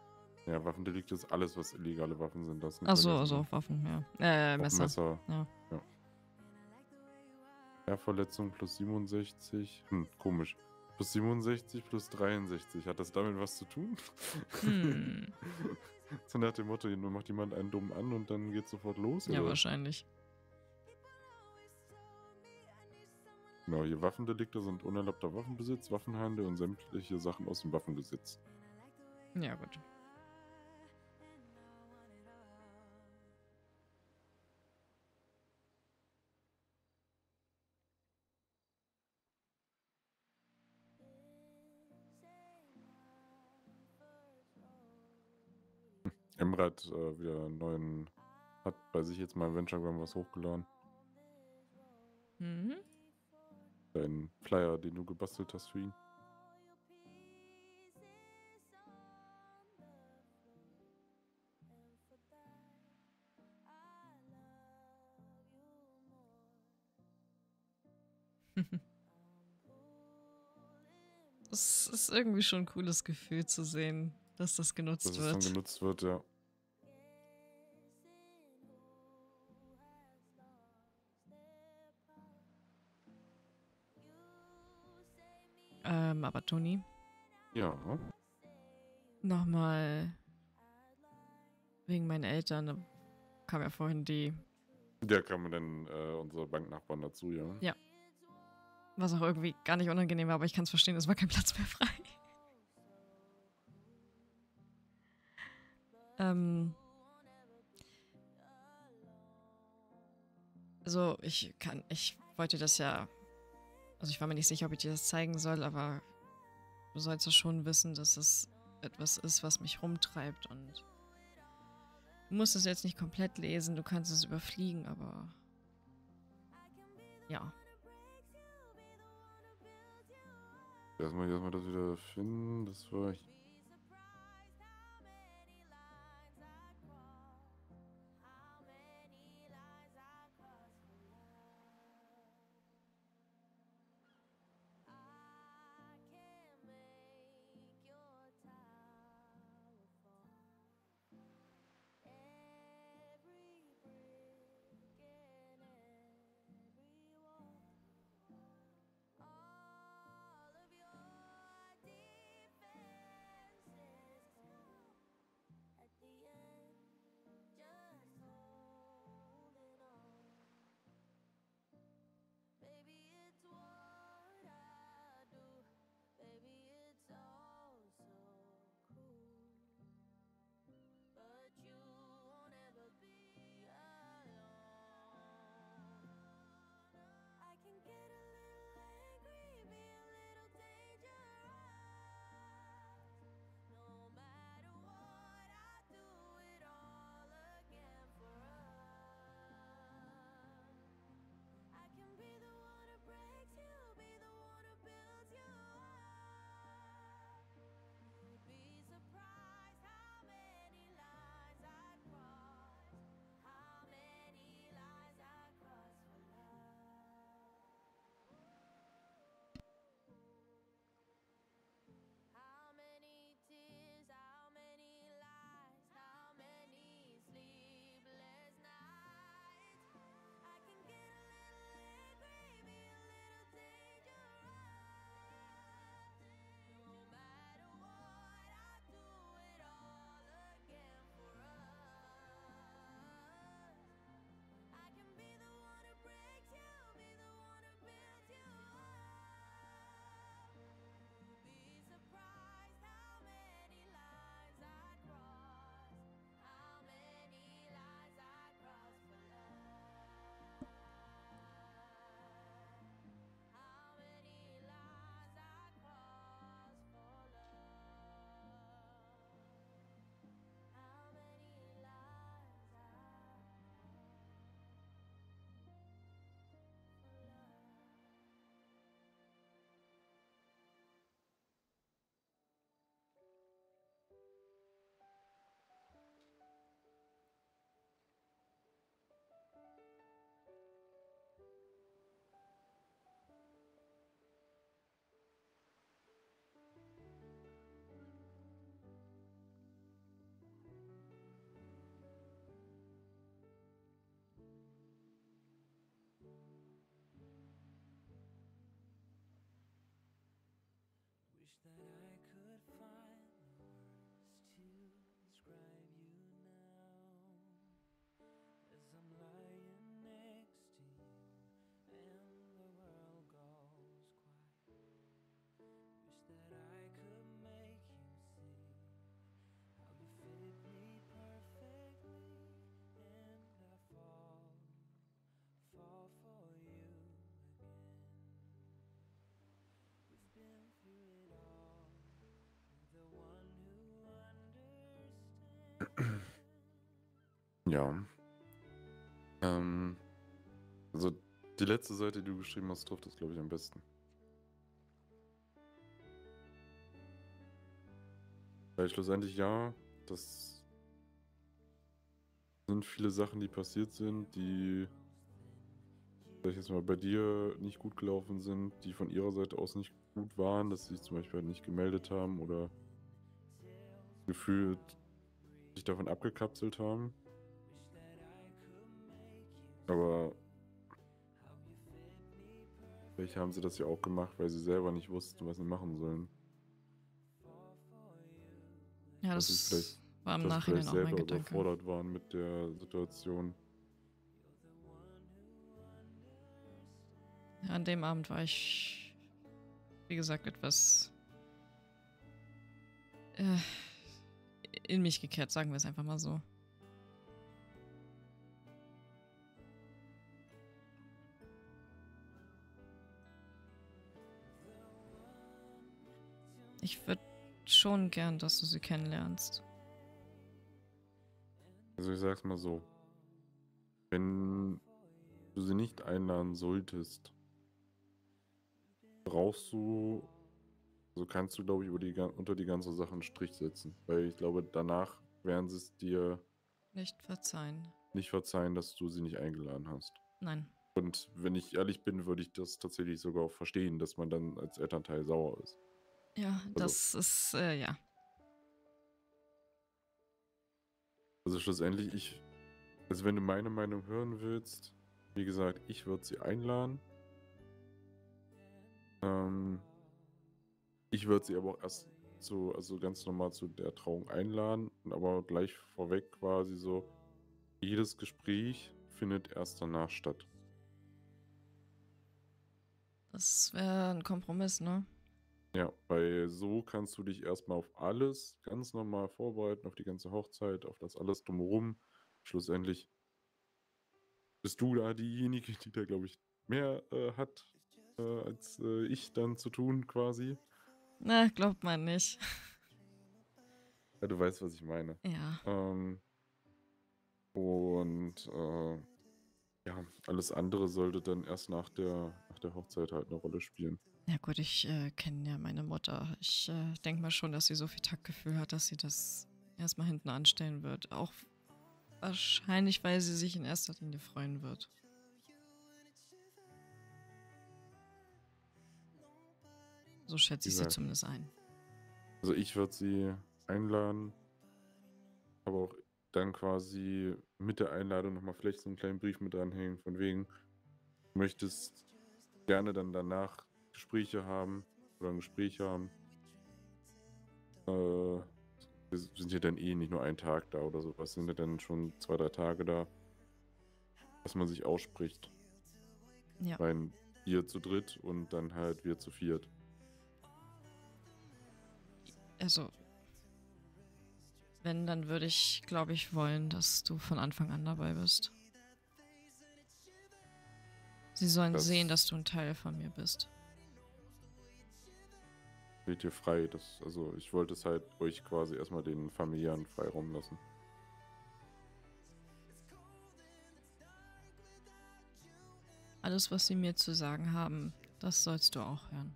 Ja, Waffendelikt ist alles, was illegale Waffen sind. Achso, Waffen, ja. Messer. Messer. Ja. Ja, Verletzung plus 67. Komisch. Plus 67, plus 63. Hat das damit was zu tun? So nach dem Motto, nur macht jemand einen dummen an und dann geht's sofort los? Ja, oder? Wahrscheinlich. Genau, hier Waffendelikte sind unerlaubter Waffenbesitz, Waffenhandel und sämtliche Sachen aus dem Waffengesetz. Ja, gut. Emre hat wieder einen neuen, hat bei sich jetzt mal im Venturegram was hochgeladen. Mhm. Dein Flyer, den du gebastelt hast für ihn. Es ist irgendwie schon ein cooles Gefühl zu sehen, dass das genutzt wird. Dass es dann genutzt wird, ja. Aber Toni? Ja? Nochmal wegen meinen Eltern, kam ja vorhin die... Da kamen dann unsere Banknachbarn dazu, ja? Ja. Was auch irgendwie gar nicht unangenehm war, aber ich kann es verstehen, es war kein Platz mehr frei. Also ich wollte das ja, also ich war mir nicht sicher, ob ich dir das zeigen soll, aber du sollst ja schon wissen, dass es etwas ist, was mich rumtreibt und du musst es jetzt nicht komplett lesen, du kannst es überfliegen, aber ja. Erstmal das wieder finden, das war ich. Ja. Also die letzte Seite, die du geschrieben hast, trifft das, glaube ich, am besten. Weil schlussendlich ja, das sind viele Sachen, die passiert sind, die, sag ich jetzt mal, bei dir nicht gut gelaufen sind, die von ihrer Seite aus nicht gut waren, dass sie sich zum Beispiel halt nicht gemeldet haben oder gefühlt sich davon abgekapselt haben. Aber vielleicht haben sie das ja auch gemacht, weil sie selber nicht wussten, was sie machen sollen. Ja, das war im Nachhinein auch mein Gedanke. Überfordert waren mit der Situation. Ja, an dem Abend war ich, wie gesagt, etwas in mich gekehrt, sagen wir es einfach mal so. Ich würde schon gern, dass du sie kennenlernst. Also ich sag's mal so. Wenn du sie nicht einladen solltest, brauchst du, also kannst du, glaube ich, unter die ganze Sache einen Strich setzen. Weil ich glaube, danach werden sie es dir nicht verzeihen. Nicht verzeihen, dass du sie nicht eingeladen hast. Nein. Und wenn ich ehrlich bin, würde ich das tatsächlich sogar auch verstehen, dass man dann als Elternteil sauer ist. Ja, also, das ist, ja. Also schlussendlich, also wenn du meine Meinung hören willst, wie gesagt, ich würde sie einladen. Ich würde sie aber auch erst also ganz normal zu der Trauung einladen, aber gleich vorweg quasi so, jedes Gespräch findet erst danach statt. Das wäre ein Kompromiss, ne? Ja, weil so kannst du dich erstmal auf alles ganz normal vorbereiten, auf die ganze Hochzeit, auf das alles drumherum. Schlussendlich bist du da diejenige, die da, glaube ich, mehr hat als ich dann zu tun quasi. Na, glaubt man nicht. Ja, du weißt, was ich meine. Ja. Ja, alles andere sollte dann erst nach der Hochzeit halt eine Rolle spielen. Ja gut, ich kenne ja meine Mutter. Ich denke mal schon, dass sie so viel Taktgefühl hat, dass sie das erstmal hinten anstellen wird. Auch wahrscheinlich, weil sie sich in erster Linie freuen wird. So schätze ich sie zumindest ein. Also ich würde sie einladen, aber auch dann quasi mit der Einladung nochmal vielleicht so einen kleinen Brief mit dranhängen, von wegen, du möchtest gerne dann danach Gespräche haben oder ein Gespräch haben. Wir sind ja dann eh nicht nur einen Tag da oder sowas, sind ja dann schon 2, 3 Tage da, dass man sich ausspricht. Ja. Weil ihr zu dritt und dann halt wir zu viert. Also, wenn, dann würde ich, glaube ich, wollen, dass du von Anfang an dabei bist. Sie sollen sehen, dass du ein Teil von mir bist. Steht dir frei. Also ich wollte es halt euch quasi erstmal den familiären Freiraum lassen. Alles, was sie mir zu sagen haben, das sollst du auch hören.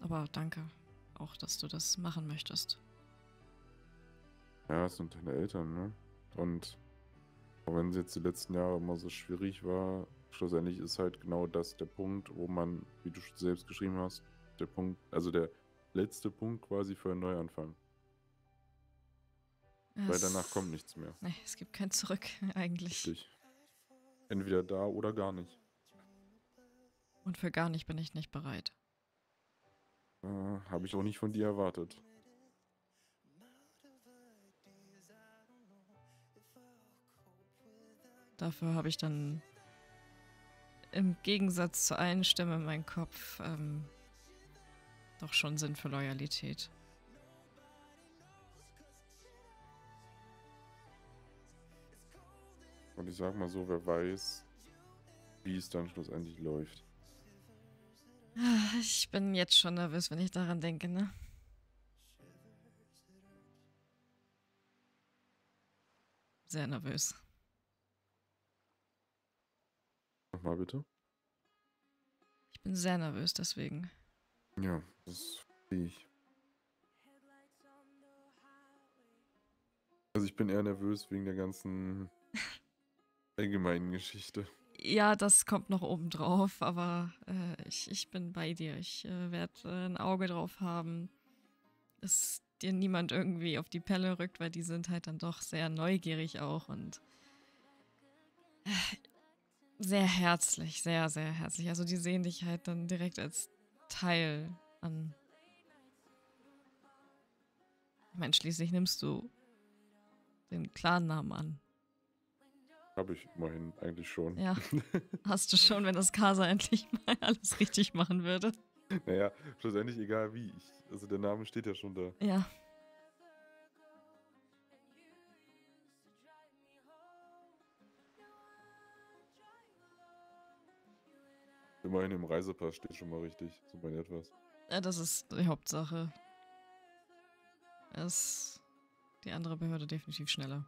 Aber danke auch, dass du das machen möchtest. Ja, es sind deine Eltern, ne? Und auch wenn es jetzt die letzten Jahre immer so schwierig war, schlussendlich ist halt genau das der Punkt, wo man, wie du selbst geschrieben hast, der Punkt, also der letzte Punkt quasi für einen Neuanfang. Weil danach kommt nichts mehr. Nee, es gibt kein Zurück eigentlich. Richtig. Entweder da oder gar nicht. Und für gar nicht bin ich nicht bereit. Habe ich auch nicht von dir erwartet. Dafür habe ich dann im Gegensatz zu allen Stimmen in meinem Kopf doch schon Sinn für Loyalität. Und ich sag mal so, wer weiß, wie es dann schlussendlich läuft. Ich bin jetzt schon nervös, wenn ich daran denke, ne? Sehr nervös. Nochmal bitte. Ich bin sehr nervös, deswegen. Ja, das sehe ich. Also ich bin eher nervös wegen der ganzen allgemeinen Geschichte. Ja, das kommt noch oben drauf, aber ich bin bei dir. Ich werde ein Auge drauf haben, dass dir niemand irgendwie auf die Pelle rückt, weil die sind halt dann doch sehr neugierig auch und sehr herzlich, sehr, sehr herzlich. Also die sehen dich halt dann direkt als Teil an. Ich meine, schließlich nimmst du den Clan-Namen an. Habe ich immerhin eigentlich schon. Ja, hast du schon, wenn das Casa endlich mal alles richtig machen würde. Naja, schlussendlich egal wie. Also der Name steht ja schon da. Ja. Immerhin im Reisepass steht schon mal richtig, so bei etwas. Ja, das ist die Hauptsache. Ist die andere Behörde definitiv schneller.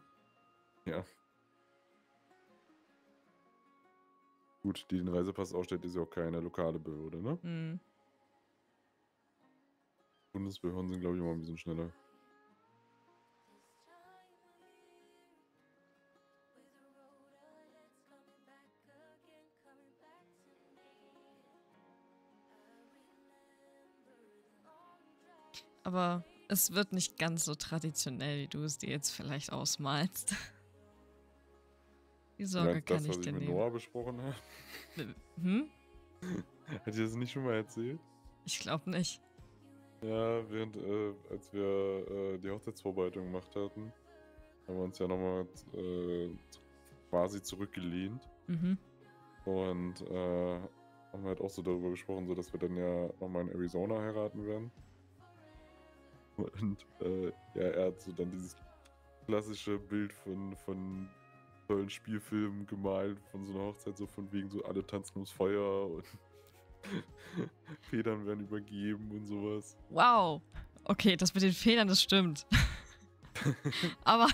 Ja. Gut, die den Reisepass ausstellt, ist ja auch keine lokale Behörde, ne? Mhm. Bundesbehörden sind, glaube ich, immer ein bisschen schneller. Aber es wird nicht ganz so traditionell, wie du es dir jetzt vielleicht ausmalst. Die Sorge kann ich dir nehmen. Hast du das, was ich mit Noah besprochen habe? Hm? Hat dir das nicht schon mal erzählt? Ich glaube nicht. Ja, während, als wir die Hochzeitsvorbereitung gemacht hatten, haben wir uns ja nochmal quasi zurückgelehnt. Mhm. Und haben halt auch so darüber gesprochen, so dass wir dann ja nochmal in Arizona heiraten werden. Und ja, er hat so dann dieses klassische Bild von tollen Spielfilmen gemalt, von so einer Hochzeit, so von wegen so alle tanzen ums Feuer und Federn werden übergeben und sowas. Wow! Okay, das mit den Federn, das stimmt. Aber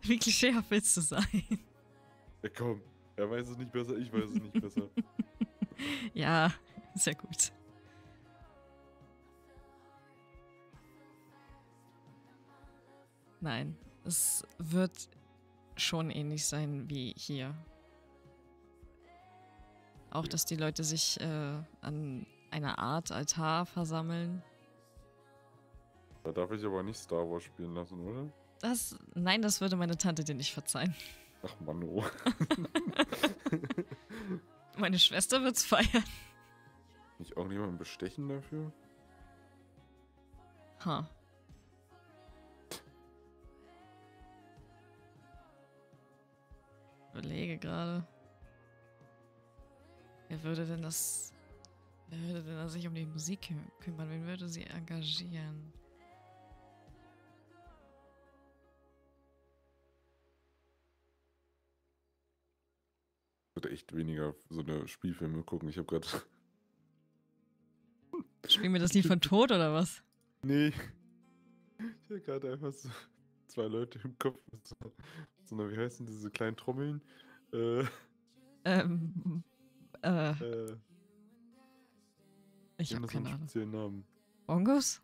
wie klischeehaft willst du sein? Ja komm, er weiß es nicht besser, ich weiß es nicht besser. Ja, sehr gut. Nein, es wird schon ähnlich sein wie hier. Auch, dass die Leute sich an einer Art Altar versammeln. Da darf ich aber nicht Star Wars spielen lassen, oder? Das, nein, das würde meine Tante dir nicht verzeihen. Ach Mann, oh. Meine Schwester wird's feiern. Nicht irgendjemanden bestechen dafür? Ha. Huh. Ich überlege gerade. Wer würde denn sich um die Musik kümmern? Wen würde sie engagieren? Ich würde echt weniger so eine Spielfilme gucken. Ich habe gerade... Spielen wir das Lied von Tod oder was? Nee. Ich habe gerade einfach so zwei Leute im Kopf mit so einer, wie heißen diese kleinen Trommeln? Ich habe keine Ahnung. Speziellen Namen. Bongos?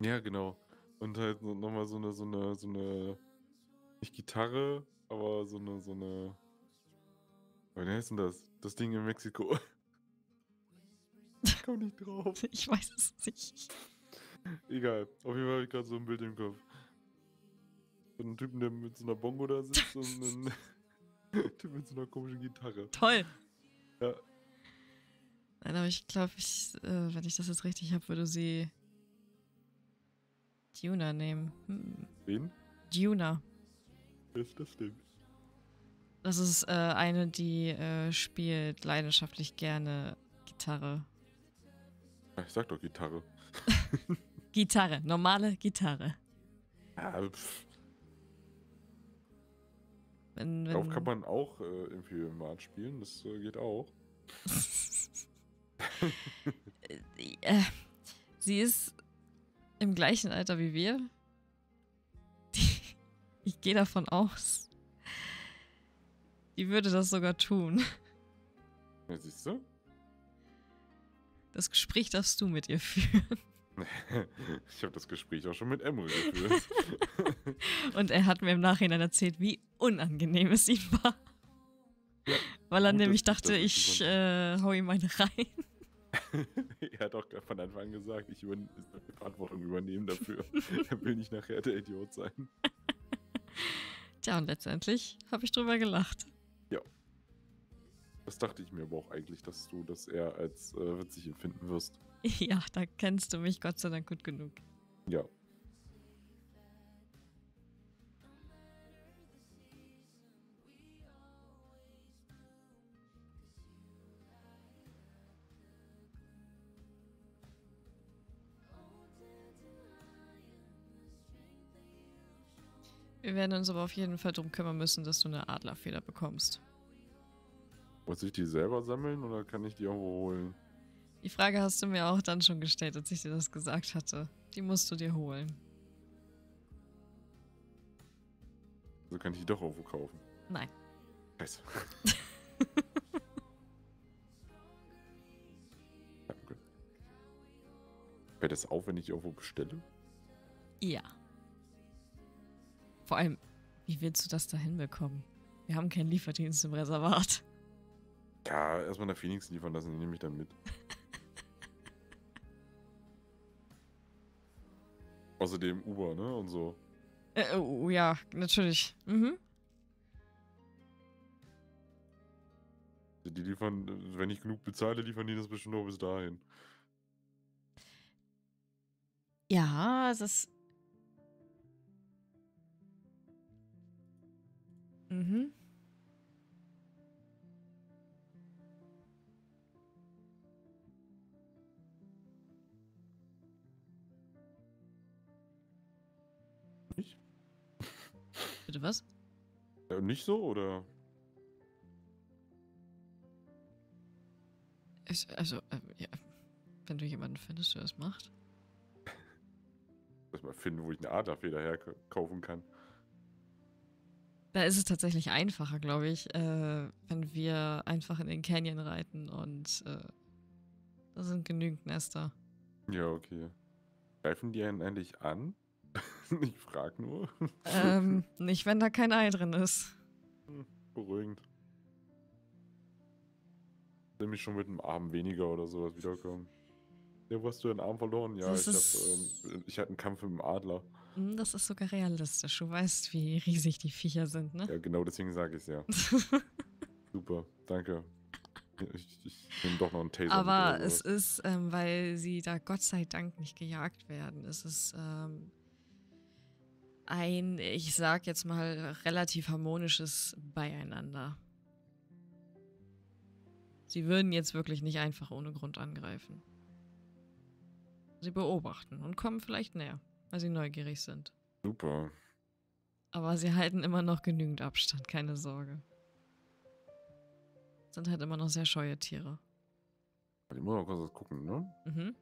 Ja, genau. Und halt nochmal so eine nicht Gitarre, aber so eine wie heißt denn das? Das Ding in Mexiko. Ich komm nicht drauf. Ich weiß es nicht. Egal. Auf jeden Fall habe ich gerade so ein Bild im Kopf. So einen Typen, der mit so einer Bongo da sitzt und einen Typ mit so einer komischen Gitarre. Toll! Ja. Nein, aber ich glaube, wenn ich das jetzt richtig habe, würde sie Duna nehmen. Hm. Wen? Duna. Wer ist das denn? Das ist eine, die spielt leidenschaftlich gerne Gitarre. Ich sag doch Gitarre. Gitarre, normale Gitarre. Ja, pff. Darauf kann man auch im Filmat spielen, das geht auch. Sie ist im gleichen Alter wie wir. Ich gehe davon aus. Die würde das sogar tun. Ja, siehst du? Das Gespräch darfst du mit ihr führen. Ich habe das Gespräch auch schon mit Emre geführt. Und er hat mir im Nachhinein erzählt, wie unangenehm es ihm war. Ja, weil er nämlich dachte, ich hau ihm eine rein. Er hat auch von Anfang an gesagt, ich würde Verantwortung übernehmen dafür. Er will nicht nachher der Idiot sein. Tja, und letztendlich habe ich drüber gelacht. Ja. Das dachte ich mir aber auch eigentlich, dass du das eher als witzig empfinden wirst. Ja, da kennst du mich Gott sei Dank gut genug. Ja. Wir werden uns aber auf jeden Fall darum kümmern müssen, dass du eine Adlerfeder bekommst. Muss ich die selber sammeln oder kann ich die auch holen? Die Frage hast du mir auch dann schon gestellt, als ich dir das gesagt hatte. Die musst du dir holen. Also kann ich die doch irgendwo kaufen? Nein. Scheiße. Danke. Fällt das auf, wenn ich irgendwo bestelle? Ja. Vor allem, wie willst du das da hinbekommen? Wir haben keinen Lieferdienst im Reservat. Ja, erstmal nach Phoenix liefern lassen, die nehme ich dann mit. Außerdem Uber, ne, und so. Oh, ja, natürlich. Mhm. Die liefern, wenn ich genug bezahle, liefern die das bestimmt nur bis dahin. Ja, es ist... Mhm. Nicht? Bitte was? Ja, nicht so, oder? Ja. Wenn du jemanden findest, der das macht. Lass mal finden, wo ich eine Adlerfeder herkaufen kann. Da ist es tatsächlich einfacher, glaube ich, wenn wir einfach in den Canyon reiten und da sind genügend Nester. Ja, okay. Greifen die einen eigentlich an? Ich frage nur. Nicht, wenn da kein Ei drin ist. Beruhigend. Nämlich schon mit einem Arm weniger oder sowas wiederkommen. Ja, wo hast du den Arm verloren? Ja, ich hatte einen Kampf mit dem Adler. Das ist sogar realistisch. Du weißt, wie riesig die Viecher sind, ne? Ja, genau deswegen sage ich es ja. Super, danke. Ich nehme doch noch einen Taser. Aber es ist, weil sie da Gott sei Dank nicht gejagt werden, es ist ein, ich sag jetzt mal, relativ harmonisches Beieinander. Sie würden jetzt wirklich nicht einfach ohne Grund angreifen. Sie beobachten und kommen vielleicht näher, weil sie neugierig sind. Super. Aber sie halten immer noch genügend Abstand, keine Sorge. Sind halt immer noch sehr scheue Tiere. Die muss auch kurz gucken, ne? Mhm.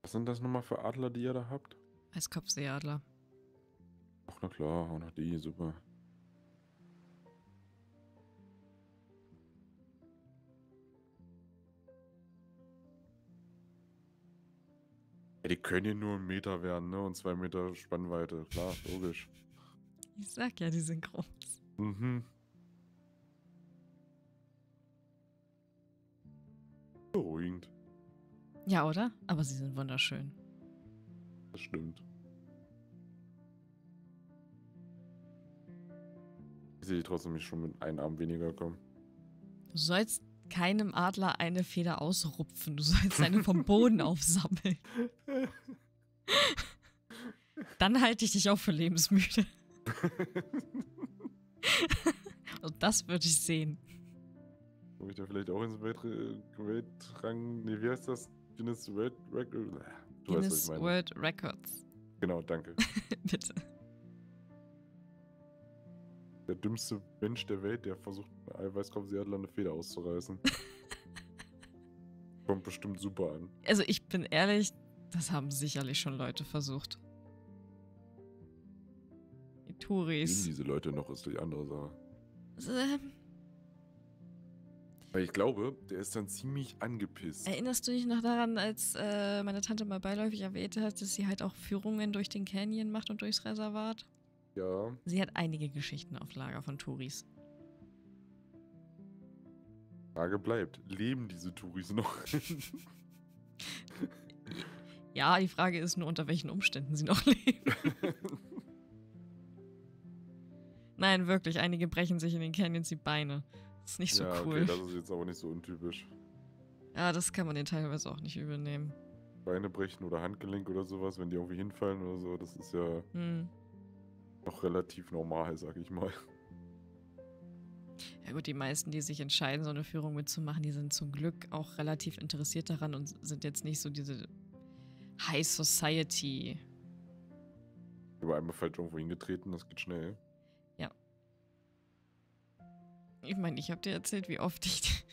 Was sind das nochmal für Adler, die ihr da habt? Als Kopfseeadler. Ach, na klar, auch noch die, super. Die können ja nur 1 Meter werden, ne? Und 2 Meter Spannweite. Klar, logisch. Ich sag ja, die sind groß. Mhm. Beruhigend. Ja, oder? Aber sie sind wunderschön. Das stimmt. Ich sehe die trotzdem nicht schon mit einem Arm weniger kommen. Du sollst keinem Adler eine Feder ausrupfen. Du sollst eine vom Boden aufsammeln. Dann halte ich dich auch für lebensmüde. Und das würde ich sehen. Ob ich da vielleicht auch ins Weltrang... Nee, wie heißt das? Guinness World Records? Du weißt, was ich meine. World Records. Genau, danke. Bitte. der dümmste Mensch der Welt, der versucht, eine Eiweißkopfseeadler eine Feder auszureißen. Kommt bestimmt super an. Also ich bin ehrlich, das haben sicherlich schon Leute versucht. Die Touris. Diese Leute noch ist die andere Sache. Also, weil ich glaube, der ist dann ziemlich angepisst. Erinnerst du dich noch daran, als meine Tante mal beiläufig erwähnt hat, dass sie halt auch Führungen durch den Canyon macht und durchs Reservat? Ja. Sie hat einige Geschichten auf Lager von Touris. Frage bleibt, leben diese Touris noch? Ja, die Frage ist nur, unter welchen Umständen sie noch leben. Nein, wirklich, einige brechen sich in den Canyons die Beine. Das ist nicht so cool. Okay, das ist jetzt aber nicht so untypisch. Ja, das kann man den teilweise auch nicht übernehmen. Beine brechen oder Handgelenk oder sowas, wenn die irgendwie hinfallen oder so, das ist ja noch relativ normal, sag ich mal. Ja gut, die meisten, die sich entscheiden, so eine Führung mitzumachen, die sind zum Glück auch relativ interessiert daran und sind jetzt nicht so diese High Society. Ich habe einmal falsch irgendwo hingetreten, das geht schnell. Ich meine, ich habe dir erzählt, wie oft ich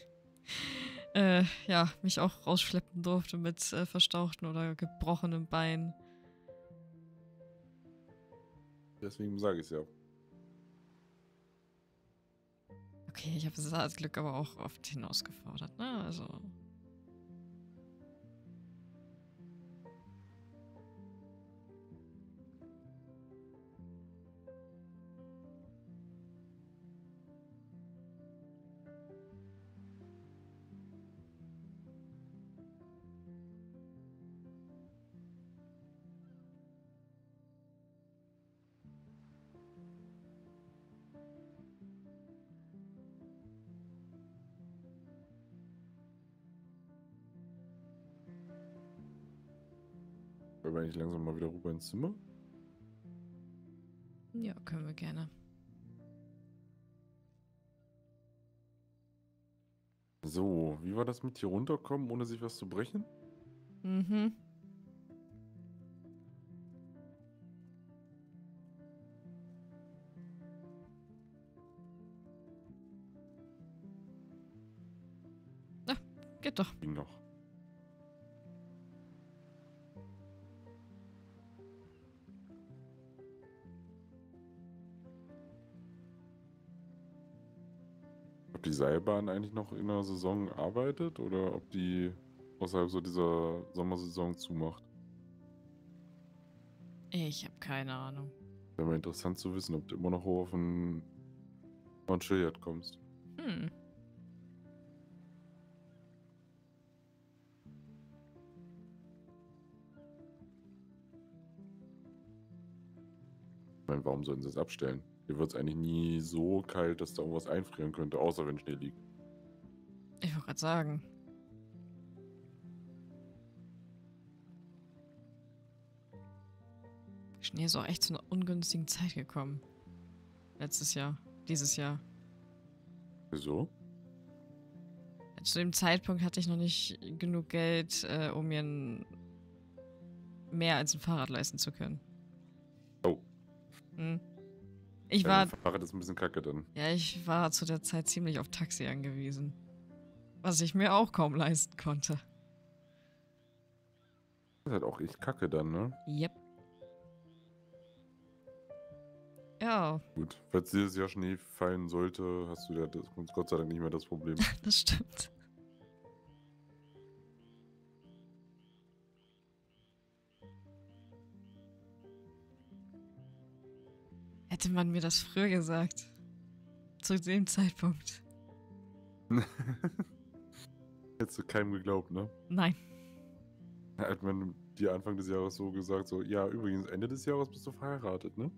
mich auch rausschleppen durfte mit verstauchten oder gebrochenen Beinen. Deswegen sage ich es ja. Okay, ich habe das Glück aber auch oft hinausgefordert, ne? Also. Wollen wir eigentlich langsam mal wieder rüber ins Zimmer? Ja, können wir gerne. So, wie war das mit hier runterkommen, ohne sich was zu brechen? Mhm. Na, geht doch. Ging noch. Die Seilbahn eigentlich noch in der Saison arbeitet oder ob die außerhalb so dieser Sommersaison zumacht? Ich habe keine Ahnung. Wäre mal interessant zu wissen, ob du immer noch hoch auf den Mount Chiliad kommst. Hm. Ich meine, warum sollen sie das abstellen? Hier wird es eigentlich nie so kalt, dass da irgendwas einfrieren könnte, außer wenn Schnee liegt. Ich wollte gerade sagen. Schnee ist auch echt zu einer ungünstigen Zeit gekommen. Letztes Jahr, dieses Jahr. Wieso? Zu dem Zeitpunkt hatte ich noch nicht genug Geld, um mir mehr als ein Fahrrad leisten zu können. Oh. Hm. Ich war. Fahrrad ist ein bisschen kacke dann. Ja, ich war zu der Zeit ziemlich auf Taxi angewiesen. Was ich mir auch kaum leisten konnte. Das ist halt auch echt kacke dann, ne? Yep. Ja. Gut, falls dieses Jahr Schnee fallen sollte, hast du ja das, Gott sei Dank nicht mehr das Problem. Das stimmt. Hätte man mir das früher gesagt. Zu dem Zeitpunkt. Hättest du keinem geglaubt, ne? Nein. Hat man dir Anfang des Jahres so gesagt, so, ja, übrigens, Ende des Jahres bist du verheiratet, ne?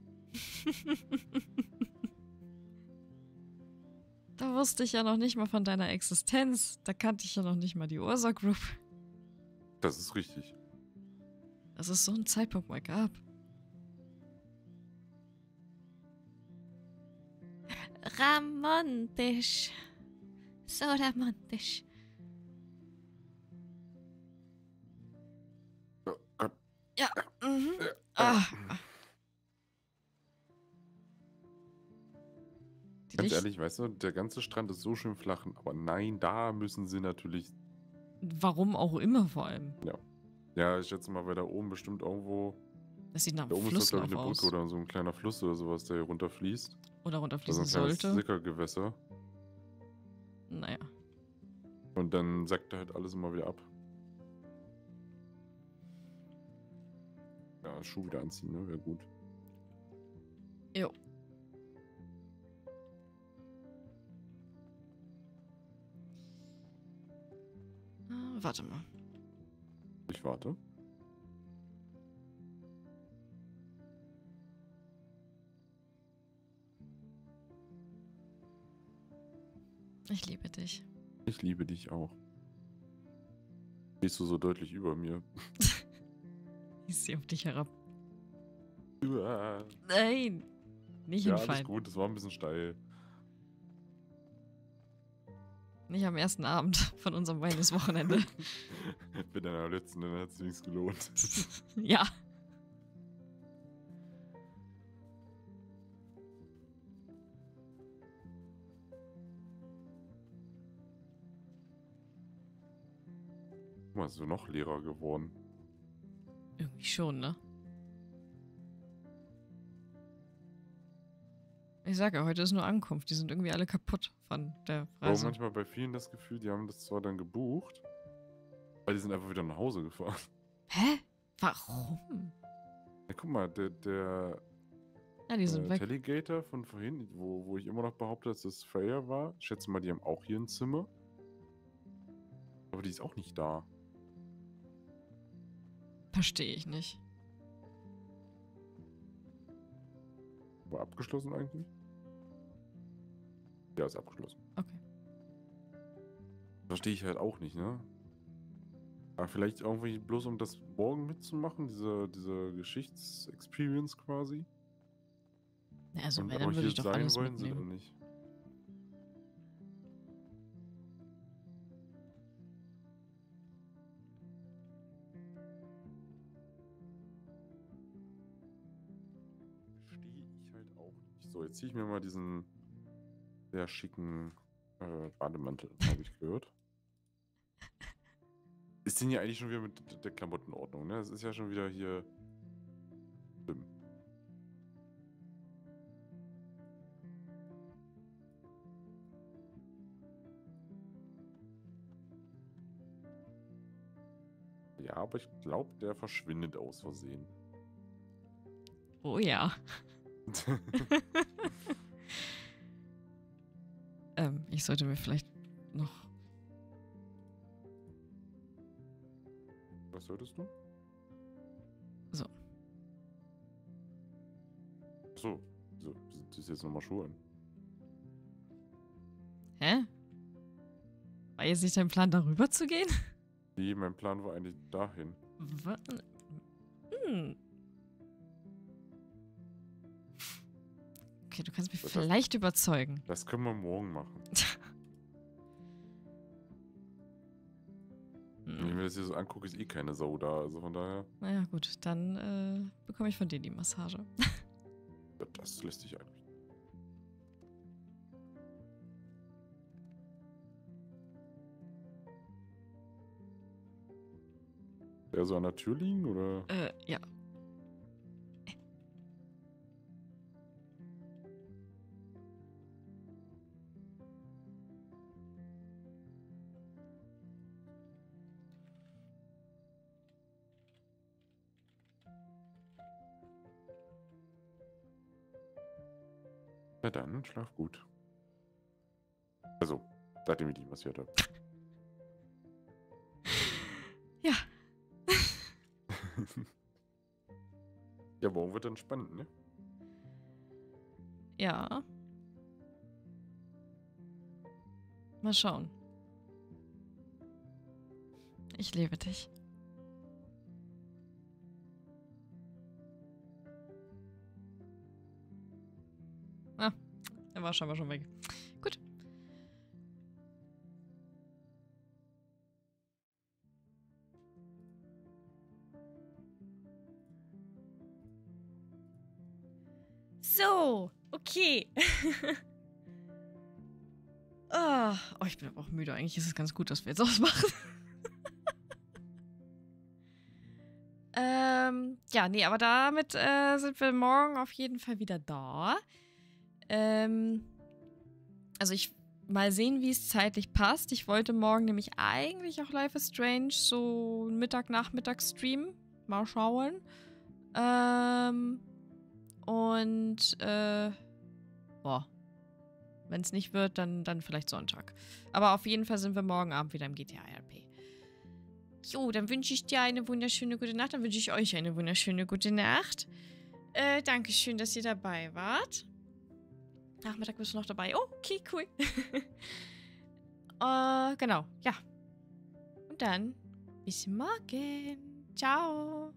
Da wusste ich ja noch nicht mal von deiner Existenz. Da kannte ich ja noch nicht mal die Ursa Group. Das ist richtig. Dass es so einen Zeitpunkt mal gab. Romantisch. So romantisch. Oh Gott. Ja. Mhm. Ah. ganz ehrlich, weißt du, der ganze Strand ist so schön flach, aber nein, da müssen sie natürlich... Warum auch immer vor allem. Ja, ja, ich schätze mal, weil da oben bestimmt irgendwo... Das sieht nach einem Fluss eine Brücke oder so ein kleiner Fluss oder sowas, der hier runterfließt. Oder runterfließen sollte. Das ist ein kleines Sickergewässer. Naja. Und dann sackt da halt alles immer wieder ab. Ja, Schuh wieder anziehen, ne? Wäre gut. Jo. Warte mal. Ich warte. Ich liebe dich. Ich liebe dich auch. Bist du so deutlich über mir? Ich sehe auf dich herab. Nein! Nicht ja, hinfallen. Ja, alles gut, das war ein bisschen steil. Nicht am ersten Abend von unserem Wellness Wochenende. Mit deiner letzten, dann hat es nichts gelohnt. Ja. Guck mal, bist du noch leerer geworden? Irgendwie schon, ne? Ich sage ja, heute ist nur Ankunft. Die sind irgendwie alle kaputt von der Reise. Aber manchmal bei vielen das Gefühl, die haben das zwar dann gebucht, aber die sind einfach wieder nach Hause gefahren. Hä? Warum? Ja, guck mal, der Alligator von vorhin, wo ich immer noch behaupte, dass das Freya war. Ich schätze mal, die haben auch hier ein Zimmer. Aber die ist auch nicht da. Verstehe ich nicht. War abgeschlossen eigentlich? Ja, ist abgeschlossen. Okay. Verstehe ich halt auch nicht, ne? Aber vielleicht irgendwie bloß um das morgen mitzumachen, diese Geschichtsexperience quasi. Ja, also und wenn, dann würde ich doch alles sein wollen sie dann nicht. Jetzt ziehe ich mir mal diesen sehr schicken Bademantel, habe ich gehört. Ist denn ja eigentlich schon wieder mit der Klamottenordnung, ne? Es ist ja schon wieder hier schlimm. Ja, aber ich glaube, der verschwindet aus Versehen. Oh ja. Ich sollte mir vielleicht noch... Was solltest du? So. Achso, so, das ist jetzt nochmal Schuhe an. Hä? War jetzt nicht dein Plan, darüber zu gehen? Nee, mein Plan war eigentlich dahin. Was? Hm. Okay, du kannst mich vielleicht überzeugen. Das können wir morgen machen. Wenn ich mir das hier so angucke, ist eh keine Sau da. Also von daher. Naja, gut, dann bekomme ich von dir die Massage. Das lässt sich eigentlich. Der so an der Tür liegen, oder? Ja. Dann schlaf gut. Also, seitdem ich dich massiert habe. Ja. Ja, morgen wird dann spannend, ne? Ja. Mal schauen. Ich liebe dich. Er war scheinbar schon weg. Gut. So, okay. Ah, oh, ich bin aber auch müde. Eigentlich ist es ganz gut, dass wir jetzt ausmachen. Ja, nee, aber damit sind wir morgen auf jeden Fall wieder da. Also ich mal sehen, wie es zeitlich passt. Ich wollte morgen nämlich eigentlich auch Life is Strange so Mittag-Nachmittag streamen. Mal schauen. Und boah. Wenn es nicht wird, dann vielleicht Sonntag. Aber auf jeden Fall sind wir morgen Abend wieder im GTA-RP. Jo, dann wünsche ich dir eine wunderschöne gute Nacht. Dann wünsche ich euch eine wunderschöne gute Nacht. Dankeschön, dass ihr dabei wart. Nachmittag bist du noch dabei. Oh, okay, cool. Genau, ja. Und dann bis morgen. Ciao.